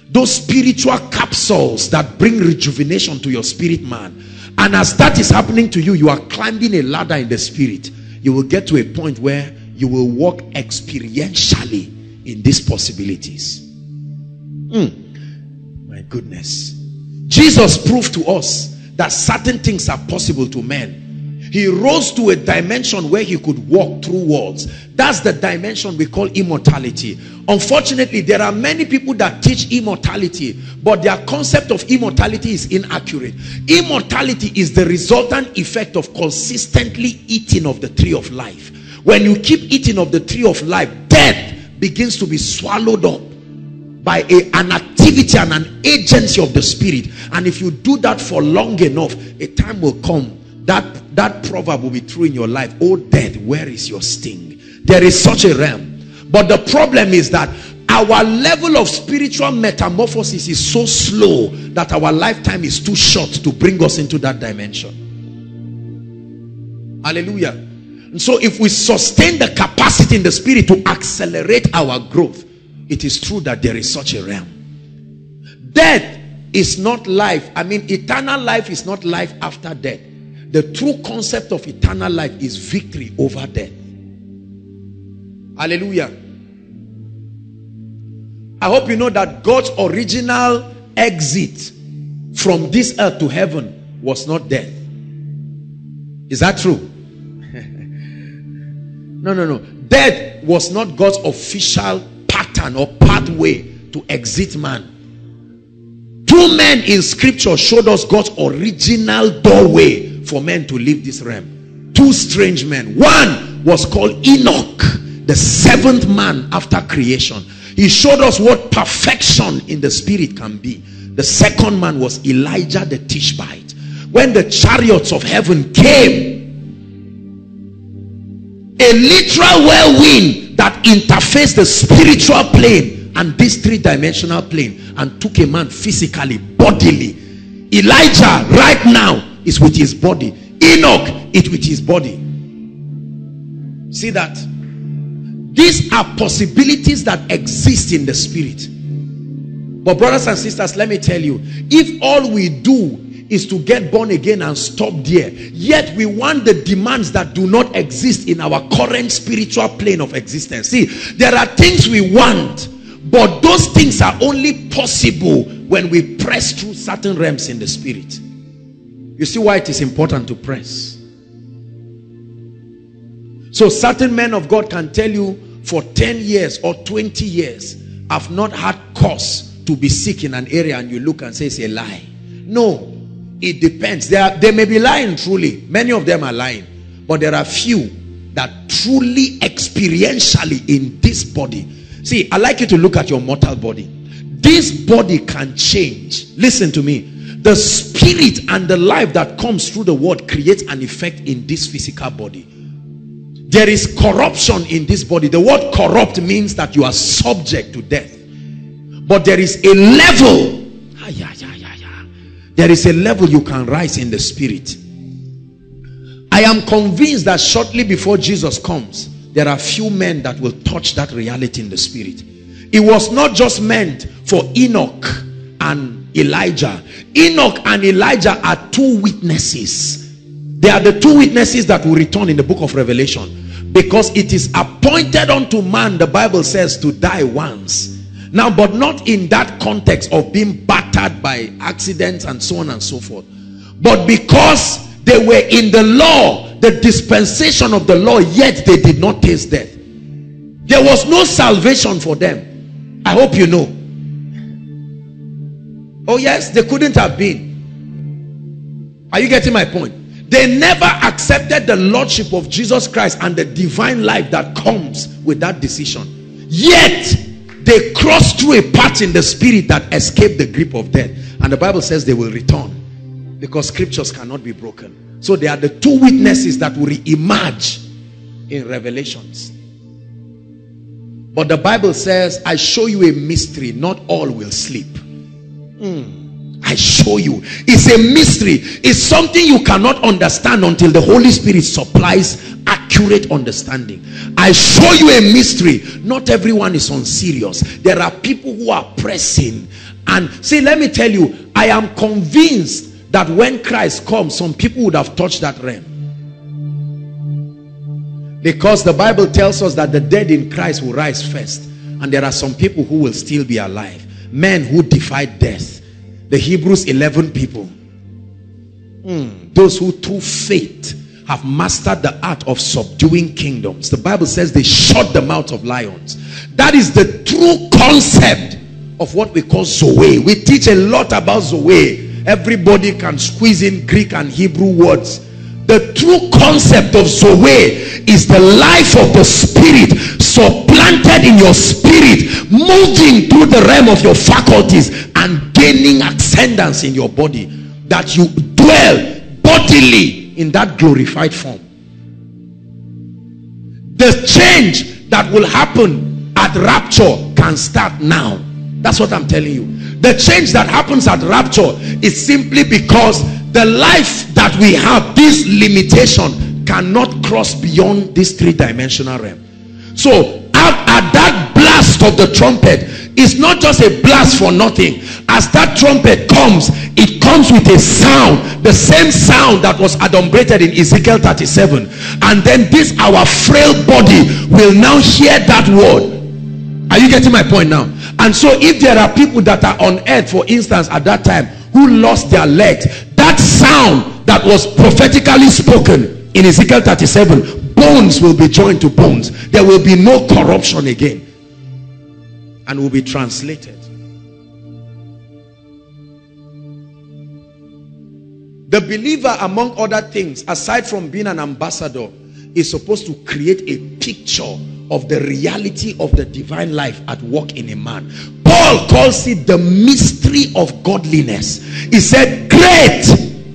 Those spiritual capsules that bring rejuvenation to your spirit man. And as that is happening to you, you are climbing a ladder in the Spirit. you will get to a point where you will walk experientially in these possibilities. Mm. My goodness. Jesus proved to us that certain things are possible to men. He rose to a dimension where he could walk through walls. That's the dimension we call immortality. Unfortunately, there are many people that teach immortality, but their concept of immortality is inaccurate. Immortality is the resultant effect of consistently eating of the tree of life. When you keep eating of the tree of life, death begins to be swallowed up by a, an activity and an agency of the spirit. And if you do that for long enough, a time will come that that proverb will be true in your life: oh death, where is your sting? There is such a realm. But the problem is that our level of spiritual metamorphosis is so slow that our lifetime is too short to bring us into that dimension. Hallelujah. And so if we sustain the capacity in the spirit to accelerate our growth, it is true that there is such a realm. Death is not life. I mean, eternal life is not life after death. The true concept of eternal life is victory over death. Hallelujah. I hope you know that God's original exit from this earth to heaven was not death. Is that true? No, no, no. Death was not God's official pattern or pathway to exit man. Two men in scripture showed us God's original doorway for men to leave this realm. Two strange men. One was called Enoch, the seventh man after creation. He showed us what perfection in the spirit can be. The second man was Elijah the Tishbite. When the chariots of heaven came, a literal whirlwind that interfaced the spiritual plane and this three-dimensional plane and took a man physically, bodily. Elijah right now is with his body. Enoch it with his body. See that? These are possibilities that exist in the spirit. But brothers and sisters, let me tell you, if all we do is to get born again and stop there, yet we want the demands that do not exist in our current spiritual plane of existence. See, there are things we want, but those things are only possible when we press through certain realms in the spirit. You see why it is important to press. So certain men of God can tell you for ten years or twenty years, I've not had cause to be sick in an area, and you look and say it's a lie. No, it depends. They, are, they may be lying truly. Many of them are lying. But there are few that truly experientially in this body. See, I'd like you to look at your mortal body. This body can change. Listen to me. The spirit and the life that comes through the word creates an effect in this physical body. There is corruption in this body. The word corrupt means that you are subject to death. But there is a level. There is a level you can rise in the spirit. I am convinced that shortly before Jesus comes, there are few men that will touch that reality in the spirit. It was not just meant for Enoch and Elijah. Enoch and Elijah are two witnesses. They are the two witnesses that will return in the book of Revelation, because it is appointed unto man, the Bible says, to die once. Now, but not in that context of being battered by accidents and so on and so forth, but because they were in the law, the dispensation of the law, yet they did not taste death. There was no salvation for them. I hope you know. Oh yes, they couldn't have been. Are you getting my point? They never accepted the lordship of Jesus Christ and the divine life that comes with that decision. Yet, they crossed through a path in the spirit that escaped the grip of death. And the Bible says they will return, because scriptures cannot be broken. So they are the two witnesses that will re-emerge in Revelations. But the Bible says, I show you a mystery, not all will sleep. Mm. I show you. It's a mystery. It's something you cannot understand until the Holy Spirit supplies accurate understanding. I show you a mystery. Not everyone is unserious. There are people who are pressing. And see, let me tell you, I am convinced that when Christ comes, some people would have touched that realm. Because the Bible tells us that the dead in Christ will rise first. And there are some people who will still be alive. Men who defied death. The Hebrews eleven people. Mm. Those who through faith have mastered the art of subduing kingdoms. The Bible says they shut the mouth of lions. That is the true concept of what we call Zoe. We teach a lot about Zoe. Everybody can squeeze in Greek and Hebrew words. The true concept of Zoe is the life of the spirit supplanted in your spirit, moving through the realm of your faculties and gaining ascendance in your body, that you dwell bodily in that glorified form. The change that will happen at rapture can start now. That's what I'm telling you. The change that happens at rapture is simply because the life that we have, this limitation, cannot cross beyond this three-dimensional realm. So at, at that blast of the trumpet, it's not just a blast for nothing. As that trumpet comes, it comes with a sound, the same sound that was adumbrated in Ezekiel thirty-seven. And then this, our frail body, will now hear that word. Are you getting my point now? And so if there are people that are on earth, for instance, at that time, who lost their legs, that sound that was prophetically spoken in Ezekiel thirty-seven, bones will be joined to bones. There will be no corruption again. And will be translated. The believer, among other things, aside from being an ambassador, is supposed to create a picture of the reality of the divine life at work in a man. Paul calls it the mystery of godliness. He said, great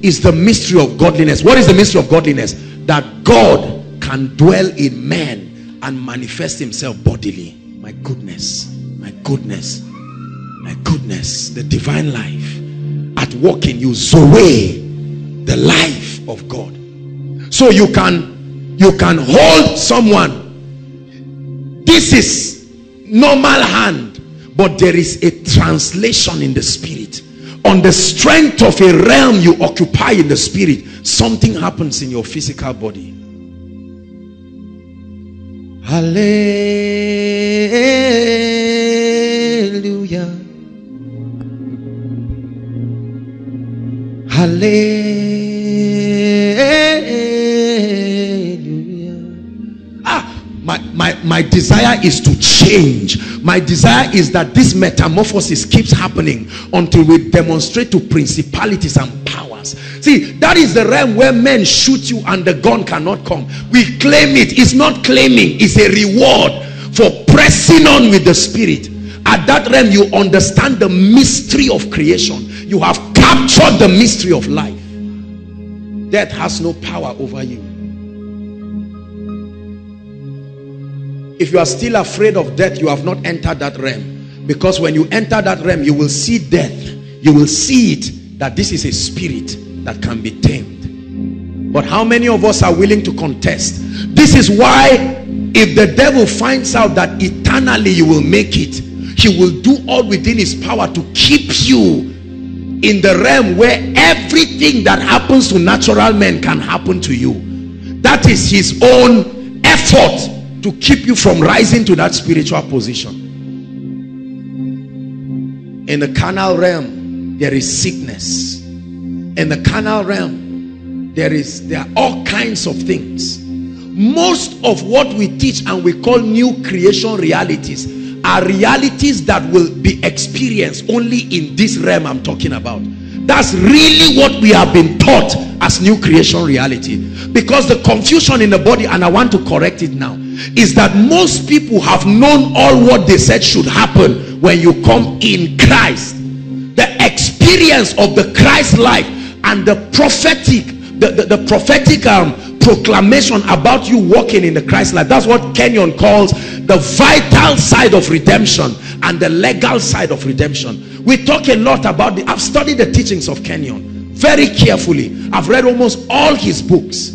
is the mystery of godliness. What is the mystery of godliness? That God can dwell in man and manifest himself bodily. My goodness, my goodness, my goodness. The divine life at work in you. Zoe, the life of God. So you can, you can hold someone. This is normal hand, but there is a translation in the spirit. On the strength of a realm you occupy in the spirit, something happens in your physical body. Hallelujah. Hallelujah. Ah! My, my, my desire is to change. My desire is that this metamorphosis keeps happening until we demonstrate to principalities and powers. See, that is the realm where men shoot you and the gun cannot come. We claim it. It's not claiming. It's a reward for pressing on with the spirit. At that realm, you understand the mystery of creation. You have captured the mystery of life. Death has no power over you. If you are still afraid of death, you have not entered that realm. Because when you enter that realm, you will see death. You will see it, that this is a spirit that can be tamed. But how many of us are willing to contest? This is why if the devil finds out that eternally you will make it, he will do all within his power to keep you in the realm where everything that happens to natural men can happen to you. That is his own effort to keep you from rising to that spiritual position. In the carnal realm, there is sickness. In the carnal realm, there is there are all kinds of things. Most of what we teach and we call new creation realities are realities that will be experienced only in this realm I'm talking about. That's really what we have been taught as new creation reality. Because the confusion in the body, and I want to correct it now, is that most people have known all what they said should happen when you come in Christ. The experience of the Christ life and the prophetic, the, the, the prophetic um, proclamation about you walking in the Christ life. That's what Kenyon calls the vital side of redemption and the legal side of redemption. We talk a lot about the, I've studied the teachings of Kenyon very carefully. I've read almost all his books.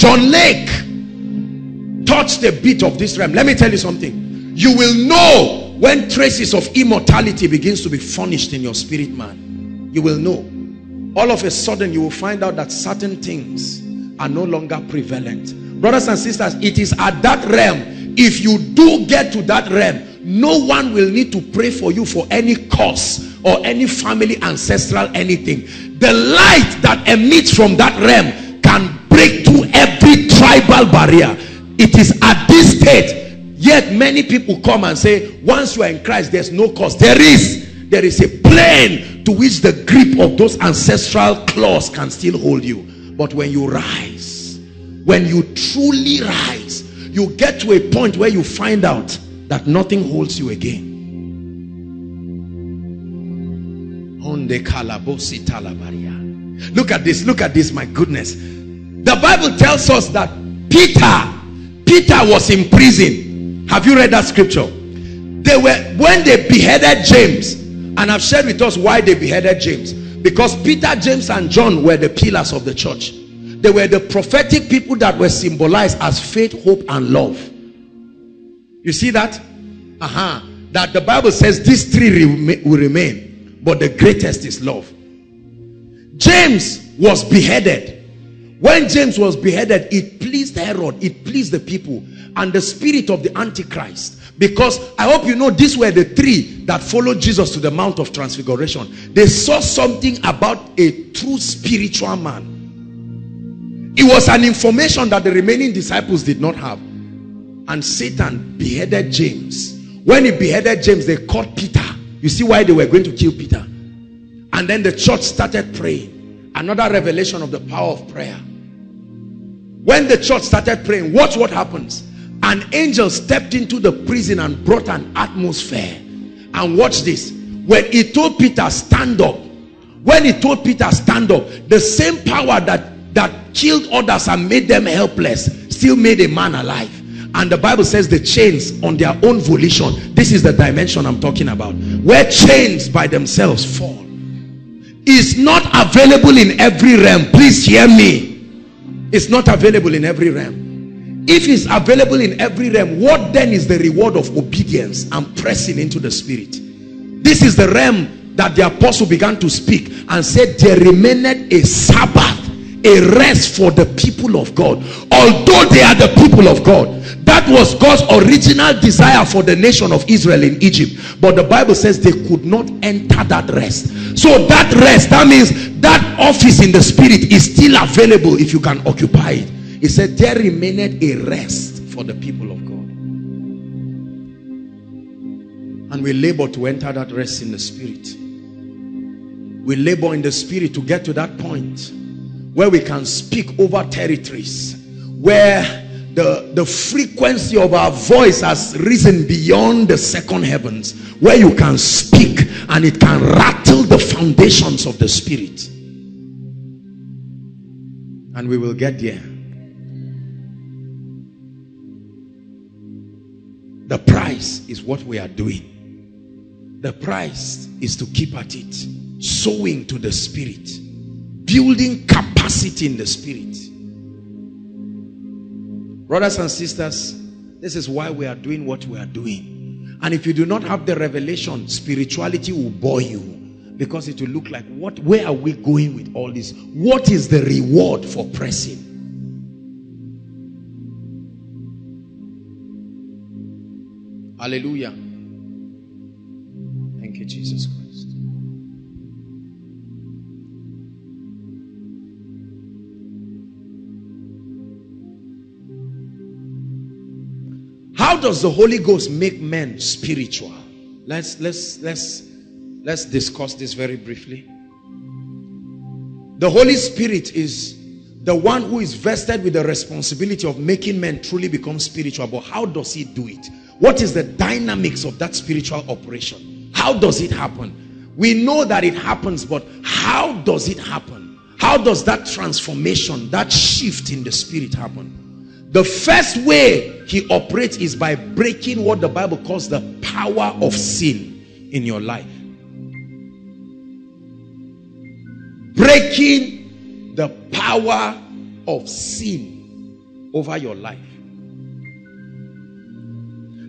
John Lake touched a bit of this realm. Let me tell you something. You will know when traces of immortality begins to be furnished in your spirit man. You will know. all of a sudden you will find out that certain things are no longer prevalent. Brothers and sisters, it is at that realm, if you do get to that realm, no one will need to pray for you for any cause or any family, ancestral, anything. The light that emits from that realm can break through every tribal barrier. It is at this state, yet many people come and say, once you are in Christ, there's no cause. There is. There is a plane to which the grip of those ancestral claws can still hold you. But when you rise, when you truly rise, you get to a point where you find out that nothing holds you again. Look at this, look at this, my goodness. The Bible tells us that Peter, Peter was in prison. Have you read that scripture? They were, when they beheaded James, and I've shared with us why they beheaded James. Because Peter, James, and John were the pillars of the church. They were the prophetic people that were symbolized as faith, hope, and love. You see that? Uh-huh. That the Bible says these three rem- will remain, but the greatest is love. James was beheaded. When James was beheaded, it pleased Herod, it pleased the people, and the spirit of the Antichrist. Because I hope you know, these were the three that followed Jesus to the Mount of Transfiguration. They saw something about a true spiritual man. It was an information that the remaining disciples did not have. And Satan beheaded James. When he beheaded James, they caught Peter. You see why they were going to kill Peter. And then the church started praying. Another revelation of the power of prayer. When the church started praying, watch what happens. An angel stepped into the prison and brought an atmosphere. And watch this. When he told Peter, stand up. When he told Peter, stand up. The same power that, that killed others and made them helpless still made a man alive. And the Bible says the chains on their own volition. This is the dimension I'm talking about. Where chains by themselves fall. It's not available in every realm. Please hear me. It's not available in every realm. If it's available in every realm, what then is the reward of obedience and pressing into the spirit? This is the realm that the apostle began to speak and said there remained a Sabbath, a rest for the people of God. Although they are the people of God, that was God's original desire for the nation of Israel in Egypt. But the Bible says they could not enter that rest. So that rest, that means that office in the spirit is still available if you can occupy it. He said, there remained a rest for the people of God. And we labor to enter that rest in the spirit. We labor in the spirit to get to that point where we can speak over territories, where the, the frequency of our voice has risen beyond the second heavens, where you can speak and it can rattle the foundations of the spirit. And we will get there. The price is what we are doing. The price is to keep at it. Sowing to the spirit. Building capacity in the spirit. Brothers and sisters, this is why we are doing what we are doing. And if you do not have the revelation, spirituality will bore you. Because it will look like, what? Where are we going with all this? What is the reward for pressing? Hallelujah. Thank you, Jesus Christ. How does the Holy Ghost make men spiritual? Let's let's let's let's discuss this very briefly. The Holy Spirit is the one who is vested with the responsibility of making men truly become spiritual. But how does he do it? What is the dynamics of that spiritual operation? How does it happen? We know that it happens, but how does it happen? How does that transformation, that shift in the spirit happen? The first way he operates is by breaking what the Bible calls the power of sin in your life. Breaking the power of sin over your life.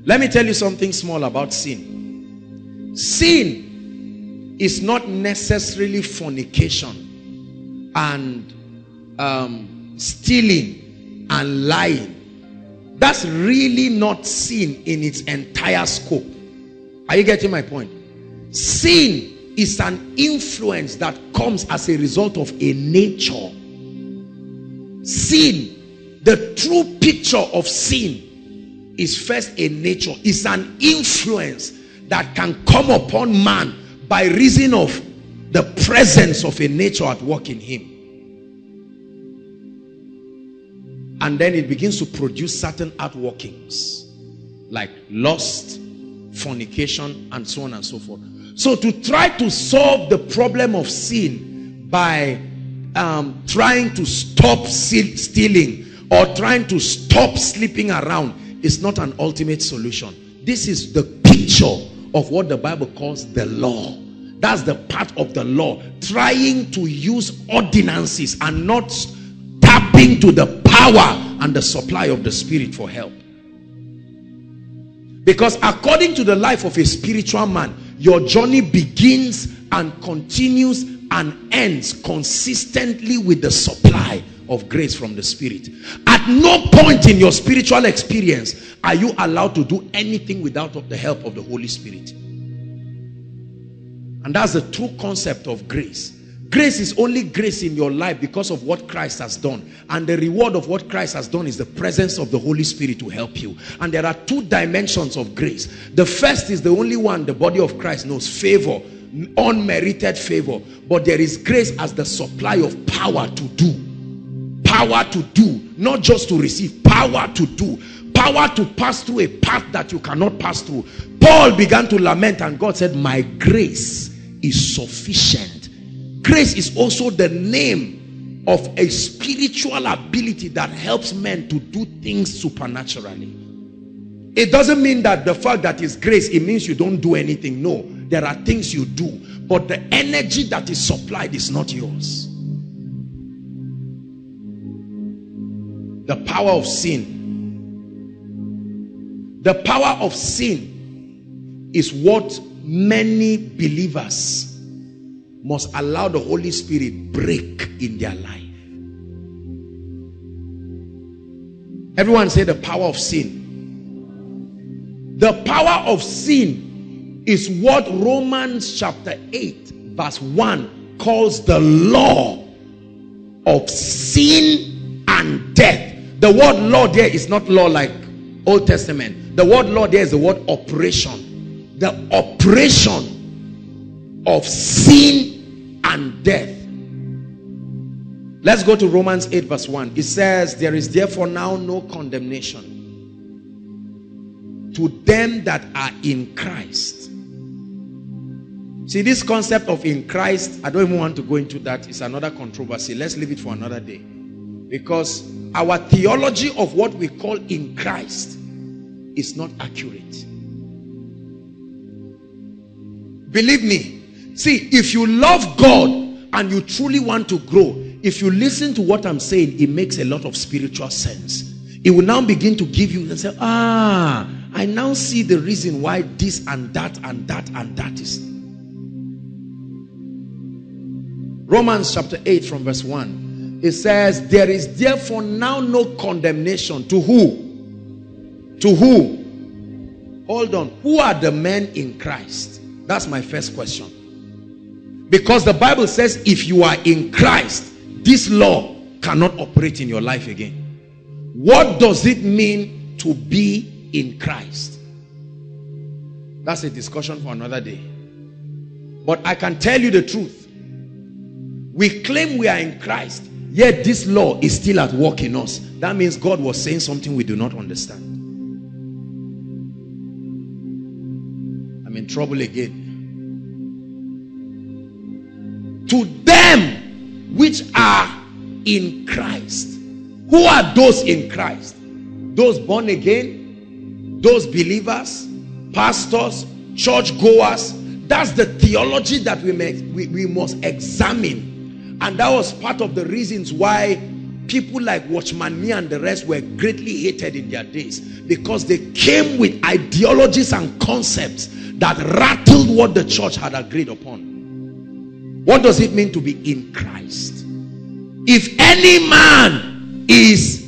Let me tell you something small about sin. Sin is not necessarily fornication. and um, stealing and lying. That's really not sin in its entire scope. Are you getting my point? Sin is an influence that comes as a result of a nature. Sin, the true picture of sin is first a nature. It's an influence that can come upon man by reason of the presence of a nature at work in him. And then it begins to produce certain outworkings like lust, fornication, and so on and so forth. So to try to solve the problem of sin by um, trying to stop stealing or trying to stop sleeping around is not an ultimate solution. This is the picture of what the Bible calls the law. That's the part of the law, trying to use ordinances and not tapping to the power and the supply of the Spirit for help. Because according to the life of a spiritual man, your journey begins and continues and ends consistently with the supply of grace from the Spirit. At no point in your spiritual experience are you allowed to do anything without the help of the Holy Spirit. And that's the true concept of grace. Grace is only grace in your life because of what Christ has done. And the reward of what Christ has done is the presence of the Holy Spirit to help you. And there are two dimensions of grace. The first is the only one the body of Christ knows, favor, unmerited favor. But there is grace as the supply of power to do. Power to do, not just to receive, power to do. Power to pass through a path that you cannot pass through. Paul began to lament and God said, my grace is sufficient. Grace is also the name of a spiritual ability that helps men to do things supernaturally. It doesn't mean that the fact that it's grace, it means you don't do anything. No, there are things you do, but the energy that is supplied is not yours. The power of sin. The power of sin is what many believers must allow the Holy Spirit break in their life. Everyone say the power of sin. The power of sin is what Romans chapter eight verse one calls the law of sin and death. The word law there is not law like Old Testament. The word law there is the word operation. The operation of sin and death. Let's go to Romans eight verse one. It says, there is therefore now no condemnation to them that are in Christ. See, this concept of in Christ, I don't even want to go into that. It's another controversy. Let's leave it for another day. Because our theology of what we call in Christ is not accurate. Believe me. See, if you love God and you truly want to grow, if you listen to what I'm saying, it makes a lot of spiritual sense. It will now begin to give you and say, ah, I now see the reason why this and that and that and that is. Romans chapter eight from verse one. It says, there is therefore now no condemnation to who? To who? Hold on. Who are the men in Christ? That's my first question. Because the Bible says if you are in Christ, this law cannot operate in your life again. What does it mean to be in Christ? That's a discussion for another day. But I can tell you the truth. We claim we are in Christ, yet this law is still at work in us. That means God was saying something we do not understand. I'm in trouble again. To them which are in Christ. Who are those in Christ? Those born again, those believers, pastors, churchgoers. That's the theology that we, make, we, we must examine. And that was part of the reasons why people like Watchman Nee and the rest were greatly hated in their days. Because they came with ideologies and concepts that rattled what the church had agreed upon. What does it mean to be in Christ? If any man is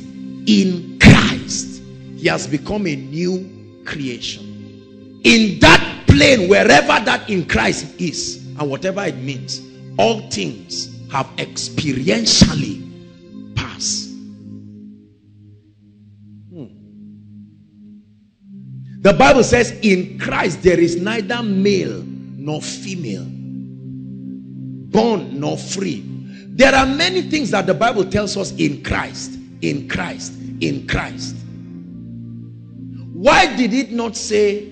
in Christ, he has become a new creation. In that plane, wherever that in Christ is, and whatever it means, all things have experientially passed. Hmm. The Bible says, in Christ there is neither male nor female, born nor free. There are many things that the Bible tells us in Christ, in Christ, in Christ. Why did it not say,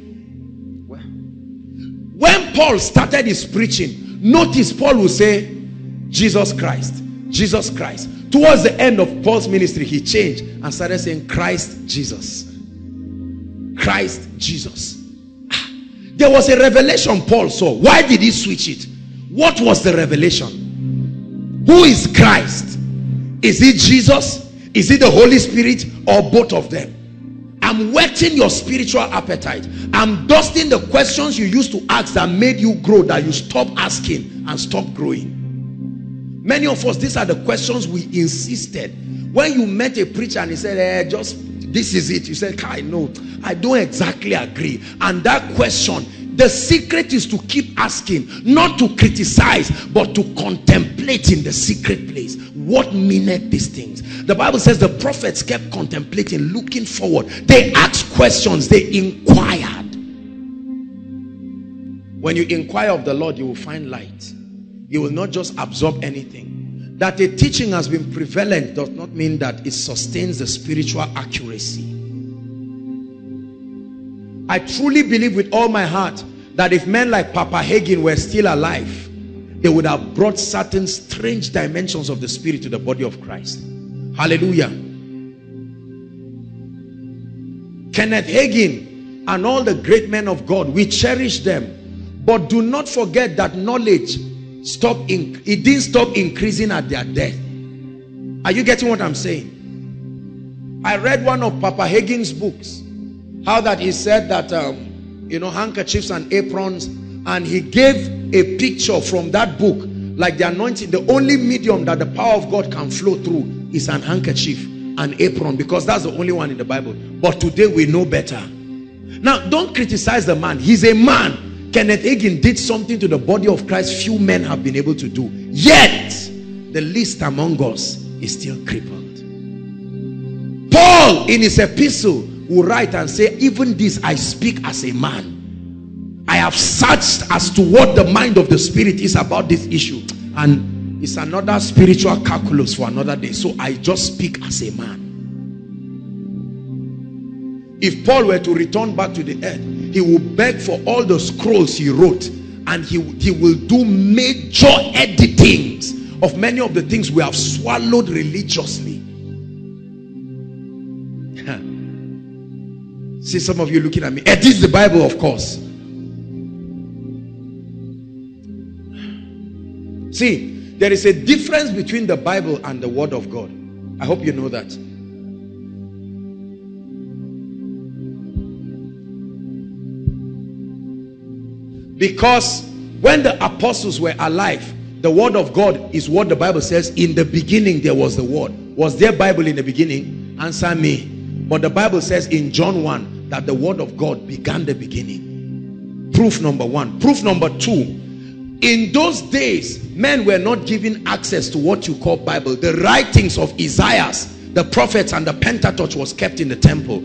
well, when Paul started his preaching, notice Paul will say, Jesus Christ, Jesus Christ. Towards the end of Paul's ministry, he changed and started saying, Christ Jesus, Christ Jesus. Ah, there was a revelation Paul saw. Why did he switch it? What was the revelation? Who is Christ? Is it Jesus? Is it the Holy Spirit? Or both of them? I'm whetting your spiritual appetite. I'm dusting the questions you used to ask that made you grow, that you stop asking and stop growing. Many of us, these are the questions we insisted. When you met a preacher and he said, eh, just this is it, you said, I know, I don't exactly agree. And that question, the secret is to keep asking, not to criticize, but to contemplate in the secret place. What meaneth these things? The Bible says the prophets kept contemplating, looking forward. They asked questions, they inquired. When you inquire of the Lord, you will find light. You will not just absorb anything. That a teaching has been prevalent does not mean that it sustains the spiritual accuracy. I truly believe with all my heart that if men like Papa Hagin were still alive, they would have brought certain strange dimensions of the Spirit to the body of Christ. Hallelujah. Kenneth Hagin and all the great men of God, we cherish them. But do not forget that knowledge stopped in, it didn't stop increasing at their death. Are you getting what I'm saying? I read one of Papa Hagin's books. How that he said that, um, you know, handkerchiefs and aprons, and he gave a picture from that book, like the anointing, the only medium that the power of God can flow through is an handkerchief, an apron, because that's the only one in the Bible. But today we know better. Now, don't criticize the man. He's a man. Kenneth Hagin did something to the body of Christ few men have been able to do. Yet, the least among us is still crippled. Paul, in his epistle, will write and say, even this I speak as a man. I have searched as to what the mind of the Spirit is about this issue, and it's another spiritual calculus for another day. So I just speak as a man. If Paul were to return back to the earth, he would beg for all the scrolls he wrote, and he, he will do major editings of many of the things we have swallowed religiously. See some of you looking at me. It is the Bible, of course. See, there is a difference between the Bible and the Word of God. I hope you know that. Because when the apostles were alive, the Word of God is what the Bible says. In the beginning there was the Word. Was there Bible in the beginning? Answer me. But the Bible says in John one that the Word of God began the beginning. Proof number one. Proof number two. In those days, men were not given access to what you call Bible. The writings of Isaiah, the prophets, and the Pentateuch was kept in the temple.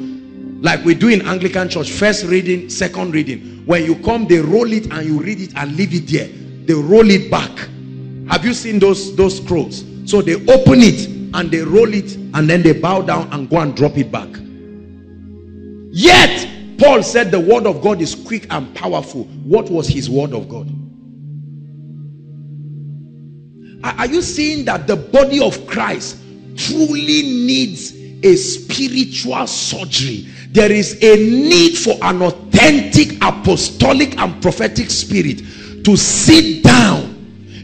Like we do in Anglican church. First reading, second reading. When you come, they roll it and you read it and leave it there. They roll it back. Have you seen those, those scrolls? So they open it and they roll it and then they bow down and go and drop it back. Yet Paul said the Word of God is quick and powerful. What was his Word of God? Are you seeing that the body of Christ truly needs a spiritual surgery? There is a need for an authentic apostolic and prophetic spirit to sit down.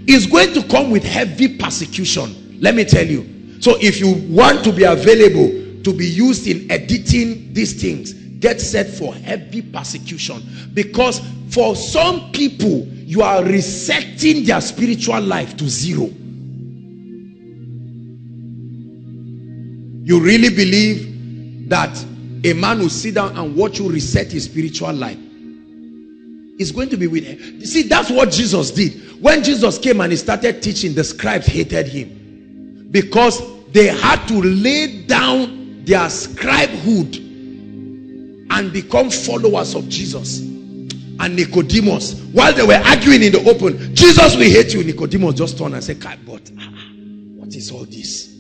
It's going to come with heavy persecution, let me tell you. So if you want to be available to be used in editing these things, get set for heavy persecution. Because for some people, you are resecting their spiritual life to zero. You really believe that a man will sit down and watch you reset his spiritual life? It's going to be with him. You see, that's what Jesus did. When Jesus came and he started teaching, the scribes hated him because they had to lay down their scribehood and become followers of Jesus. And Nicodemus, while they were arguing in the open, Jesus, we hate you. Nicodemus just turned and said, but ah, what is all this?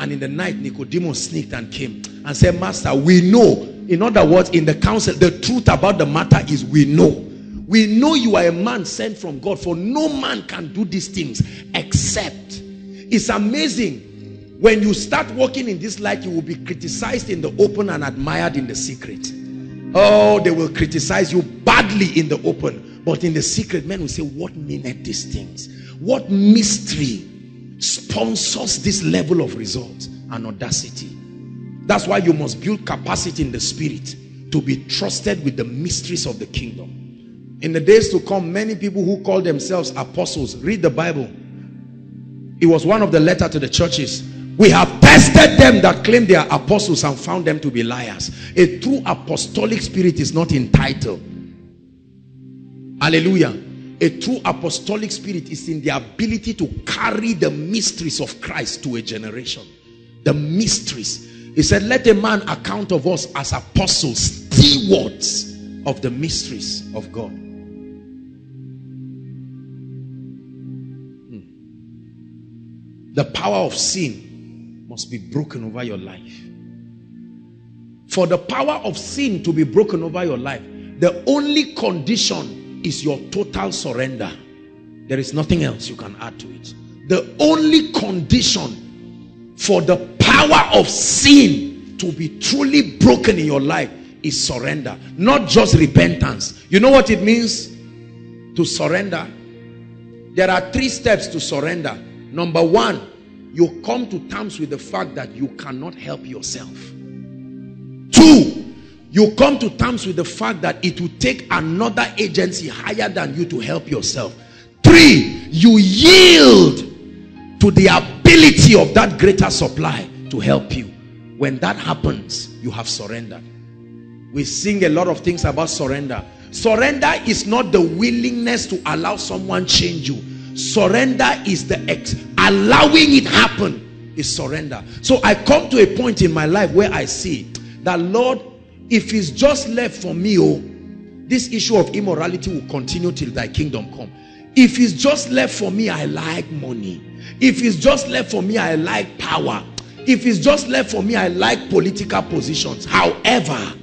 And in the night, Nicodemus sneaked and came and said, Master, we know. In other words, in the council, the truth about the matter is we know. We know you are a man sent from God, for no man can do these things except. It's amazing. When you start walking in this light, you will be criticized in the open and admired in the secret. Oh, they will criticize you badly in the open, but in the secret, men will say, what meaneth these things? What mystery sponsors this level of results and audacity? That's why you must build capacity in the spirit to be trusted with the mysteries of the kingdom. In the days to come, many people who call themselves apostles, read the Bible. It was one of the letters to the churches. We have tested them that claim they are apostles and found them to be liars. A true apostolic spirit is not entitled. Hallelujah. A true apostolic spirit is in the ability to carry the mysteries of Christ to a generation. The mysteries. He said, let a man account of us as apostles, stewards of the mysteries of God. The power of sin must be broken over your life. For the power of sin to be broken over your life, the only condition is your total surrender. There is nothing else you can add to it. The only condition for the power of sin to be truly broken in your life is surrender, not just repentance. You know what it means to surrender? There are three steps to surrender. Number one, you come to terms with the fact that you cannot help yourself. Two, you come to terms with the fact that it will take another agency higher than you to help yourself. Three, you yield to the ability of that greater supply to help you. When that happens, you have surrendered. We sing a lot of things about surrender. Surrender is not the willingness to allow someone change you. Surrender is the ex allowing it happen is surrender. So I come to a point in my life where I see that, Lord, if it's just left for me, oh, this issue of immorality will continue till thy kingdom come. If it's just left for me, I like money. If it's just left for me, I like power. If it's just left for me, I like political positions. However,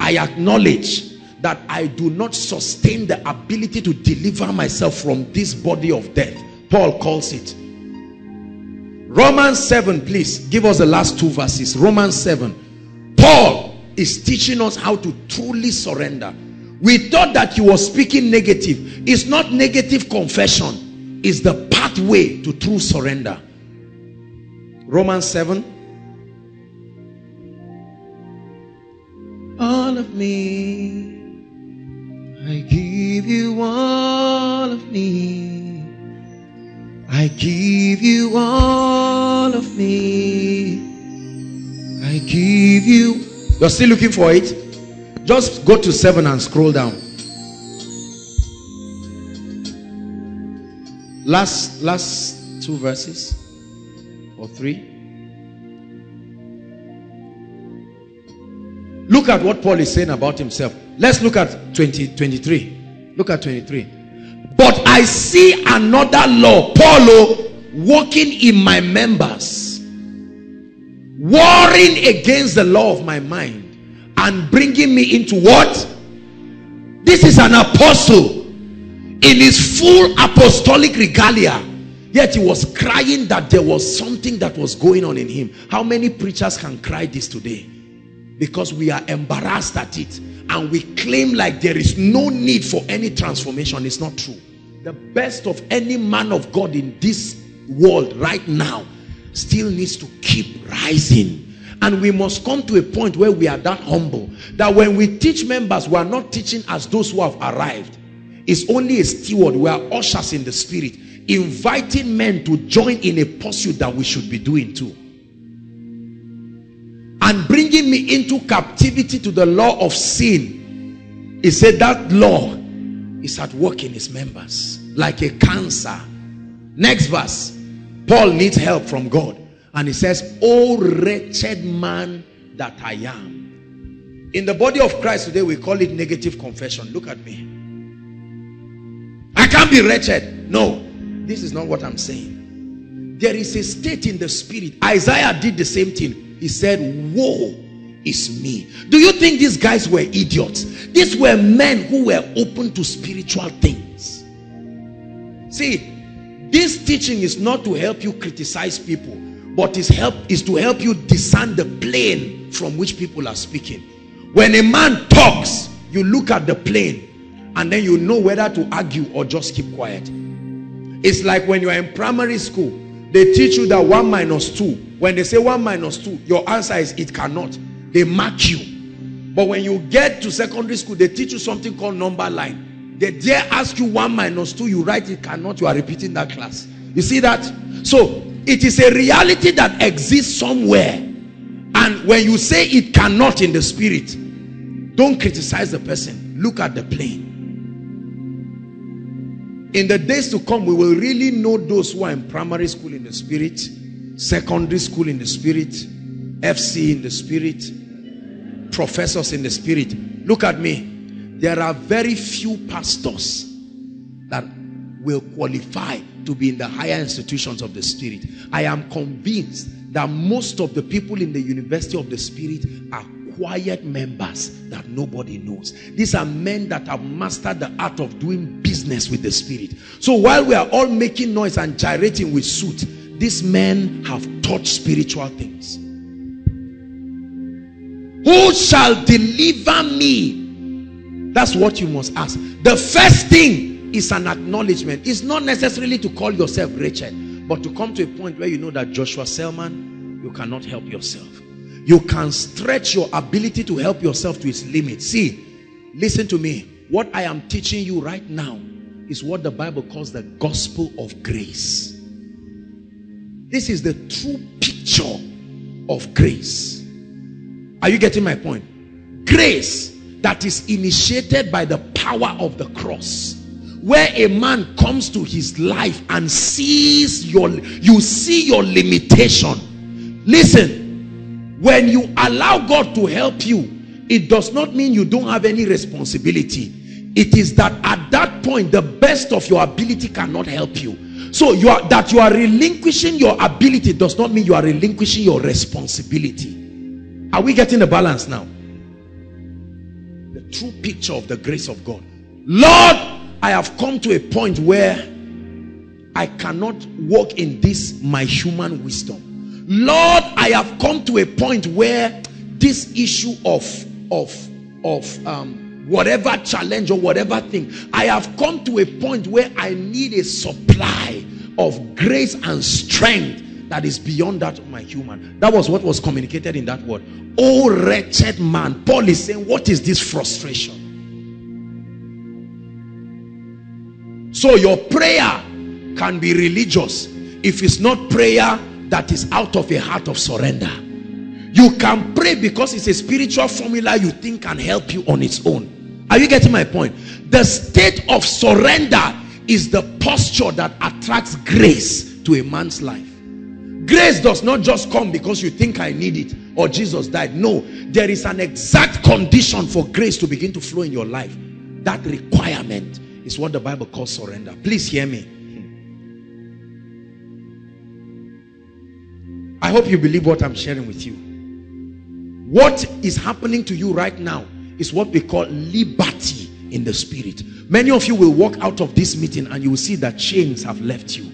I acknowledge that I do not sustain the ability to deliver myself from this body of death. Paul calls it. Romans seven, please give us the last two verses. Romans seven. Paul is teaching us how to truly surrender. We thought that he was speaking negative. It's not negative confession. It's the pathway to true surrender. Romans seven. All of me, I give you all of me. I give you all of me. I give you. You're still looking for it? Just go to seven and scroll down. Last, last two verses or three. Look at what Paul is saying about himself. Let's look at twenty, twenty-three. Look at twenty-three. But I see another law, Paulo, working in my members, warring against the law of my mind and bringing me into what? This is an apostle in his full apostolic regalia. Yet he was crying that there was something that was going on in him. How many preachers can cry this today? Because we are embarrassed at it, and we claim like there is no need for any transformation. It's not true. The best of any man of God in this world right now still needs to keep rising, and we must come to a point where we are that humble that when we teach members, we are not teaching as those who have arrived. It's only a steward. We are ushers in the spirit, inviting men to join in a pursuit that we should be doing too. bringing me into captivity to the law of sin. He said that law is at work in his members like a cancer. Next verse, Paul needs help from God, and he says, "O wretched man that I am." In the body of Christ today, we call it negative confession. Look at me, I can't be wretched. No, this is not what I'm saying. There is a state in the spirit. Isaiah did the same thing. He said, "Woe is me." Do you think these guys were idiots? These were men who were open to spiritual things. See, this teaching is not to help you criticize people, but is help is to help you discern the plane from which people are speaking. When a man talks, you look at the plane, and then you know whether to argue or just keep quiet. It's like when you are in primary school, they teach you that one minus two. When they say one minus two, your answer is it cannot. They mark you. But when you get to secondary school, they teach you something called number line. They dare ask you one minus two, you write it cannot. You are repeating that class. You see that? So it is a reality that exists somewhere. And when you say it cannot in the spirit, don't criticize the person. Look at the plane. In the days to come, we will really know those who are in primary school in the spirit, secondary school in the spirit, F C in the spirit, professors in the spirit. Look at me. There are very few pastors that will qualify to be in the higher institutions of the spirit. I am convinced that most of the people in the University of the Spirit are quiet members that nobody knows. These are men that have mastered the art of doing business with the spirit. So while we are all making noise and gyrating with suit, these men have taught spiritual things. Who shall deliver me? That's what you must ask. The first thing is an acknowledgement. It's not necessarily to call yourself wretched, but to come to a point where you know that Joshua Selman, you cannot help yourself. You can stretch your ability to help yourself to its limit. See, listen to me. What I am teaching you right now is what the Bible calls the gospel of grace. This is the true picture of grace. Are you getting my point? Grace that is initiated by the power of the cross, where a man comes to his life and sees your, you see your limitation. Listen. When you allow God to help you, it does not mean you don't have any responsibility. It is that at that point, the best of your ability cannot help you. So you are, that you are relinquishing your ability does not mean you are relinquishing your responsibility. Are we getting the balance now? The true picture of the grace of God. Lord, I have come to a point where I cannot walk in this my human wisdom. Lord, I have come to a point where this issue of of of um, whatever challenge or whatever thing, I have come to a point where I need a supply of grace and strength that is beyond that of my human. That was what was communicated in that word. Oh, wretched man. Paul is saying, what is this frustration? So your prayer can be religious if it's not prayer that is out of a heart of surrender. You can pray because it's a spiritual formula you think can help you on its own. Are you getting my point? The state of surrender is the posture that attracts grace to a man's life. Grace does not just come because you think I need it or Jesus died. No, there is an exact condition for grace to begin to flow in your life. That requirement is what the Bible calls surrender. Please hear me. I hope you believe what I'm sharing with you. What is happening to you right now is what we call liberty in the spirit. Many of you will walk out of this meeting and you will see that chains have left you.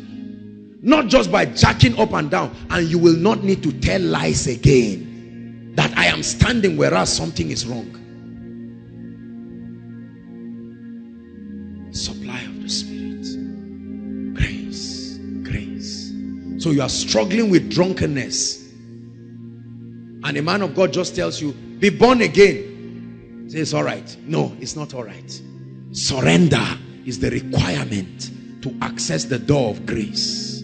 Not just by jacking up and down, and you will not need to tell lies again. That I am standing whereas something is wrong. Supply of the spirit. Grace. Grace. So you are struggling with drunkenness, and a man of God just tells you, be born again. Say, it's all right. No, it's not all right. Surrender is the requirement to access the door of grace.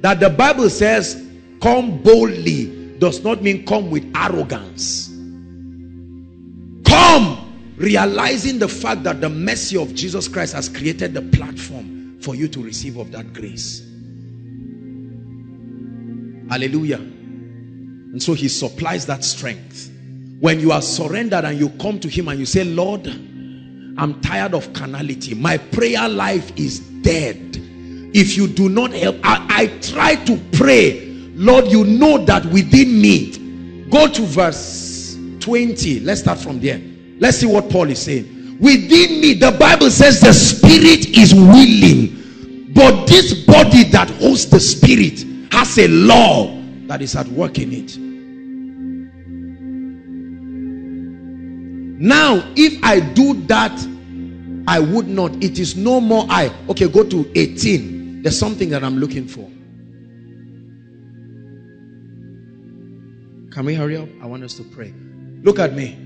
That the Bible says, come boldly does not mean come with arrogance. Come realizing the fact that the mercy of Jesus Christ has created the platform for you to receive of that grace. Hallelujah. And so he supplies that strength. When you are surrendered and you come to him and you say, Lord, I'm tired of carnality. My prayer life is dead. If you do not help, I, I try to pray. Lord, you know that within me. Go to verse twenty. Let's start from there. Let's see what Paul is saying. Within me, the Bible says the spirit is willing, but this body that hosts the spirit has a law that is at work in it. Now, if I do that, I would not. It is no more I. Okay, go to eighteen. There's something that I'm looking for. Can we hurry up? I want us to pray. Look at me.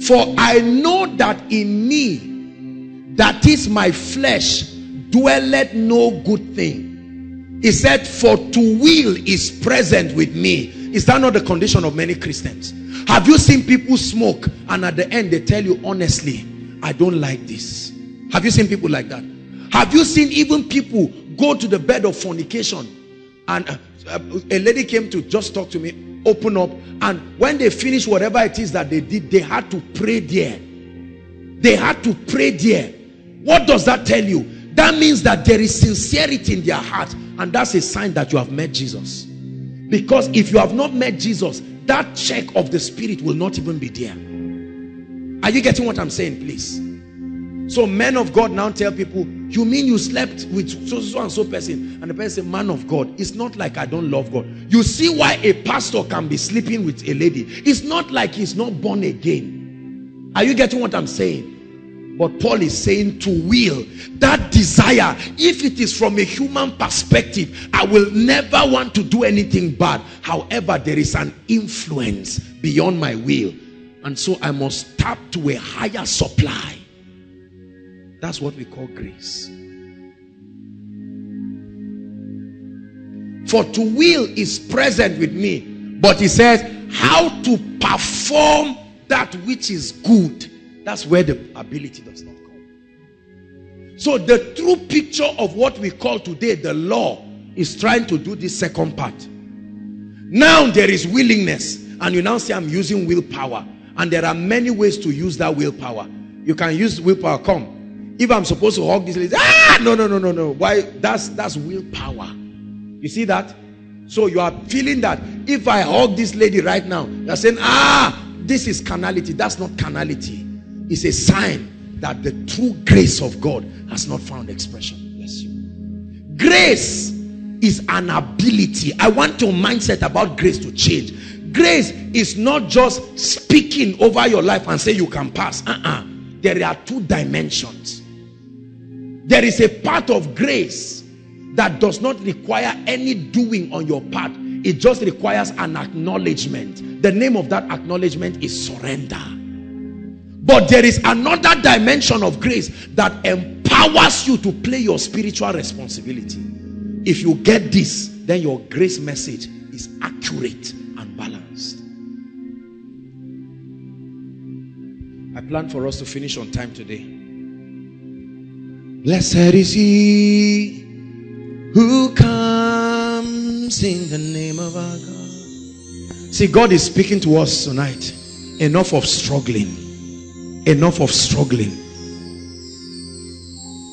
For I know that in me, that is my flesh, dwelleth no good thing. He said, for to will is present with me. Is that not the condition of many Christians? Have you seen people smoke and at the end they tell you honestly, I don't like this? Have you seen people like that? Have you seen even people go to the bed of fornication? And a lady came to just talk to me, open up, and when they finished whatever it is that they did, they had to pray there. They had to pray there. What does that tell you? That means that there is sincerity in their heart, and that's a sign that you have met Jesus. Because if you have not met Jesus, that check of the spirit will not even be there. Are you getting what I'm saying, please? So men of God now tell people, you mean you slept with so, so and so person? And the person says, man of God, it's not like I don't love God. You see why a pastor can be sleeping with a lady. It's not like he's not born again. Are you getting what I'm saying? But Paul is saying to will, that desire, if it is from a human perspective, I will never want to do anything bad. However, there is an influence beyond my will. And so I must tap to a higher supply. That's what we call grace. For to will is present with me, but he says how to perform that which is good. That's where the ability does not come. So the true picture of what we call today the law is trying to do this second part. Now there is willingness, and you now say I'm using willpower. And there are many ways to use that willpower. You can use willpower. Come, if I'm supposed to hug this lady, ah, no, no, no, no, no. Why? That's that's willpower. You see that? So you are feeling that if I hug this lady right now, you're saying, ah, this is carnality. That's not carnality. It's a sign that the true grace of God has not found expression. Bless you. Grace is an ability. I want your mindset about grace to change. Grace is not just speaking over your life and say you can pass. Uh-uh. There are two dimensions. There is a part of grace that does not require any doing on your part. It just requires an acknowledgement. The name of that acknowledgement is surrender. But there is another dimension of grace that empowers you to play your spiritual responsibility. If you get this, then your grace message is accurate and balanced. I plan for us to finish on time today. Blessed is he who comes in the name of our God. See, God is speaking to us tonight. Enough of struggling. Enough of struggling.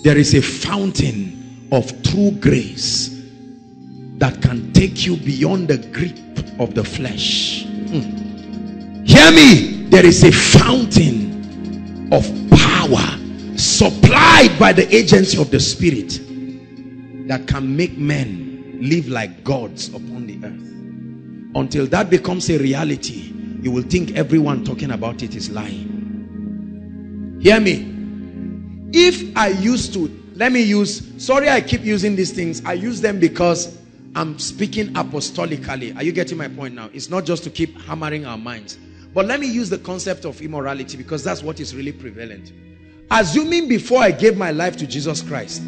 There is a fountain of true grace that can take you beyond the grip of the flesh. Mm. Hear me. There is a fountain of power supplied by the agency of the Spirit that can make men live like gods upon the earth. Until that becomes a reality, you will think everyone talking about it is lying. Hear me. If I used to, let me use, sorry I keep using these things. I use them because I'm speaking apostolically. Are you getting my point now? It's not just to keep hammering our minds. But let me use the concept of immorality because that's what is really prevalent. Assuming before I gave my life to Jesus Christ,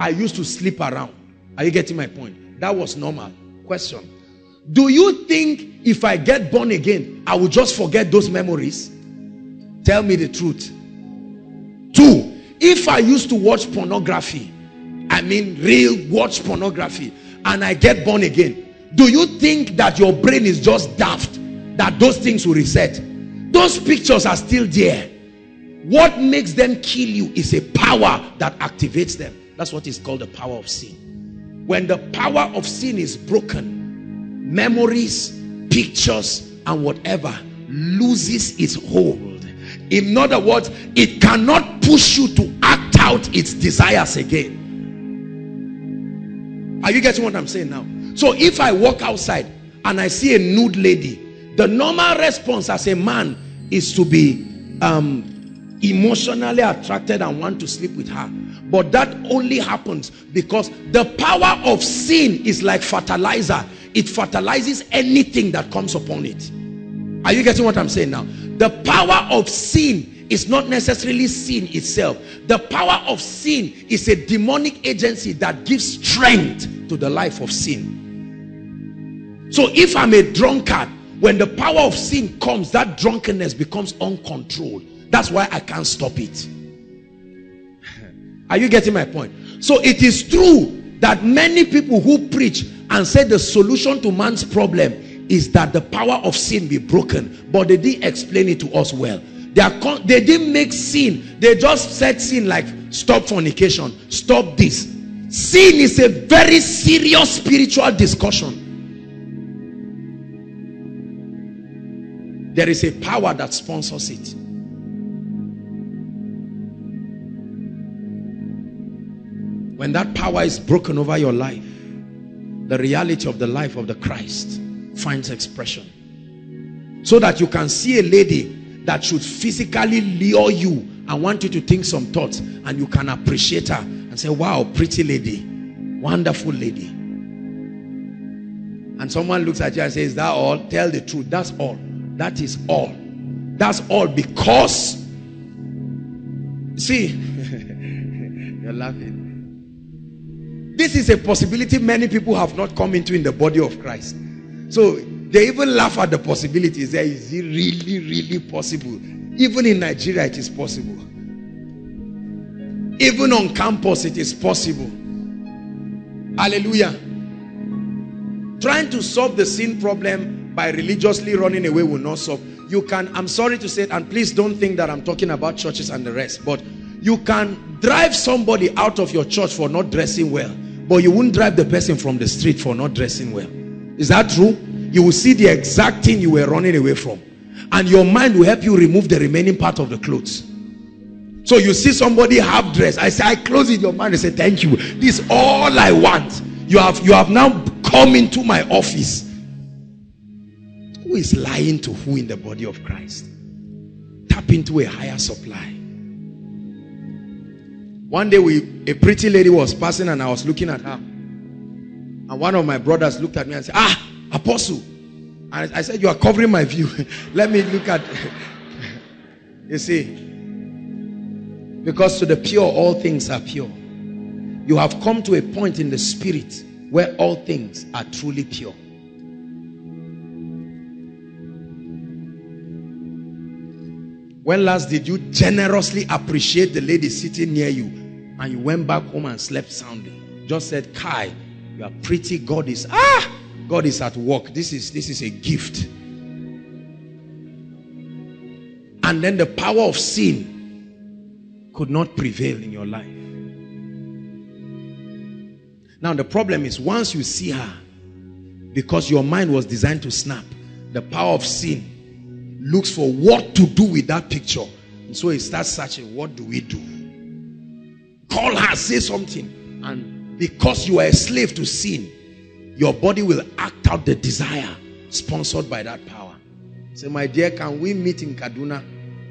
I used to sleep around. Are you getting my point? That was normal. Question. Do you think if I get born again, I will just forget those memories? Tell me the truth. Two, if I used to watch pornography, I mean real watch pornography, and I get born again, do you think that your brain is just daft, that those things will reset? Those pictures are still there. What makes them kill you is a power that activates them. That's what is called the power of sin. When the power of sin is broken, memories, pictures, and whatever loses its hold. In other words, it cannot push you to act out its desires again. Are you getting what I'm saying now? So if I walk outside and I see a nude lady, the normal response as a man is to be um, emotionally attracted and want to sleep with her. But that only happens because the power of sin is like fertilizer. It fertilizes anything that comes upon it. Are you getting what I'm saying now? The power of sin is not necessarily sin itself. The power of sin is a demonic agency that gives strength to the life of sin. So if I'm a drunkard, when the power of sin comes, that drunkenness becomes uncontrolled. That's why I can't stop it. Are you getting my point? So it is true that many people who preach and say the solution to man's problem is that the power of sin be broken, but they didn't explain it to us well. They, are con they didn't make sin. They just said sin like stop fornication, stop this. Sin is a very serious spiritual discussion. There is a power that sponsors it. When that power is broken over your life, the reality of the life of the Christ finds expression. So that you can see a lady that should physically lure you and want you to think some thoughts, and you can appreciate her and say, wow, pretty lady, wonderful lady. And someone looks at you and says, is that all? Tell the truth. That's all. That is all. That's all because, see, you're laughing. This is a possibility many people have not come into in the body of Christ. So they even laugh at the possibilities. There is it really, really possible? Even in Nigeria, it is possible. Even on campus, it is possible. Hallelujah. Trying to solve the sin problem by religiously running away will not solve. You can, I'm sorry to say it, and please don't think that I'm talking about churches and the rest, but you can drive somebody out of your church for not dressing well, but you won't drive the person from the street for not dressing well. Is that true? You will see the exact thing you were running away from, and your mind will help you remove the remaining part of the clothes. So you see somebody half dressed. I say, I close it. Your mind will say, thank you. This is all I want. You have, you have now come into my office. Who is lying to who in the body of Christ? Tap into a higher supply. One day we, a pretty lady was passing and I was looking at her. And one of my brothers looked at me and said, ah, Apostle. And I said, you are covering my view. Let me look at, you see. Because to the pure, all things are pure. You have come to a point in the spirit where all things are truly pure. When last did you generously appreciate the lady sitting near you and you went back home and slept soundly? Just said, Kai, you are pretty. God is, ah, God is at work. This is, this is a gift. And then the power of sin could not prevail in your life. Now the problem is, once you see her, because your mind was designed to snap, the power of sin looks for what to do with that picture. And so he starts searching, what do we do? Call her, say something. And because you are a slave to sin, your body will act out the desire sponsored by that power. Say, my dear, can we meet in Kaduna?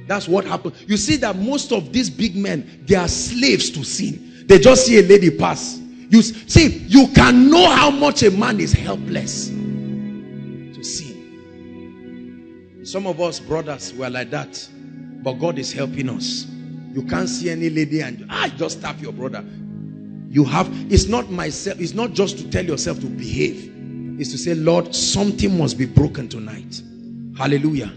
That's what happened. You see that most of these big men, they are slaves to sin. They just see a lady pass. You see, you can know how much a man is helpless to sin. Some of us brothers were like that, but God is helping us. You can't see any lady and ah, just tap your brother. You have, it's not myself, it's not just to tell yourself to behave. is to say, Lord, something must be broken tonight. Hallelujah.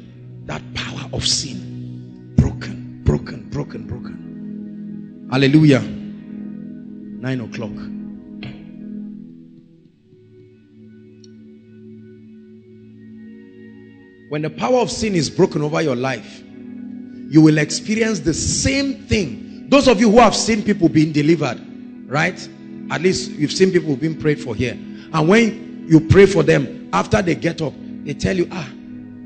That power of sin. Broken, broken, broken, broken. Hallelujah. Nine o'clock. When the power of sin is broken over your life, you will experience the same thing. Those of you who have seen people being delivered, right? At least you've seen people being prayed for here. And when you pray for them, after they get up, they tell you, ah,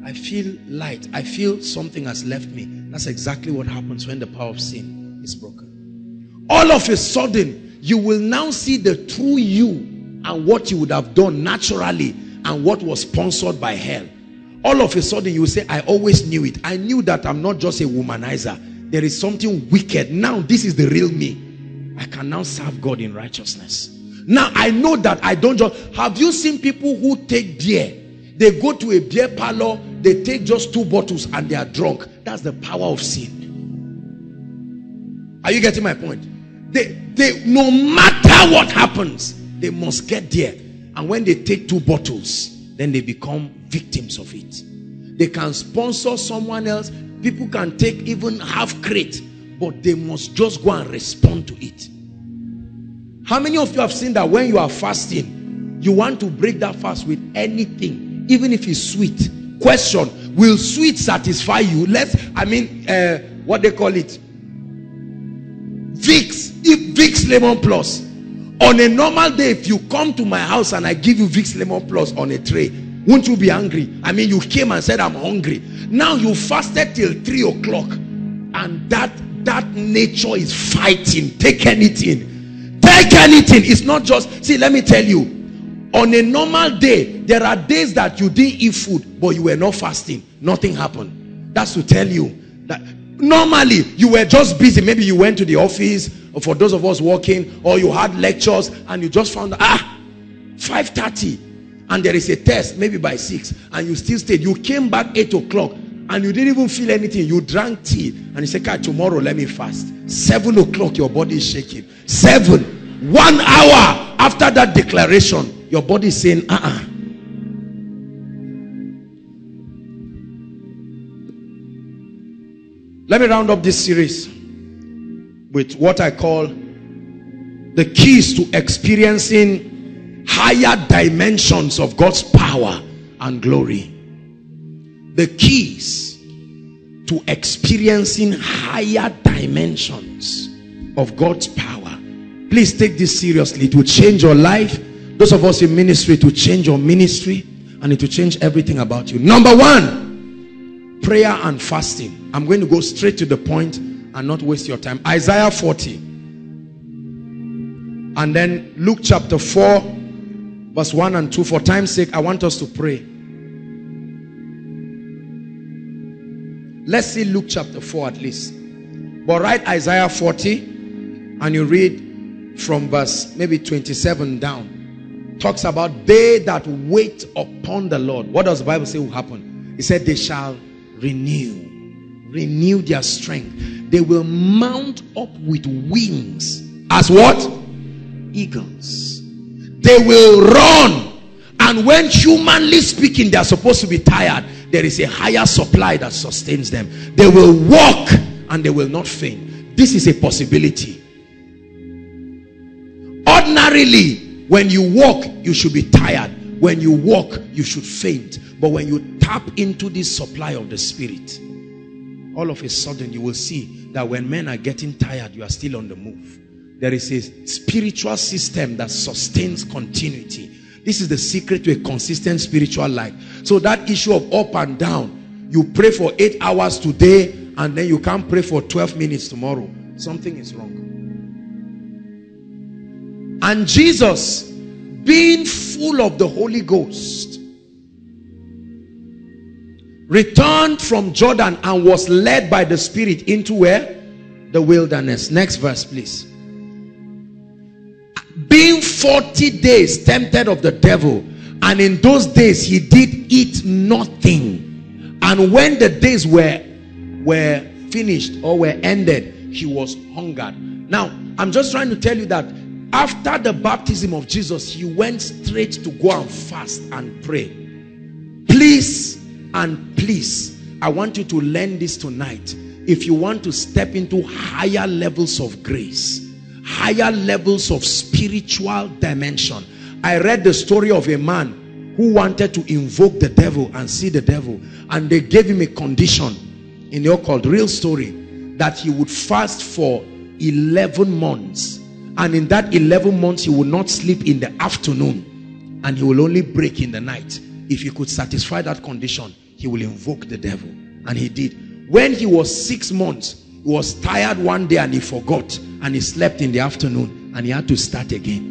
I feel light. I feel something has left me. That's exactly what happens when the power of sin is broken. All of a sudden, you will now see the true you and what you would have done naturally and what was sponsored by hell. All of a sudden, you will say, I always knew it. I knew that I'm not just a womanizer. There is something wicked. Now, this is the real me. I can now serve God in righteousness. Now, I know that I don't just... Have you seen people who take beer? They go to a beer parlor, they take just two bottles and they are drunk. That's the power of sin. Are you getting my point? They, they, no matter what happens, they must get there. And when they take two bottles, then they become victims of it. They can sponsor someone else. People can take even half crate. But they must just go and respond to it. How many of you have seen that when you are fasting, you want to break that fast with anything, even if it's sweet? Question, will sweet satisfy you? Let's, I mean, uh, what they call it? Vicks, if Vicks Lemon Plus. On a normal day, if you come to my house and I give you Vicks Lemon Plus on a tray, won't you be angry? I mean, you came and said, I'm hungry. Now you fasted till three o'clock, and that that nature is fighting. Take anything, take anything. It's not just, see, let me tell you, on a normal day, there are days that you didn't eat food, but you were not fasting, nothing happened. That's to tell you that normally you were just busy. Maybe you went to the office, or for those of us working, or you had lectures, and you just found ah five thirty, and there is a test maybe by six, and you still stayed. You came back eight o'clock, and you didn't even feel anything. You drank tea and you said, God, tomorrow let me fast. Seven o'clock, your body is shaking. Seven one hour after that declaration, your body is saying uh-uh. Let me round up this series with what I call the keys to experiencing higher dimensions of God's power and glory. The keys to experiencing higher dimensions of God's power. Please take this seriously. It will change your life. Those of us in ministry, it will change your ministry, and it will change everything about you. Number one, prayer and fasting. I'm going to go straight to the point and not waste your time. Isaiah forty. And then Luke chapter four, verse one and two. For time's sake, I want us to pray. Let's see Luke chapter four at least. But write Isaiah forty and you read from verse maybe twenty-seven down. Talks about they that wait upon the Lord. What does the Bible say will happen? It said they shall renew. Renew their strength. They will mount up with wings as what? Eagles. They will run. And when humanly speaking, they are supposed to be tired, there is a higher supply that sustains them. They will walk and they will not faint. This is a possibility. Ordinarily, when you walk, you should be tired. When you walk, you should faint. But when you tap into this supply of the Spirit, all of a sudden you will see that when men are getting tired, you are still on the move. There is a spiritual system that sustains continuity. This is the secret to a consistent spiritual life. So that issue of up and down, you pray for eight hours today and then you can't pray for twelve minutes tomorrow. Something is wrong. And Jesus, being full of the Holy Ghost, returned from Jordan and was led by the Spirit into where? The wilderness. Next verse, please. Being forty days tempted of the devil, and in those days he did eat nothing. And when the days were were finished or were ended, he was hungered. Now, I'm just trying to tell you that After the baptism of Jesus, he went straight to go and fast and pray. Please and please, I want you to learn this tonight. If you want to step into higher levels of grace, higher levels of spiritual dimension. I read the story of a man who wanted to invoke the devil and see the devil, and they gave him a condition in the occult, real story, that he would fast for eleven months, and in that eleven months he will not sleep in the afternoon, and he will only break in the night. If he could satisfy that condition, he will invoke the devil. And he did. When he was six months, he was tired one day and he forgot, and he slept in the afternoon, and he had to start again.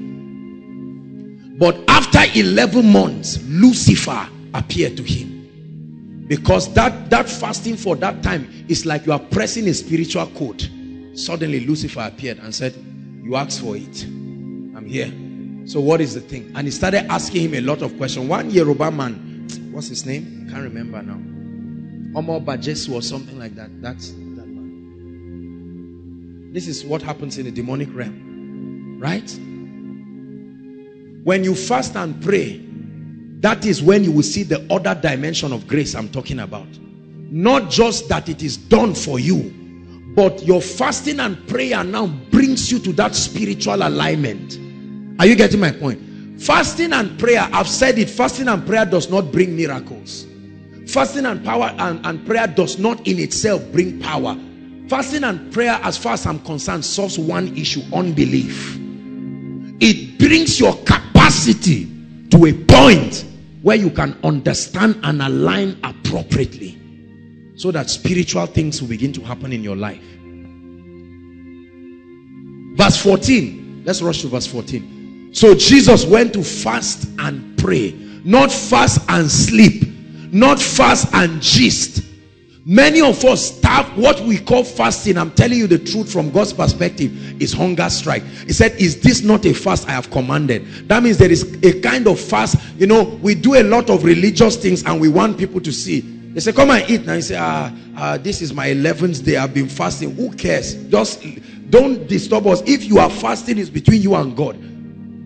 But after eleven months, Lucifer appeared to him, because that that fasting for that time is like you are pressing a spiritual code. Suddenly Lucifer appeared and said, you asked for it, I'm here. So what is the thing? And he started asking him a lot of questions. One Yoruba man, what's his name? I can't remember now. Omo Bajesu or something like that. That's that man. This is what happens in the demonic realm, right? When you fast and pray, that is when you will see the other dimension of grace I'm talking about. Not just that it is done for you, but your fasting and prayer now brings you to that spiritual alignment. Are you getting my point? Fasting and prayer, I've said it, fasting and prayer does not bring miracles. Fasting and power and, and prayer does not in itself bring power. Fasting and prayer, as far as I'm concerned, solves one issue: unbelief. It brings your capacity to a point where you can understand and align appropriately, so that spiritual things will begin to happen in your life. Verse fourteen. Let's rush to verse fourteen. So Jesus went to fast and pray. Not fast and sleep. Not fast and gist. Many of us starve. What we call fasting, I'm telling you the truth from God's perspective, is hunger strike. He said, is this not a fast I have commanded? That means there is a kind of fast. You know, we do a lot of religious things and we want people to see. They say, come and eat. Now you say, ah, ah, this is my eleventh day. I've been fasting. Who cares? Just don't disturb us. If you are fasting, it's between you and God.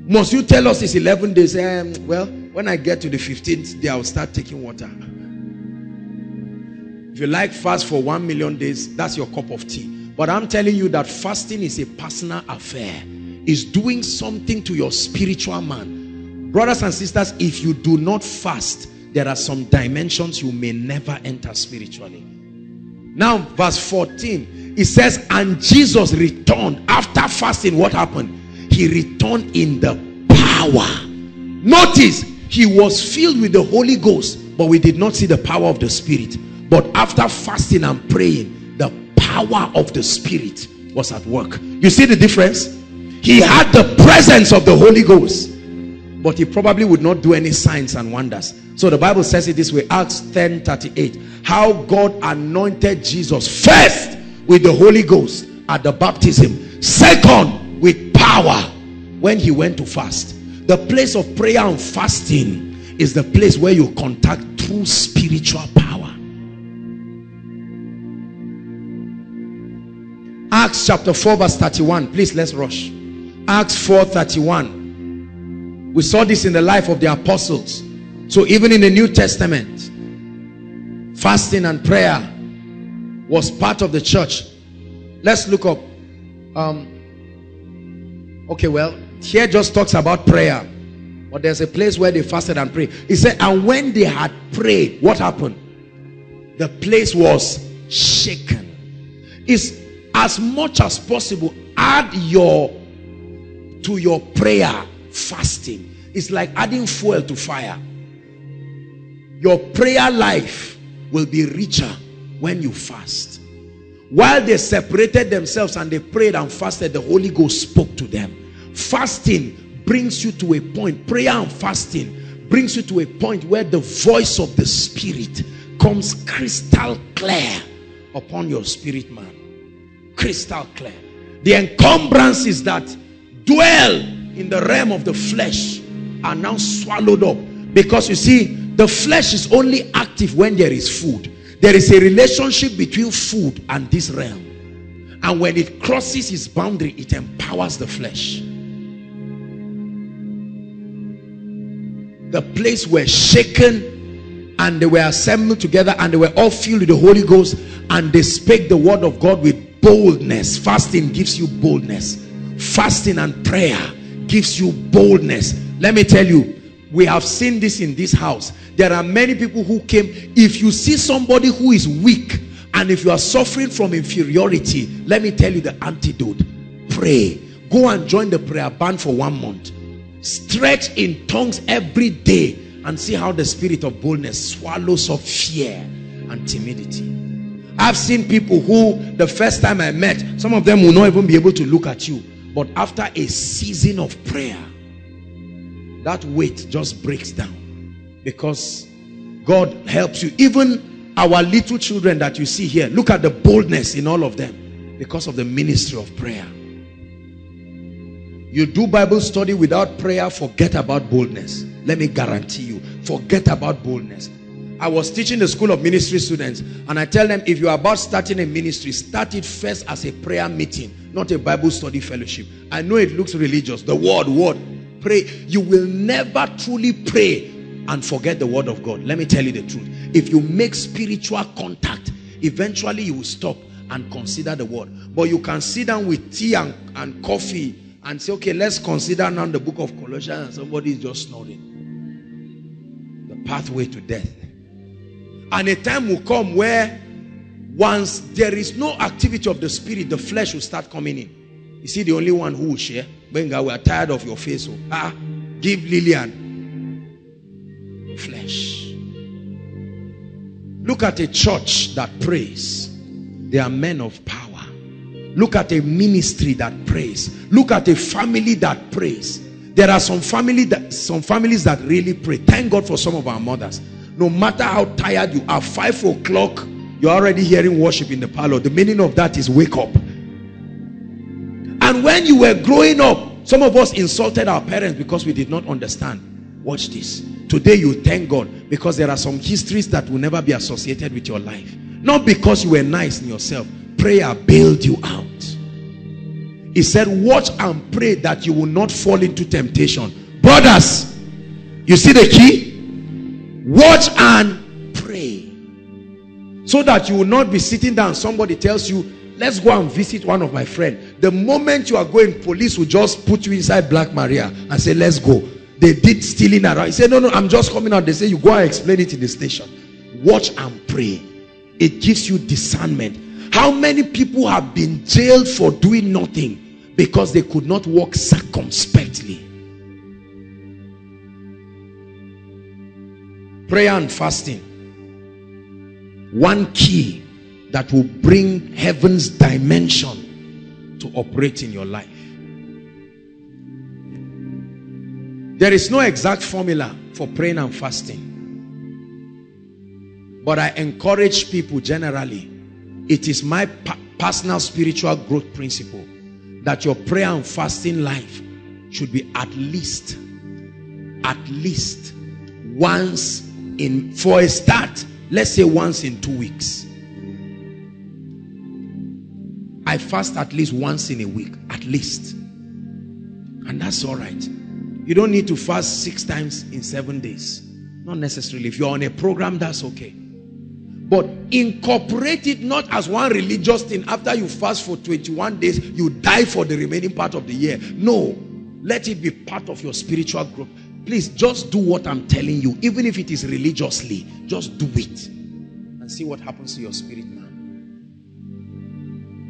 Must you tell us it's eleven days? Um, well, when I get to the fifteenth day, I'll start taking water. If you like fast for one million days, that's your cup of tea. But I'm telling you that fasting is a personal affair. It's doing something to your spiritual man. Brothers and sisters, if you do not fast, there are some dimensions you may never enter spiritually. Now, verse fourteen, it says, and Jesus returned. After fasting, what happened? He returned in the power. Notice, he was filled with the Holy Ghost, but we did not see the power of the Spirit. But after fasting and praying, the power of the Spirit was at work. You see the difference? He had the presence of the Holy Ghost, but he probably would not do any signs and wonders. So the Bible says it this way, Acts ten thirty-eight. How God anointed Jesus first with the Holy Ghost at the baptism. Second, with power when he went to fast. The place of prayer and fasting is the place where you contact true spiritual power. Acts chapter four verse thirty-one. Please, let's rush. Acts four thirty-one. We saw this in the life of the apostles. So even in the New Testament, fasting and prayer was part of the church. Let's look up. Um, okay, well, here just talks about prayer. But there's a place where they fasted and prayed. He said, and when they had prayed, what happened? The place was shaken. It's as much as possible, add your to your prayer. Fasting is like adding fuel to fire. Your prayer life will be richer when you fast. While they separated themselves and they prayed and fasted, the Holy Ghost spoke to them. Fasting brings you to a point. Prayer and fasting brings you to a point where the voice of the Spirit comes crystal clear upon your spirit man. Crystal clear. The encumbrances that dwell in the realm of the flesh are now swallowed up, because you see, the flesh is only active when there is food. There is a relationship between food and this realm, and when it crosses its boundary, it empowers the flesh. the place were shaken, and they were assembled together, and they were all filled with the Holy Ghost, and they spake the word of God with boldness. Fasting gives you boldness. Fasting and prayer gives you boldness. Let me tell you, we have seen this in this house. There are many people who came. If you see somebody who is weak, and if you are suffering from inferiority, let me tell you the antidote. Pray. Go and join the prayer band for one month. Stretch in tongues every day and see how the spirit of boldness swallows up fear and timidity. I've seen people who, the first time I met, some of them will not even be able to look at you. But after a season of prayer, that weight just breaks down, because God helps you. Even our little children that you see here, look at the boldness in all of them because of the ministry of prayer. You do Bible study without prayer, forget about boldness. Let me guarantee you, forget about boldness. I was teaching the school of ministry students, and I tell them, if you are about starting a ministry, start it first as a prayer meeting, not a Bible study fellowship. I know it looks religious. The word, word, pray. You will never truly pray and forget the word of God. Let me tell you the truth. If you make spiritual contact, eventually you will stop and consider the word. But you can sit down with tea and, and coffee and say, okay, let's consider now the book of Colossians, and somebody is just snoring. The pathway to death. And a time will come where once there is no activity of the spirit, the flesh will start coming in. You see, the only one who will share, Benga, we are tired of your face. Oh, ah, give Lillian. Flesh. Look at a church that prays. They are men of power. Look at a ministry that prays. Look at a family that prays. There are some family that some families that really pray. Thank God for some of our mothers. No matter how tired you are, five o'clock, you're already hearing worship in the parlor. The meaning of that is wake up. And when you were growing up, some of us insulted our parents because we did not understand. Watch this. Today you thank God, because there are some histories that will never be associated with your life. Not because you were nice in yourself. Prayer bailed you out. He said, watch and pray that you will not fall into temptation. Brothers, you see the key? Watch and pray, so that you will not be sitting down. Somebody tells you, let's go and visit one of my friends. The moment you are going, police will just put you inside Black Maria and say, let's go. They did stealing around. You say, no, no, I'm just coming out. They say, you go and explain it in the station. Watch and pray. It gives you discernment. How many people have been jailed for doing nothing because they could not walk circumspectly? Prayer and fasting, one key that will bring heaven's dimension to operate in your life. There is no exact formula for praying and fasting, but I encourage people generally, it is my personal spiritual growth principle that your prayer and fasting life should be at least at least once in, for a start, let's say once in two weeks. I fast at least once in a week, at least. And that's all right. You don't need to fast six times in seven days, not necessarily. If you're on a program, that's okay. But incorporate it not as one religious thing. After you fast for twenty-one days, you die for the remaining part of the year. No, let it be part of your spiritual growth. Please, just do what I'm telling you. Even if it is religiously, just do it. And see what happens to your spirit now.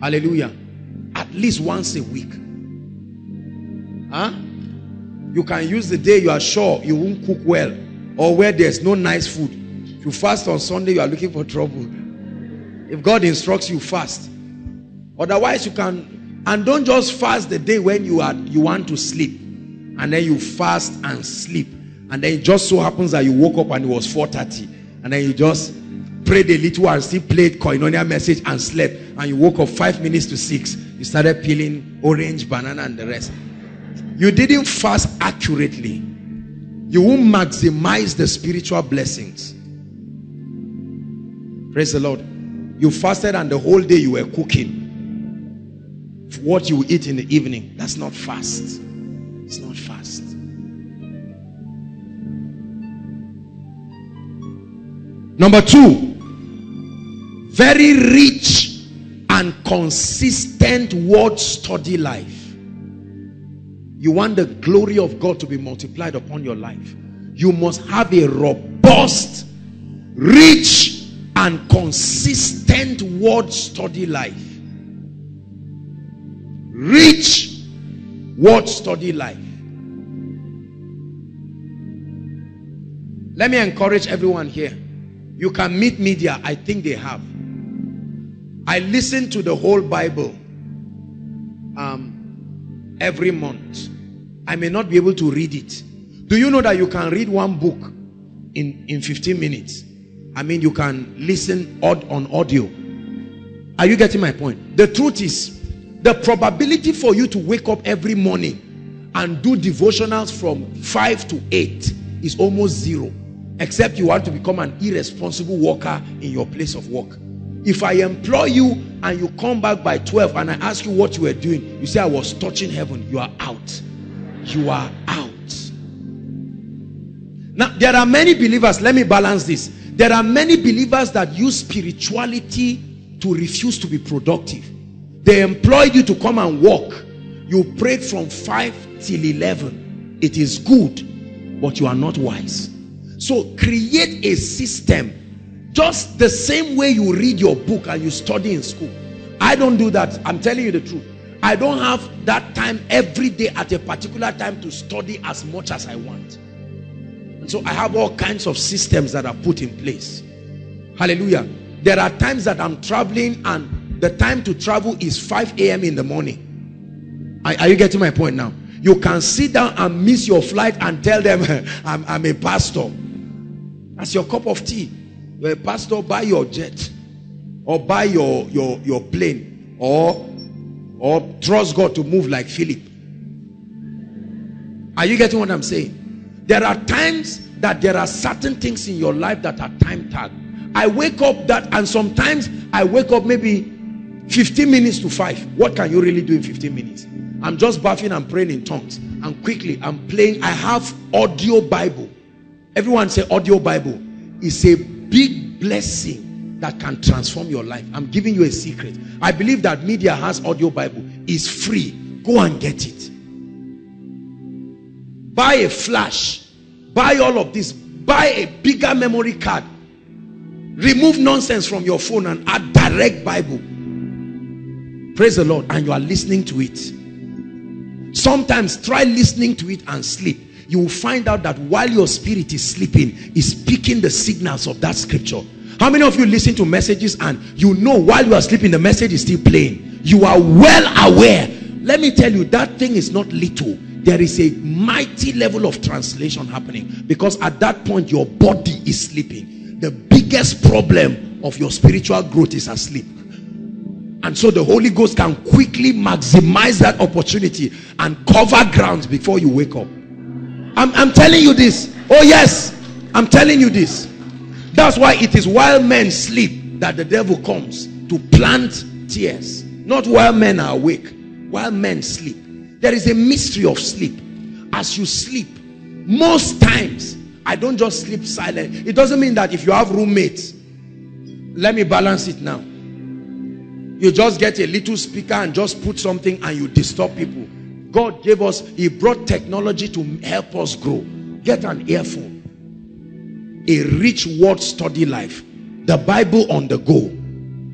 Hallelujah. At least once a week. Huh? You can use the day you are sure you won't cook well, or where there's no nice food. If you fast on Sunday, you are looking for trouble. If God instructs you, fast. Otherwise, you can. And don't just fast the day when you, are, you want to sleep. And then you fast and sleep, and then it just so happens that you woke up and it was four thirty, and then you just prayed a little and still played Koinonia Message and slept, and you woke up five minutes to six, you started peeling orange, banana and the rest. You didn't fast accurately. You won't maximize the spiritual blessings. Praise the Lord. You fasted and the whole day you were cooking what you eat in the evening. That's not fast. It's not fast. Number two, very rich and consistent word study life. You want the glory of God to be multiplied upon your life. You must have a robust, rich, and consistent word study life. Rich word study life. Let me encourage everyone here. You can meet media. I think they have. I listen to the whole Bible um, every month. I may not be able to read it. Do you know that you can read one book in, in fifteen minutes? I mean, you can listen on audio. Are you getting my point? The truth is, the probability for you to wake up every morning and do devotionals from five to eight is almost zero. Except you want to become an irresponsible worker in your place of work. If I employ you and you come back by twelve and I ask you what you were doing, you say, I was touching heaven. You are out. You are out. Now, there are many believers. Let me balance this. There are many believers that use spirituality to refuse to be productive. They employed you to come and work. You prayed from five till eleven. It is good, but you are not wise. So create a system, just the same way you read your book and you study in school. I don't do that. I'm telling you the truth. I don't have that time every day at a particular time to study as much as I want. And so I have all kinds of systems that are put in place. Hallelujah. There are times that I'm traveling and the time to travel is five A M in the morning. Are, are you getting my point now? You can sit down and miss your flight and tell them, I'm, I'm a pastor. That's your cup of tea. You're a pastor. Buy your jet or buy your, your, your plane or, or trust God to move like Philip. Are you getting what I'm saying? There are times that there are certain things in your life that are time tagged. I wake up that and sometimes I wake up maybe fifteen minutes to five. What can you really do in fifteen minutes? I'm just bathing and praying in tongues. And quickly, I'm playing. I have audio Bible. Everyone say audio Bible. It's a big blessing that can transform your life. I'm giving you a secret. I believe that media has audio Bible. It's free. Go and get it. Buy a flash. Buy all of this. Buy a bigger memory card. Remove nonsense from your phone and add direct Bible. Praise the Lord. And you are listening to it. Sometimes try listening to it and sleep. You will find out that while your spirit is sleeping, it's picking the signals of that scripture. How many of you listen to messages and you know while you are sleeping the message is still playing? You are well aware. Let me tell you, that thing is not little. There is a mighty level of translation happening because at that point your body is sleeping. The biggest problem of your spiritual growth is asleep. And so the Holy Ghost can quickly maximize that opportunity and cover ground before you wake up. I'm, I'm telling you this. Oh yes, I'm telling you this. That's why it is while men sleep that the devil comes to plant tears. Not while men are awake. While men sleep. There is a mystery of sleep. As you sleep, most times, I don't just sleep silent. It doesn't mean that if you have roommates, let me balance it now. You just get a little speaker and just put something and you disturb people. God gave us, he brought technology to help us grow. Get an earphone. A rich word study life. The Bible on the go.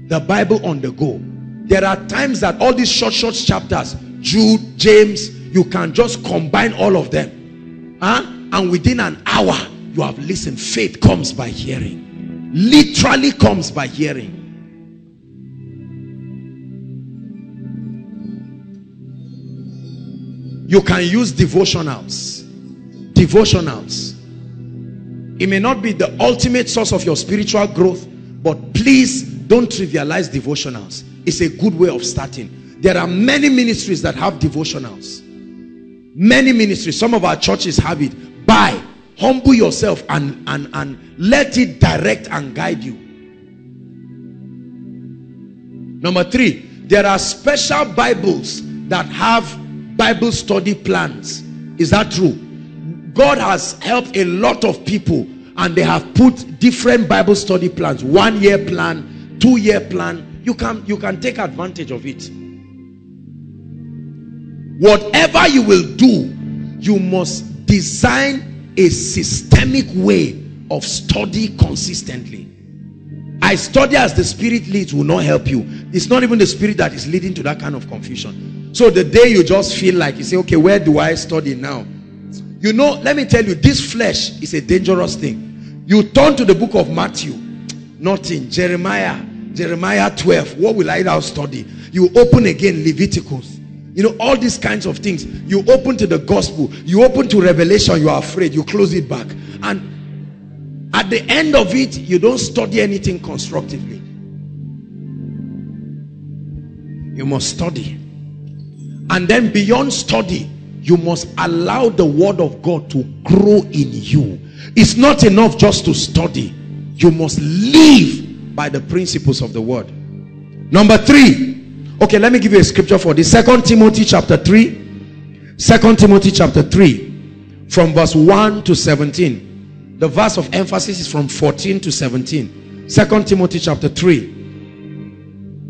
The Bible on the go. There are times that all these short, short chapters, Jude, James, you can just combine all of them. Huh? And within an hour, you have listened. Faith comes by hearing. Literally comes by hearing. You can use devotionals. Devotionals. It may not be the ultimate source of your spiritual growth, but please don't trivialize devotionals. It's a good way of starting. There are many ministries that have devotionals. Many ministries. Some of our churches have it. Buy. Humble yourself and, and, and let it direct and guide you. Number three, there are special Bibles that have Bible study plans. Is that true? God has helped a lot of people and they have put different Bible study plans, one-year plan, two-year plan. You can, you can take advantage of it. Whatever you will do, you must design a systemic way of study consistently. I study as the Spirit leads will not help you. It's not even the Spirit that is leading to that kind of confusion. So the day you just feel like you say, okay, where do I study now? You know, let me tell you, this flesh is a dangerous thing. You turn to the book of Matthew, nothing. Jeremiah, Jeremiah twelve, what will I now study? You open again Leviticus. You know, all these kinds of things. You open to the gospel, you open to Revelation, you are afraid, you close it back. And at the end of it, you don't study anything constructively. You must study. And then beyond study, you must allow the word of God to grow in you. It's not enough just to study. You must live by the principles of the word. Number three. Okay, let me give you a scripture for this. Second Timothy chapter three. Second Timothy chapter three. From verse one to seventeen. The verse of emphasis is from fourteen to seventeen. Second Timothy chapter three.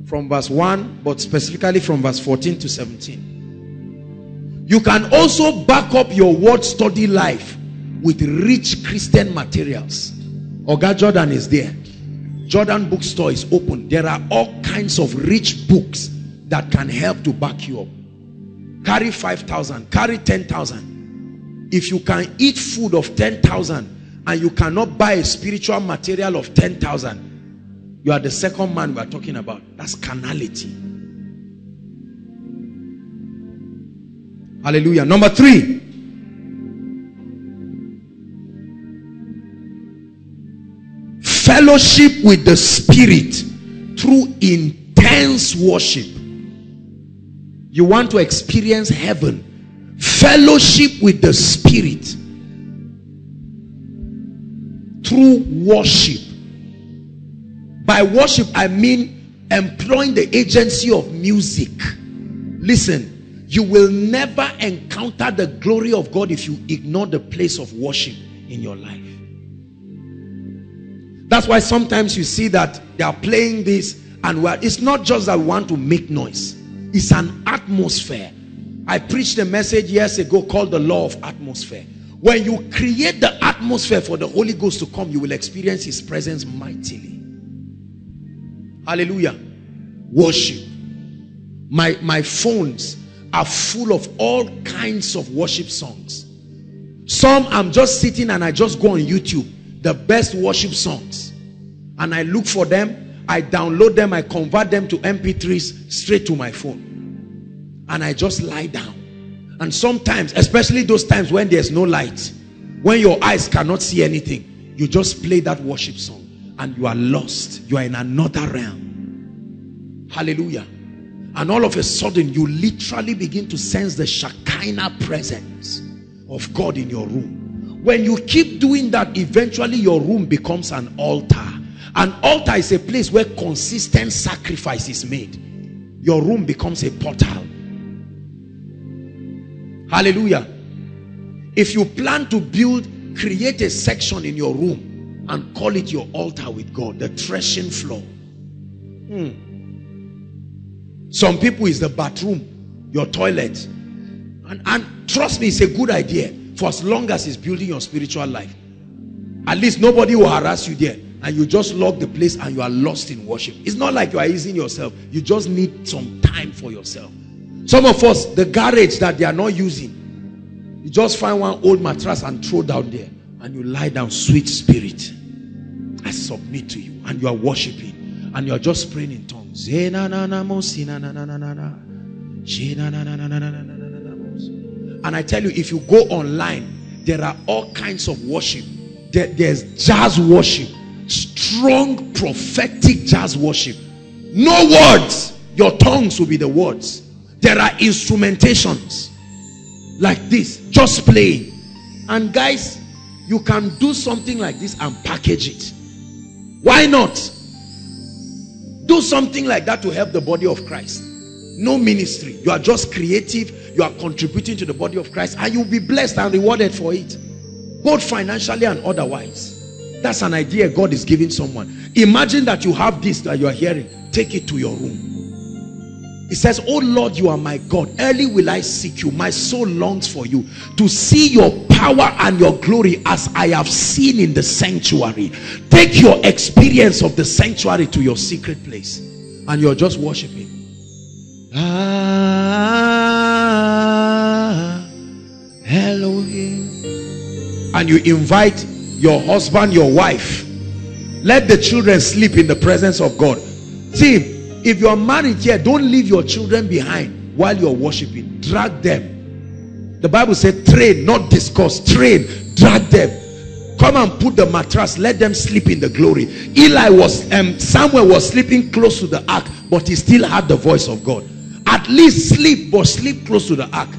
From verse one, but specifically from verse fourteen to seventeen. You can also back up your word study life with rich Christian materials. Oga Jordan is there. Jordan bookstore is open. There are all kinds of rich books that can help to back you up. Carry five thousand, carry ten thousand. If you can eat food of ten thousand and you cannot buy a spiritual material of ten thousand, you are the second man we are talking about. That's carnality. Hallelujah. Number three. Fellowship with the Spirit through intense worship. You want to experience heaven? Fellowship with the Spirit through worship. By worship, I mean employing the agency of music. Listen, you will never encounter the glory of God if you ignore the place of worship in your life. That's why sometimes you see that they are playing this and well, it's not just that we want to make noise. It's an atmosphere. I preached a message years ago called the law of atmosphere. When you create the atmosphere for the Holy Ghost to come, you will experience His presence mightily. Hallelujah. Worship. My, my phones are full of all kinds of worship songs. Some I'm just sitting and I just go on YouTube. The best worship songs, and I look for them, I download them, I convert them to M P threes straight to my phone, and I just lie down. And sometimes, especially those times when there's no light, when your eyes cannot see anything, you just play that worship song and you are lost. You are in another realm. Hallelujah. And all of a sudden you literally begin to sense the Shekinah presence of God in your room. When you keep doing that, eventually your room becomes an altar. An altar is a place where consistent sacrifice is made. Your room becomes a portal. Hallelujah. If you plan to build, create a section in your room and call it your altar with God, the threshing floor. Hmm. Some people is the bathroom, your toilet. And, and trust me, it's a good idea. For as long as it's building your spiritual life, at least nobody will harass you there, and you just lock the place and you are lost in worship. It's not like you are easing yourself. You just need some time for yourself. Some of us, the garage that they are not using, you just find one old mattress and throw down there and you lie down. Sweet Spirit, I submit to you, and you are worshiping and you are just praying in tongues. And I tell you, if you go online, there are all kinds of worship. There, there's jazz worship. Strong prophetic jazz worship. No words. Your tongues will be the words. There are instrumentations like this. Just playing. And guys, you can do something like this and package it. Why not? Do something like that to help the body of Christ. No ministry. You are just creative. You are contributing to the body of Christ, and you'll be blessed and rewarded for it, both financially and otherwise. That's an idea God is giving someone. Imagine that you have this that you are hearing. Take it to your room. It says, oh Lord, you are my God. Early will I seek you. My soul longs for you. To see your power and your glory as I have seen in the sanctuary. Take your experience of the sanctuary to your secret place. And you're just worshiping. Ah, Elohim. And you invite your husband, your wife. Let the children sleep in the presence of God. See, if you're married here, don't leave your children behind while you're worshiping. Drag them. The Bible said, train, not discuss. Train, drag them. Come and put the mattress. Let them sleep in the glory. Eli was, um, Samuel was sleeping close to the ark, but he still had the voice of God. At least sleep, but sleep close to the ark.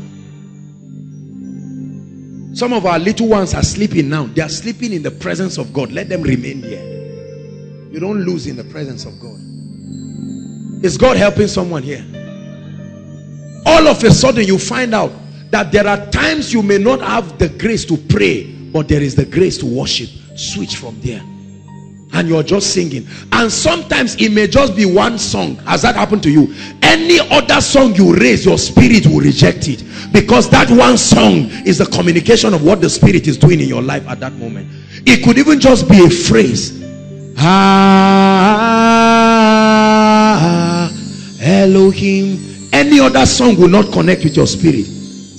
Some of our little ones are sleeping now. They are sleeping in the presence of God. Let them remain there. You don't lose in the presence of God. Is God helping someone here? All of a sudden you find out that there are times you may not have the grace to pray, but there is the grace to worship. Switch from there. And you're just singing. And sometimes it may just be one song. Has that happened to you? Any other song you raise, your spirit will reject it. Because that one song is the communication of what the spirit is doing in your life at that moment. It could even just be a phrase. Ah, Elohim. Any other song will not connect with your spirit.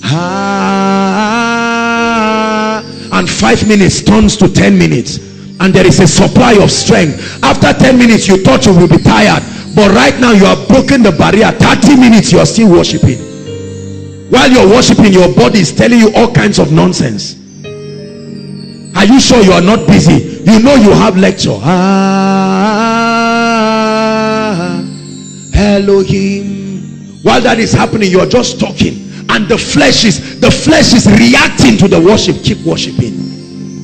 Ah, and five minutes turns to ten minutes. And there is a supply of strength. After ten minutes you thought you will be tired, but right now you have broken the barrier. Thirty minutes you are still worshiping. While you're worshiping, your body is telling you all kinds of nonsense. Are you sure you are not busy? You know you have lecture. Ah, Elohim. While that is happening, you are just talking, and the flesh is the flesh is reacting to the worship. Keep worshiping,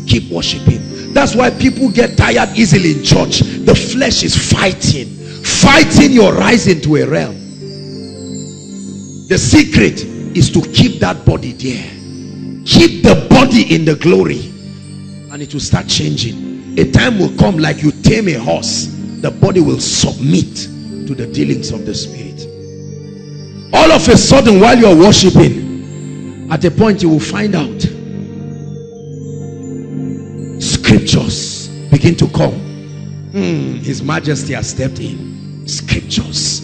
keep worshiping. That's why people get tired easily in church. The flesh is fighting. Fighting your rise into a realm. The secret is to keep that body there. Keep the body in the glory. And it will start changing. A time will come like you tame a horse. The body will submit to the dealings of the spirit. All of a sudden while you're worshiping, at a point you will find out scriptures begin to come. Hmm, his majesty has stepped in. Scriptures.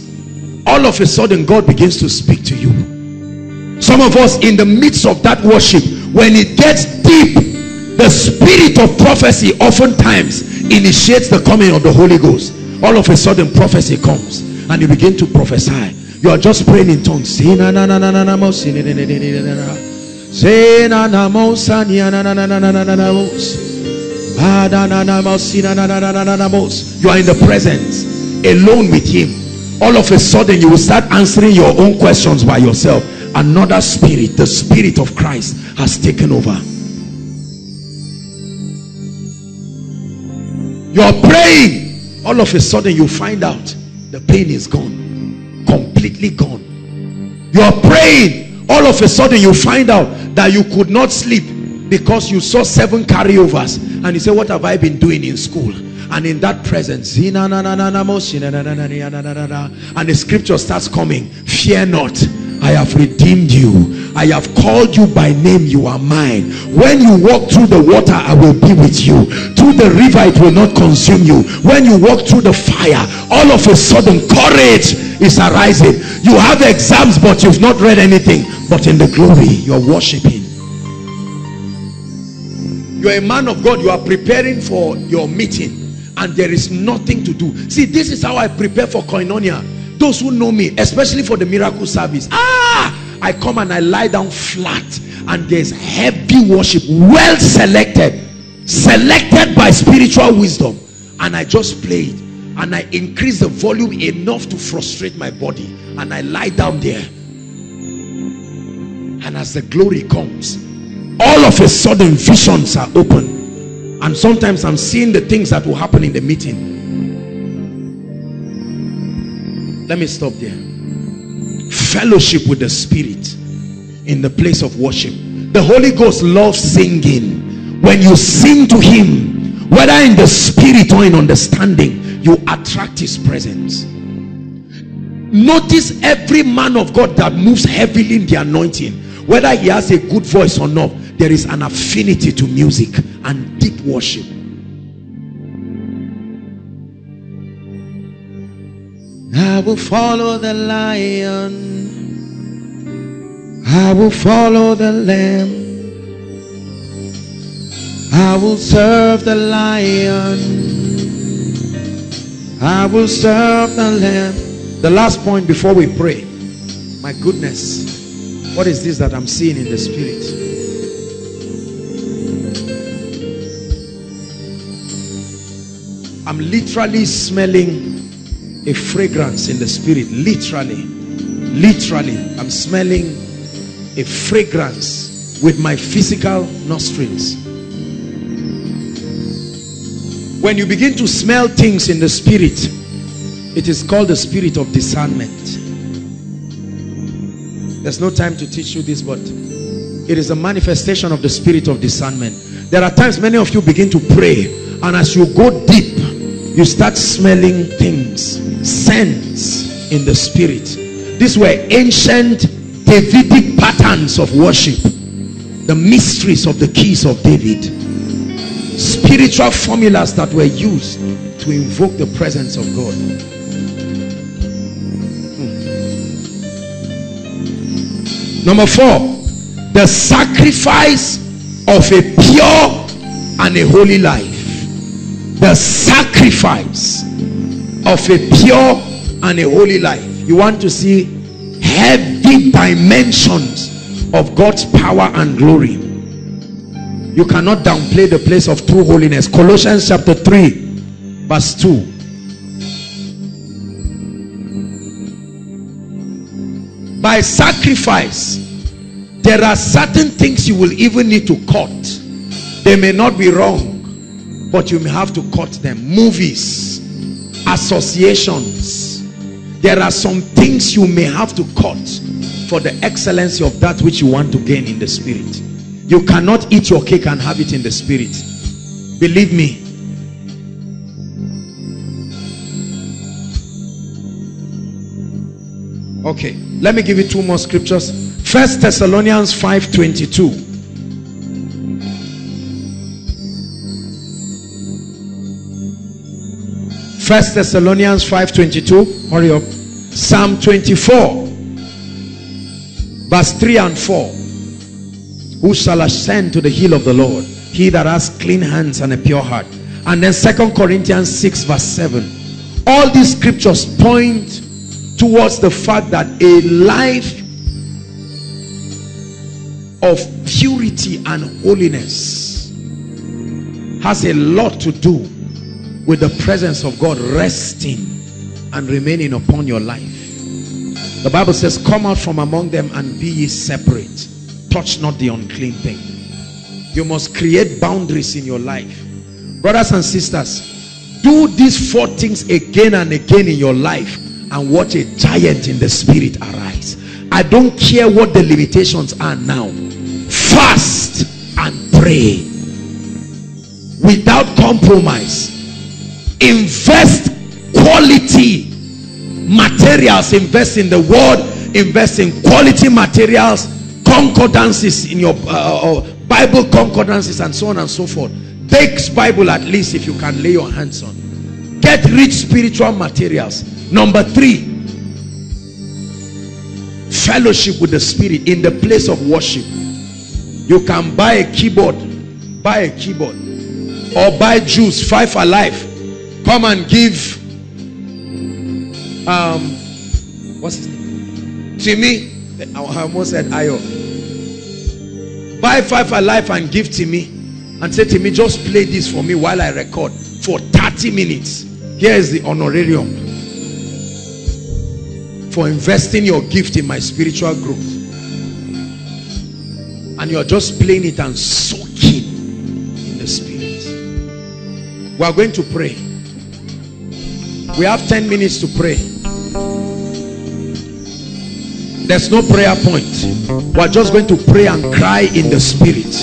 All of a sudden God begins to speak to you. Some of us, in the midst of that worship, when it gets deep, the spirit of prophecy oftentimes initiates the coming of the Holy Ghost. All of a sudden prophecy comes and you begin to prophesy. You are just praying in tongues. You are in the presence, alone with him. All of a sudden you will start answering your own questions by yourself. Another spirit, the spirit of Christ, has taken over. You are praying. All of a sudden you find out the pain is gone, completely gone. You are praying. All of a sudden you find out that you could not sleep because you saw seven carryovers, and you say, what have I been doing in school? And in that presence, and the scripture starts coming. Fear not, I have redeemed you. I have called you by name, you are mine. When you walk through the water, I will be with you. Through the river, it will not consume you. When you walk through the fire, all of a sudden courage is arising. You have exams, but you've not read anything. But in the glory, you're worshiping. You are a man of God. You are preparing for your meeting and there is nothing to do. See, this is how I prepare for Koinonia. Those who know me, especially for the miracle service, ah, I come and I lie down flat and there's heavy worship, well selected, selected by spiritual wisdom, and I just play it and I increase the volume enough to frustrate my body, and I lie down there, and as the glory comes, all of a sudden visions are open, and sometimes I'm seeing the things that will happen in the meeting. Let me stop there. Fellowship with the spirit in the place of worship. The Holy Ghost loves singing. When you sing to him, whether in the spirit or in understanding, you attract his presence. Notice every man of God that moves heavily in the anointing, whether he has a good voice or not, there is an affinity to music and deep worship. I will follow the lion. I will follow the lamb. I will serve the lion. I will serve the lamb. The last point before we pray. My goodness, what is this that I'm seeing in the spirit? I'm literally smelling a fragrance in the spirit. Literally. Literally. I'm smelling a fragrance with my physical nostrils. When you begin to smell things in the spirit, it is called the spirit of discernment. There's no time to teach you this, but it is a manifestation of the spirit of discernment. There are times many of you begin to pray, and as you go deep, you start smelling things, scents in the spirit. These were ancient Davidic patterns of worship, the mysteries of the keys of David, spiritual formulas that were used to invoke the presence of God. Hmm. Number four, the sacrifice of a pure and a holy life. The sacrifice of a pure and a holy life. You want to see heavy dimensions of God's power and glory. You cannot downplay the place of true holiness. Colossians chapter three, verse two. By sacrifice, there are certain things you will even need to cut. They may not be wrong, but you may have to cut them. Movies, associations. There are some things you may have to cut for the excellency of that which you want to gain in the spirit. You cannot eat your cake and have it in the spirit. Believe me. Okay, let me give you two more scriptures. First Thessalonians five twenty-two. First Thessalonians five twenty-two. Hurry up. Psalm twenty-four, verse three and four. Who shall ascend to the hill of the Lord? He that has clean hands and a pure heart. And then Second Corinthians six, verse seven. All these scriptures point towards the fact that a life of purity and holiness has a lot to do with the presence of God resting and remaining upon your life. The Bible says, come out from among them and be ye separate. Touch not the unclean thing. You must create boundaries in your life. Brothers and sisters, do these four things again and again in your life and watch a giant in the spirit arise. I don't care what the limitations are now. Fast and pray. Without compromise. Invest quality materials. Invest in the word. Invest in quality materials, concordances in your uh, uh, Bible concordances, and so on and so forth. Take Bible, at least, if you can lay your hands on. Get rich spiritual materials. Number three, fellowship with the spirit in the place of worship. You can buy a keyboard, buy a keyboard, or buy juice, Five Alive. Come and give, um, what's his name? Timmy. I almost said Ayo. Buy Five Alive and give Timmy and say, Timmy, just play this for me while I record for thirty minutes. Here is the honorarium for investing your gift in my spiritual growth. And you're just playing it and soaking in the spirit. We are going to pray. We have ten minutes to pray. There's no prayer point. We're just going to pray and cry in the spirit.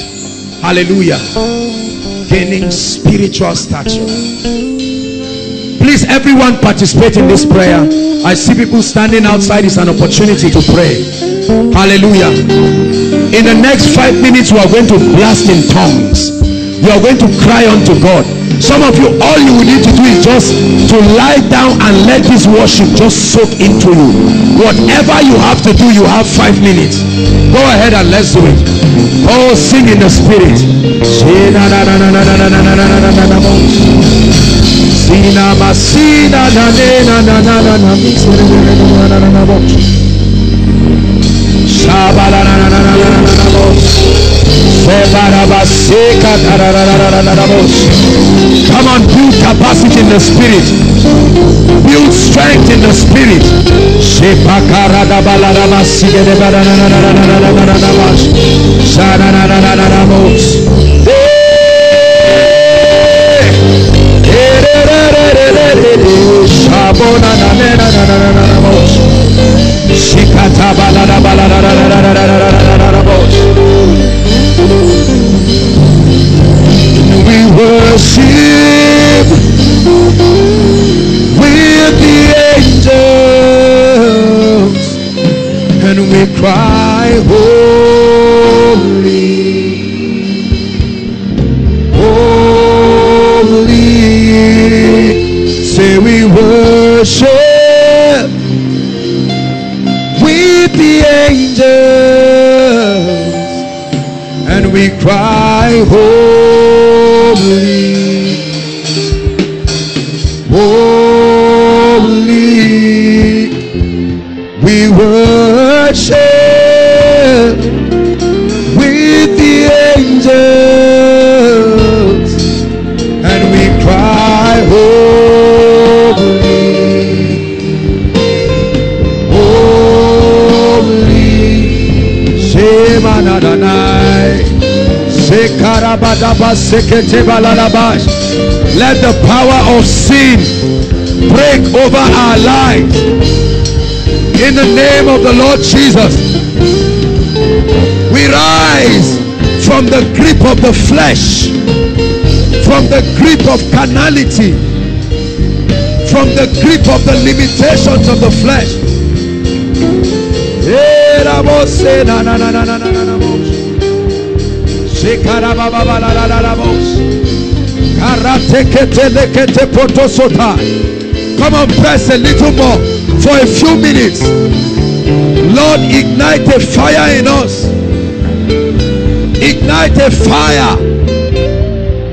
Hallelujah. gaining spiritual stature. Please, everyone participate in this prayer. I see people standing outside. It's an opportunity to pray. Hallelujah. In the next five minutes, we are going to blast in tongues. You are going to cry unto God. Some of you, all you need to do is just to lie down and let this worship just soak into you. Whatever you have to do, you have five minutes. Go ahead and let's do it. Oh, sing in the spirit. Come on, build capacity in the spirit. Build strength in the spirit. We worship with the angels, and we cry, holy, holy. Say we worship with the angels, and we cry, holy. Holy, holy, we worship with the angels, and we cry, holy, holy, Shema Adonai. Let the power of sin break over our lives in the name of the Lord Jesus. We rise from the grip of the flesh, from the grip of carnality, from the grip of the limitations of the flesh. Come on, press a little more for a few minutes. Lord, ignite a fire in us. Ignite a fire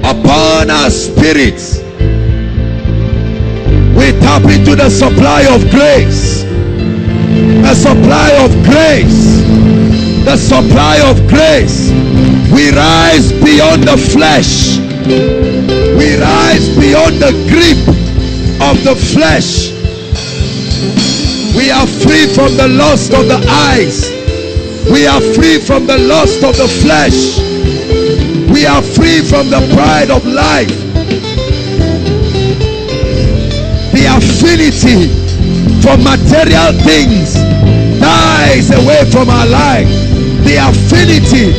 upon our spirits. We tap into the supply of grace. The supply of grace. The supply of grace. We rise beyond the flesh. We rise beyond the grip of the flesh. We are free from the lust of the eyes. We are free from the lust of the flesh. We are free from the pride of life. The affinity for material things dies away from our life. The affinity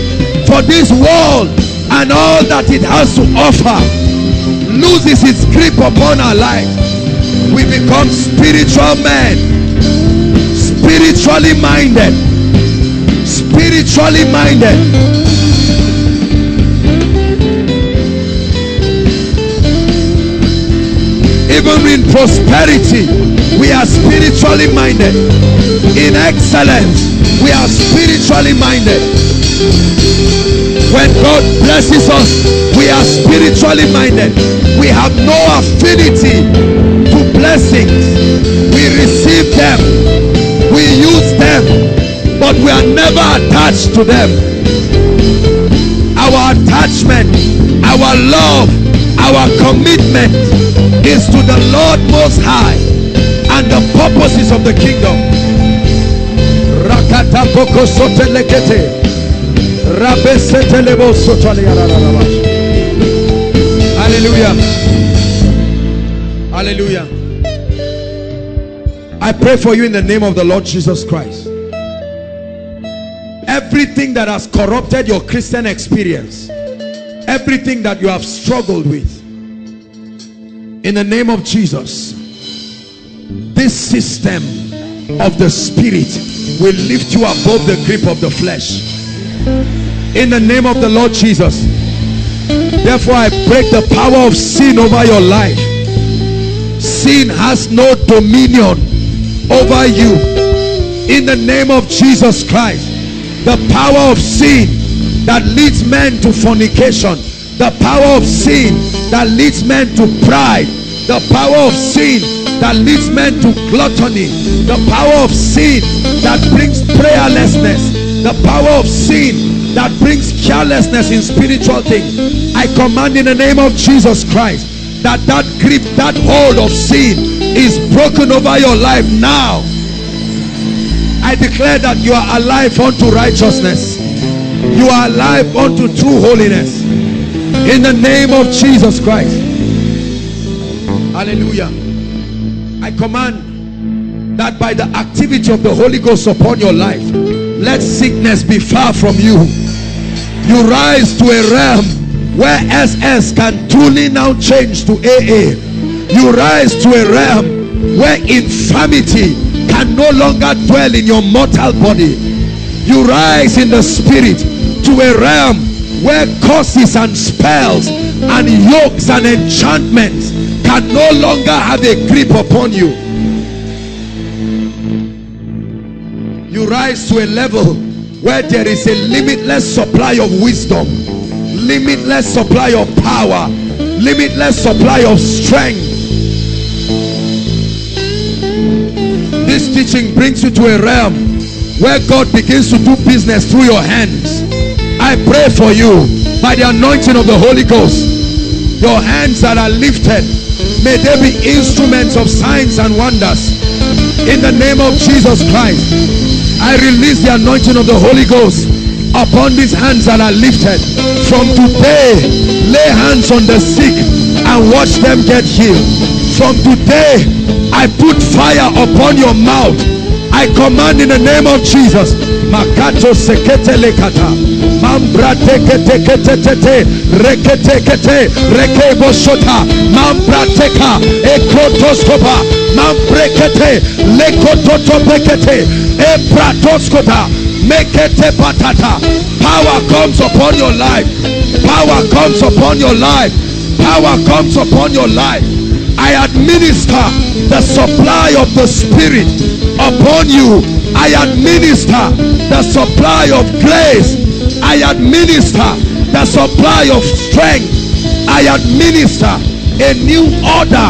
for this world and all that it has to offer loses its grip upon our lives. We become spiritual men, spiritually minded, spiritually minded. Even in prosperity, we are spiritually minded. In excellence, we are spiritually minded. When God blesses us, we are spiritually minded. We have no affinity to blessings. We receive them, we use them, but we are never attached to them. Our attachment, our love, our commitment is to the Lord Most High and the purposes of the kingdom. Hallelujah. Hallelujah. I pray for you in the name of the Lord Jesus Christ. Everything that has corrupted your Christian experience, everything that you have struggled with. In the name of Jesus, this system of the spirit will lift you above the grip of the flesh. In the name of the Lord Jesus, therefore I break the power of sin over your life. Sin has no dominion over you. In the name of Jesus Christ, the power of sin that leads men to fornication, the power of sin that leads men to pride, the power of sin that leads men to gluttony, the power of sin that brings prayerlessness, the power of sin that brings carelessness in spiritual things, I command in the name of Jesus Christ that that grip, that hold of sin is broken over your life now. I declare that you are alive unto righteousness, you are alive unto true holiness. In the name of Jesus Christ. Hallelujah. I command that by the activity of the Holy Ghost upon your life, let sickness be far from you. You rise to a realm where S S can truly now change to A A. You rise to a realm where infirmity can no longer dwell in your mortal body. You rise in the spirit to a realm where curses and spells and yokes and enchantments can no longer have a grip upon you. You rise to a level where there is a limitless supply of wisdom, limitless supply of power, limitless supply of strength. This teaching brings you to a realm where God begins to do business through your hands. I pray for you by the anointing of the Holy Ghost, your hands that are lifted, may they be instruments of signs and wonders. In the name of Jesus Christ, I release the anointing of the Holy Ghost upon these hands that are lifted. From today, lay hands on the sick and watch them get healed. From today, I put fire upon your mouth. I command in the name of Jesus, Makato sekete lekata. Mambra teke teke teke teke reke teke teke reke boshota mambra teka ekotoskopa mambrekete lekototopekete epratoskota mekete patata. Power comes upon your life. Power comes upon your life. Power comes upon your life. I administer the supply of the Spirit upon you. I administer the supply of grace. I administer the supply of strength. I administer a new order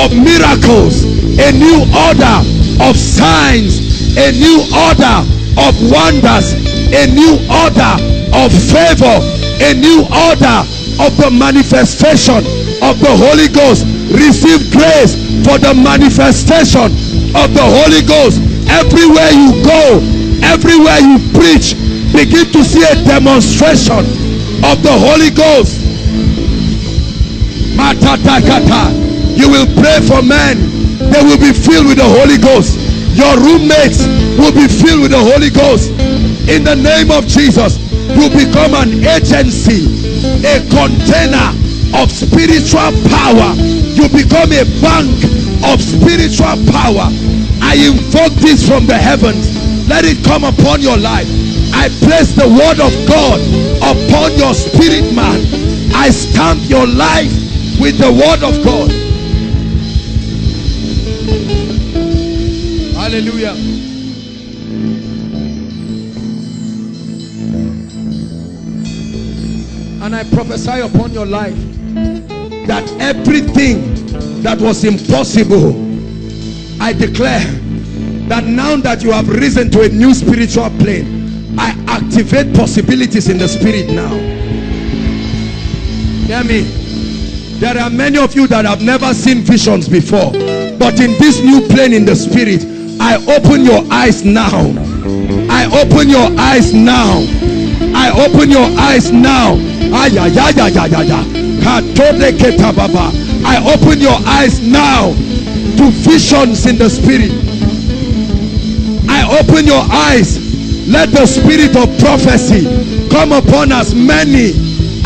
of miracles, a new order of signs, a new order of wonders, a new order of favor, a new order of the manifestation of the Holy Ghost. Receive grace for the manifestation of the Holy Ghost. Everywhere you go, everywhere you preach, begin to see a demonstration of the Holy Ghost. You will pray for men, they will be filled with the Holy Ghost. Your roommates will be filled with the Holy Ghost. In the name of Jesus, you become an agency, a container of spiritual power. You become a bank of spiritual power. I invoke this from the heavens. Let it come upon your life. I place the word of God upon your spirit man. I stamp your life with the word of God. Hallelujah. And I prophesy upon your life that everything that was impossible, I declare that now that you have risen to a new spiritual plane, I activate possibilities in the spirit now. Hear me. There are many of you that have never seen visions before, but in this new plane in the spirit, I open your eyes now. I open your eyes now. I open your eyes now. I open your eyes now to visions in the spirit. I open your eyes. Let the spirit of prophecy come upon as many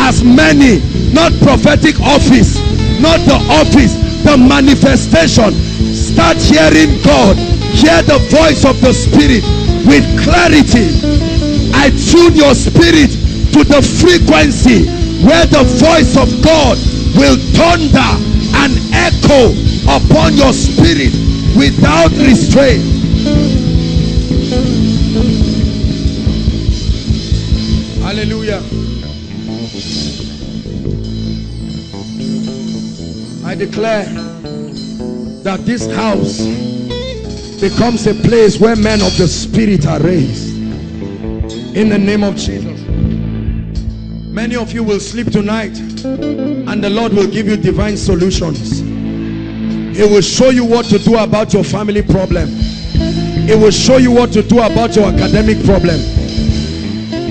as many, not prophetic office, not the office, the manifestation. Start hearing God. Hear the voice of the Spirit with clarity. I tune your spirit to the frequency where the voice of God will thunder and echo upon your spirit without restraint. Hallelujah. I declare that this house becomes a place where men of the Spirit are raised. In the name of Jesus. Many of you will sleep tonight and the Lord will give you divine solutions. He will show you what to do about your family problem. He will show you what to do about your academic problem.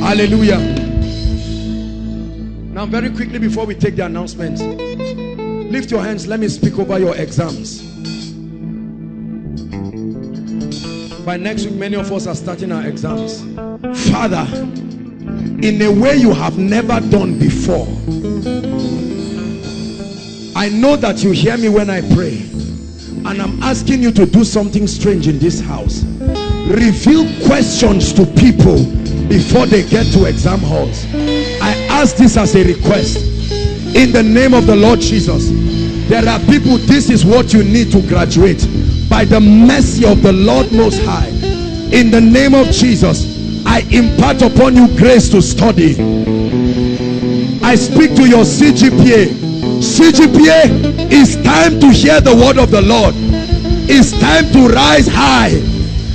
Hallelujah. Now, very quickly, before we take the announcements, lift your hands. Let me speak over your exams. By next week, many of us are starting our exams. Father, in a way you have never done before, I know that you hear me when I pray, and I'm asking you to do something strange in this house. Reveal questions to people before they get to exam halls. I ask this as a request. In the name of the Lord Jesus, there are people, this is what you need to graduate. By the mercy of the Lord Most High, in the name of Jesus, I impart upon you grace to study. I speak to your C G P A. C G P A, it's time to hear the word of the Lord. It's time to rise high.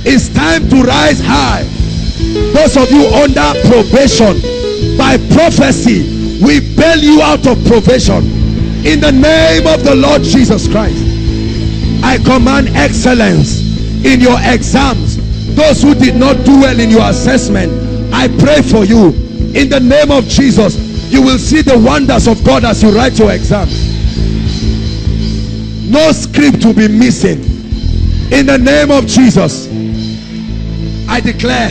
It's time to rise high. Those of you under probation, by prophecy, we bail you out of probation in the name of the Lord Jesus Christ. I command excellence in your exams. Those who did not do well in your assessment, I pray for you in the name of Jesus. You will see the wonders of God as you write your exams. No script will be missing in the name of Jesus. I declare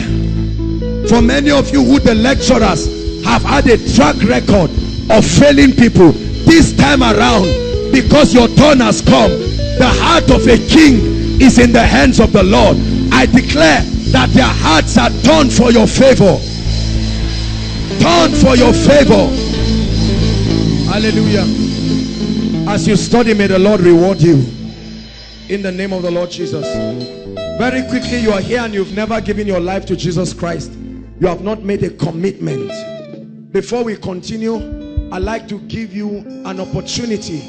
for many of you who the lecturers have had a track record of failing people, this time around, because your turn has come, the heart of a king is in the hands of the Lord. I declare that their hearts are turned for your favor. Turned for your favor. Hallelujah. As you study, may the Lord reward you in the name of the Lord Jesus. Very quickly, you are here and you've never given your life to Jesus Christ. You have not made a commitment. Before we continue, I'd like to give you an opportunity.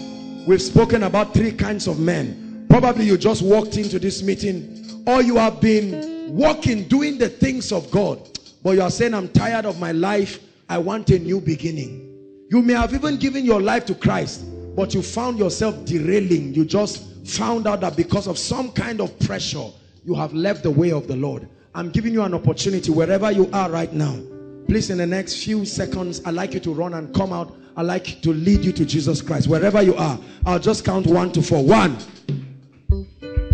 We've spoken about three kinds of men. Probably you just walked into this meeting, or you have been walking, doing the things of God, but you are saying, I'm tired of my life. I want a new beginning. You may have even given your life to Christ, but you found yourself derailing. You just found out that because of some kind of pressure, you have left the way of the Lord. I'm giving you an opportunity wherever you are right now. Please, in the next few seconds, I'd like you to run and come out. I'd like to lead you to Jesus Christ. Wherever you are, I'll just count one to four. One.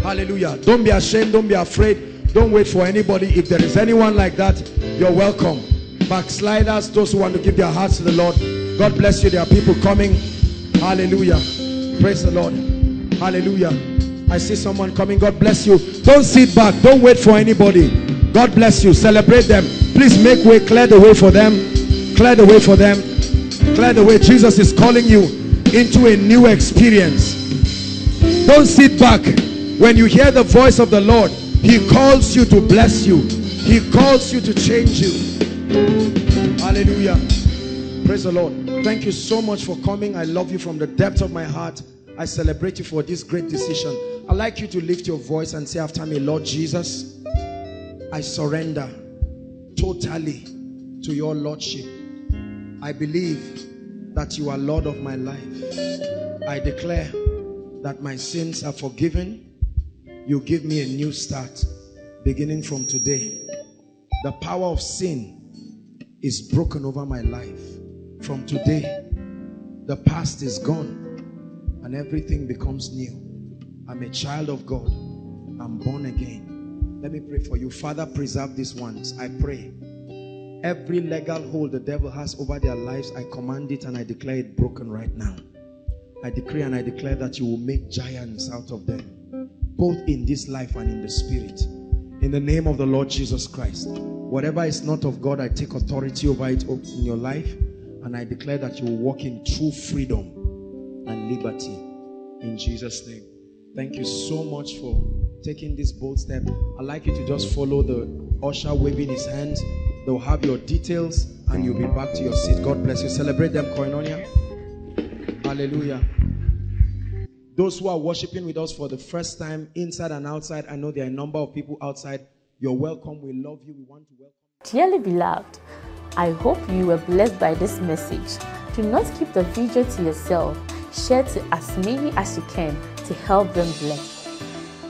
Hallelujah. Don't be ashamed. Don't be afraid. Don't wait for anybody. If there is anyone like that, you're welcome. Backsliders, those who want to give their hearts to the Lord. God bless you. There are people coming. Hallelujah. Praise the Lord. Hallelujah. I see someone coming. God bless you. Don't sit back. Don't wait for anybody. God bless you. Celebrate them. Please make way. Clear the way for them. Clear the way for them. Clear the way. Jesus is calling you into a new experience. Don't sit back. When you hear the voice of the Lord, He calls you to bless you. He calls you to change you. Hallelujah. Praise the Lord. Thank you so much for coming. I love you from the depth of my heart. I celebrate you for this great decision. I'd like you to lift your voice and say after me, Lord Jesus, I surrender totally to your Lordship. I believe that you are Lord of my life. I declare that my sins are forgiven. You give me a new start beginning from today. The power of sin is broken over my life. From today, the past is gone and everything becomes new. I'm a child of God. I'm born again. Let me pray for you. Father, preserve these ones. I pray Every legal hold the devil has over their lives, I command it and I declare it broken right now. I decree and I declare that you will make giants out of them, both in this life and in the spirit. In the name of the Lord Jesus Christ, whatever is not of God, I take authority over it in your life, and I declare that you will walk in true freedom and liberty. In Jesus' name. Thank you so much for taking this bold step. I'd like you to just follow the usher waving his hands. They'll have your details and you'll be back to your seat. God bless you. Celebrate them, Koinonia. Hallelujah. Those who are worshiping with us for the first time, inside and outside, I know there are a number of people outside. You're welcome. We love you. We want to welcome you. Dearly beloved, I hope you were blessed by this message. Do not keep the video to yourself. Share to as many as you can to help them bless.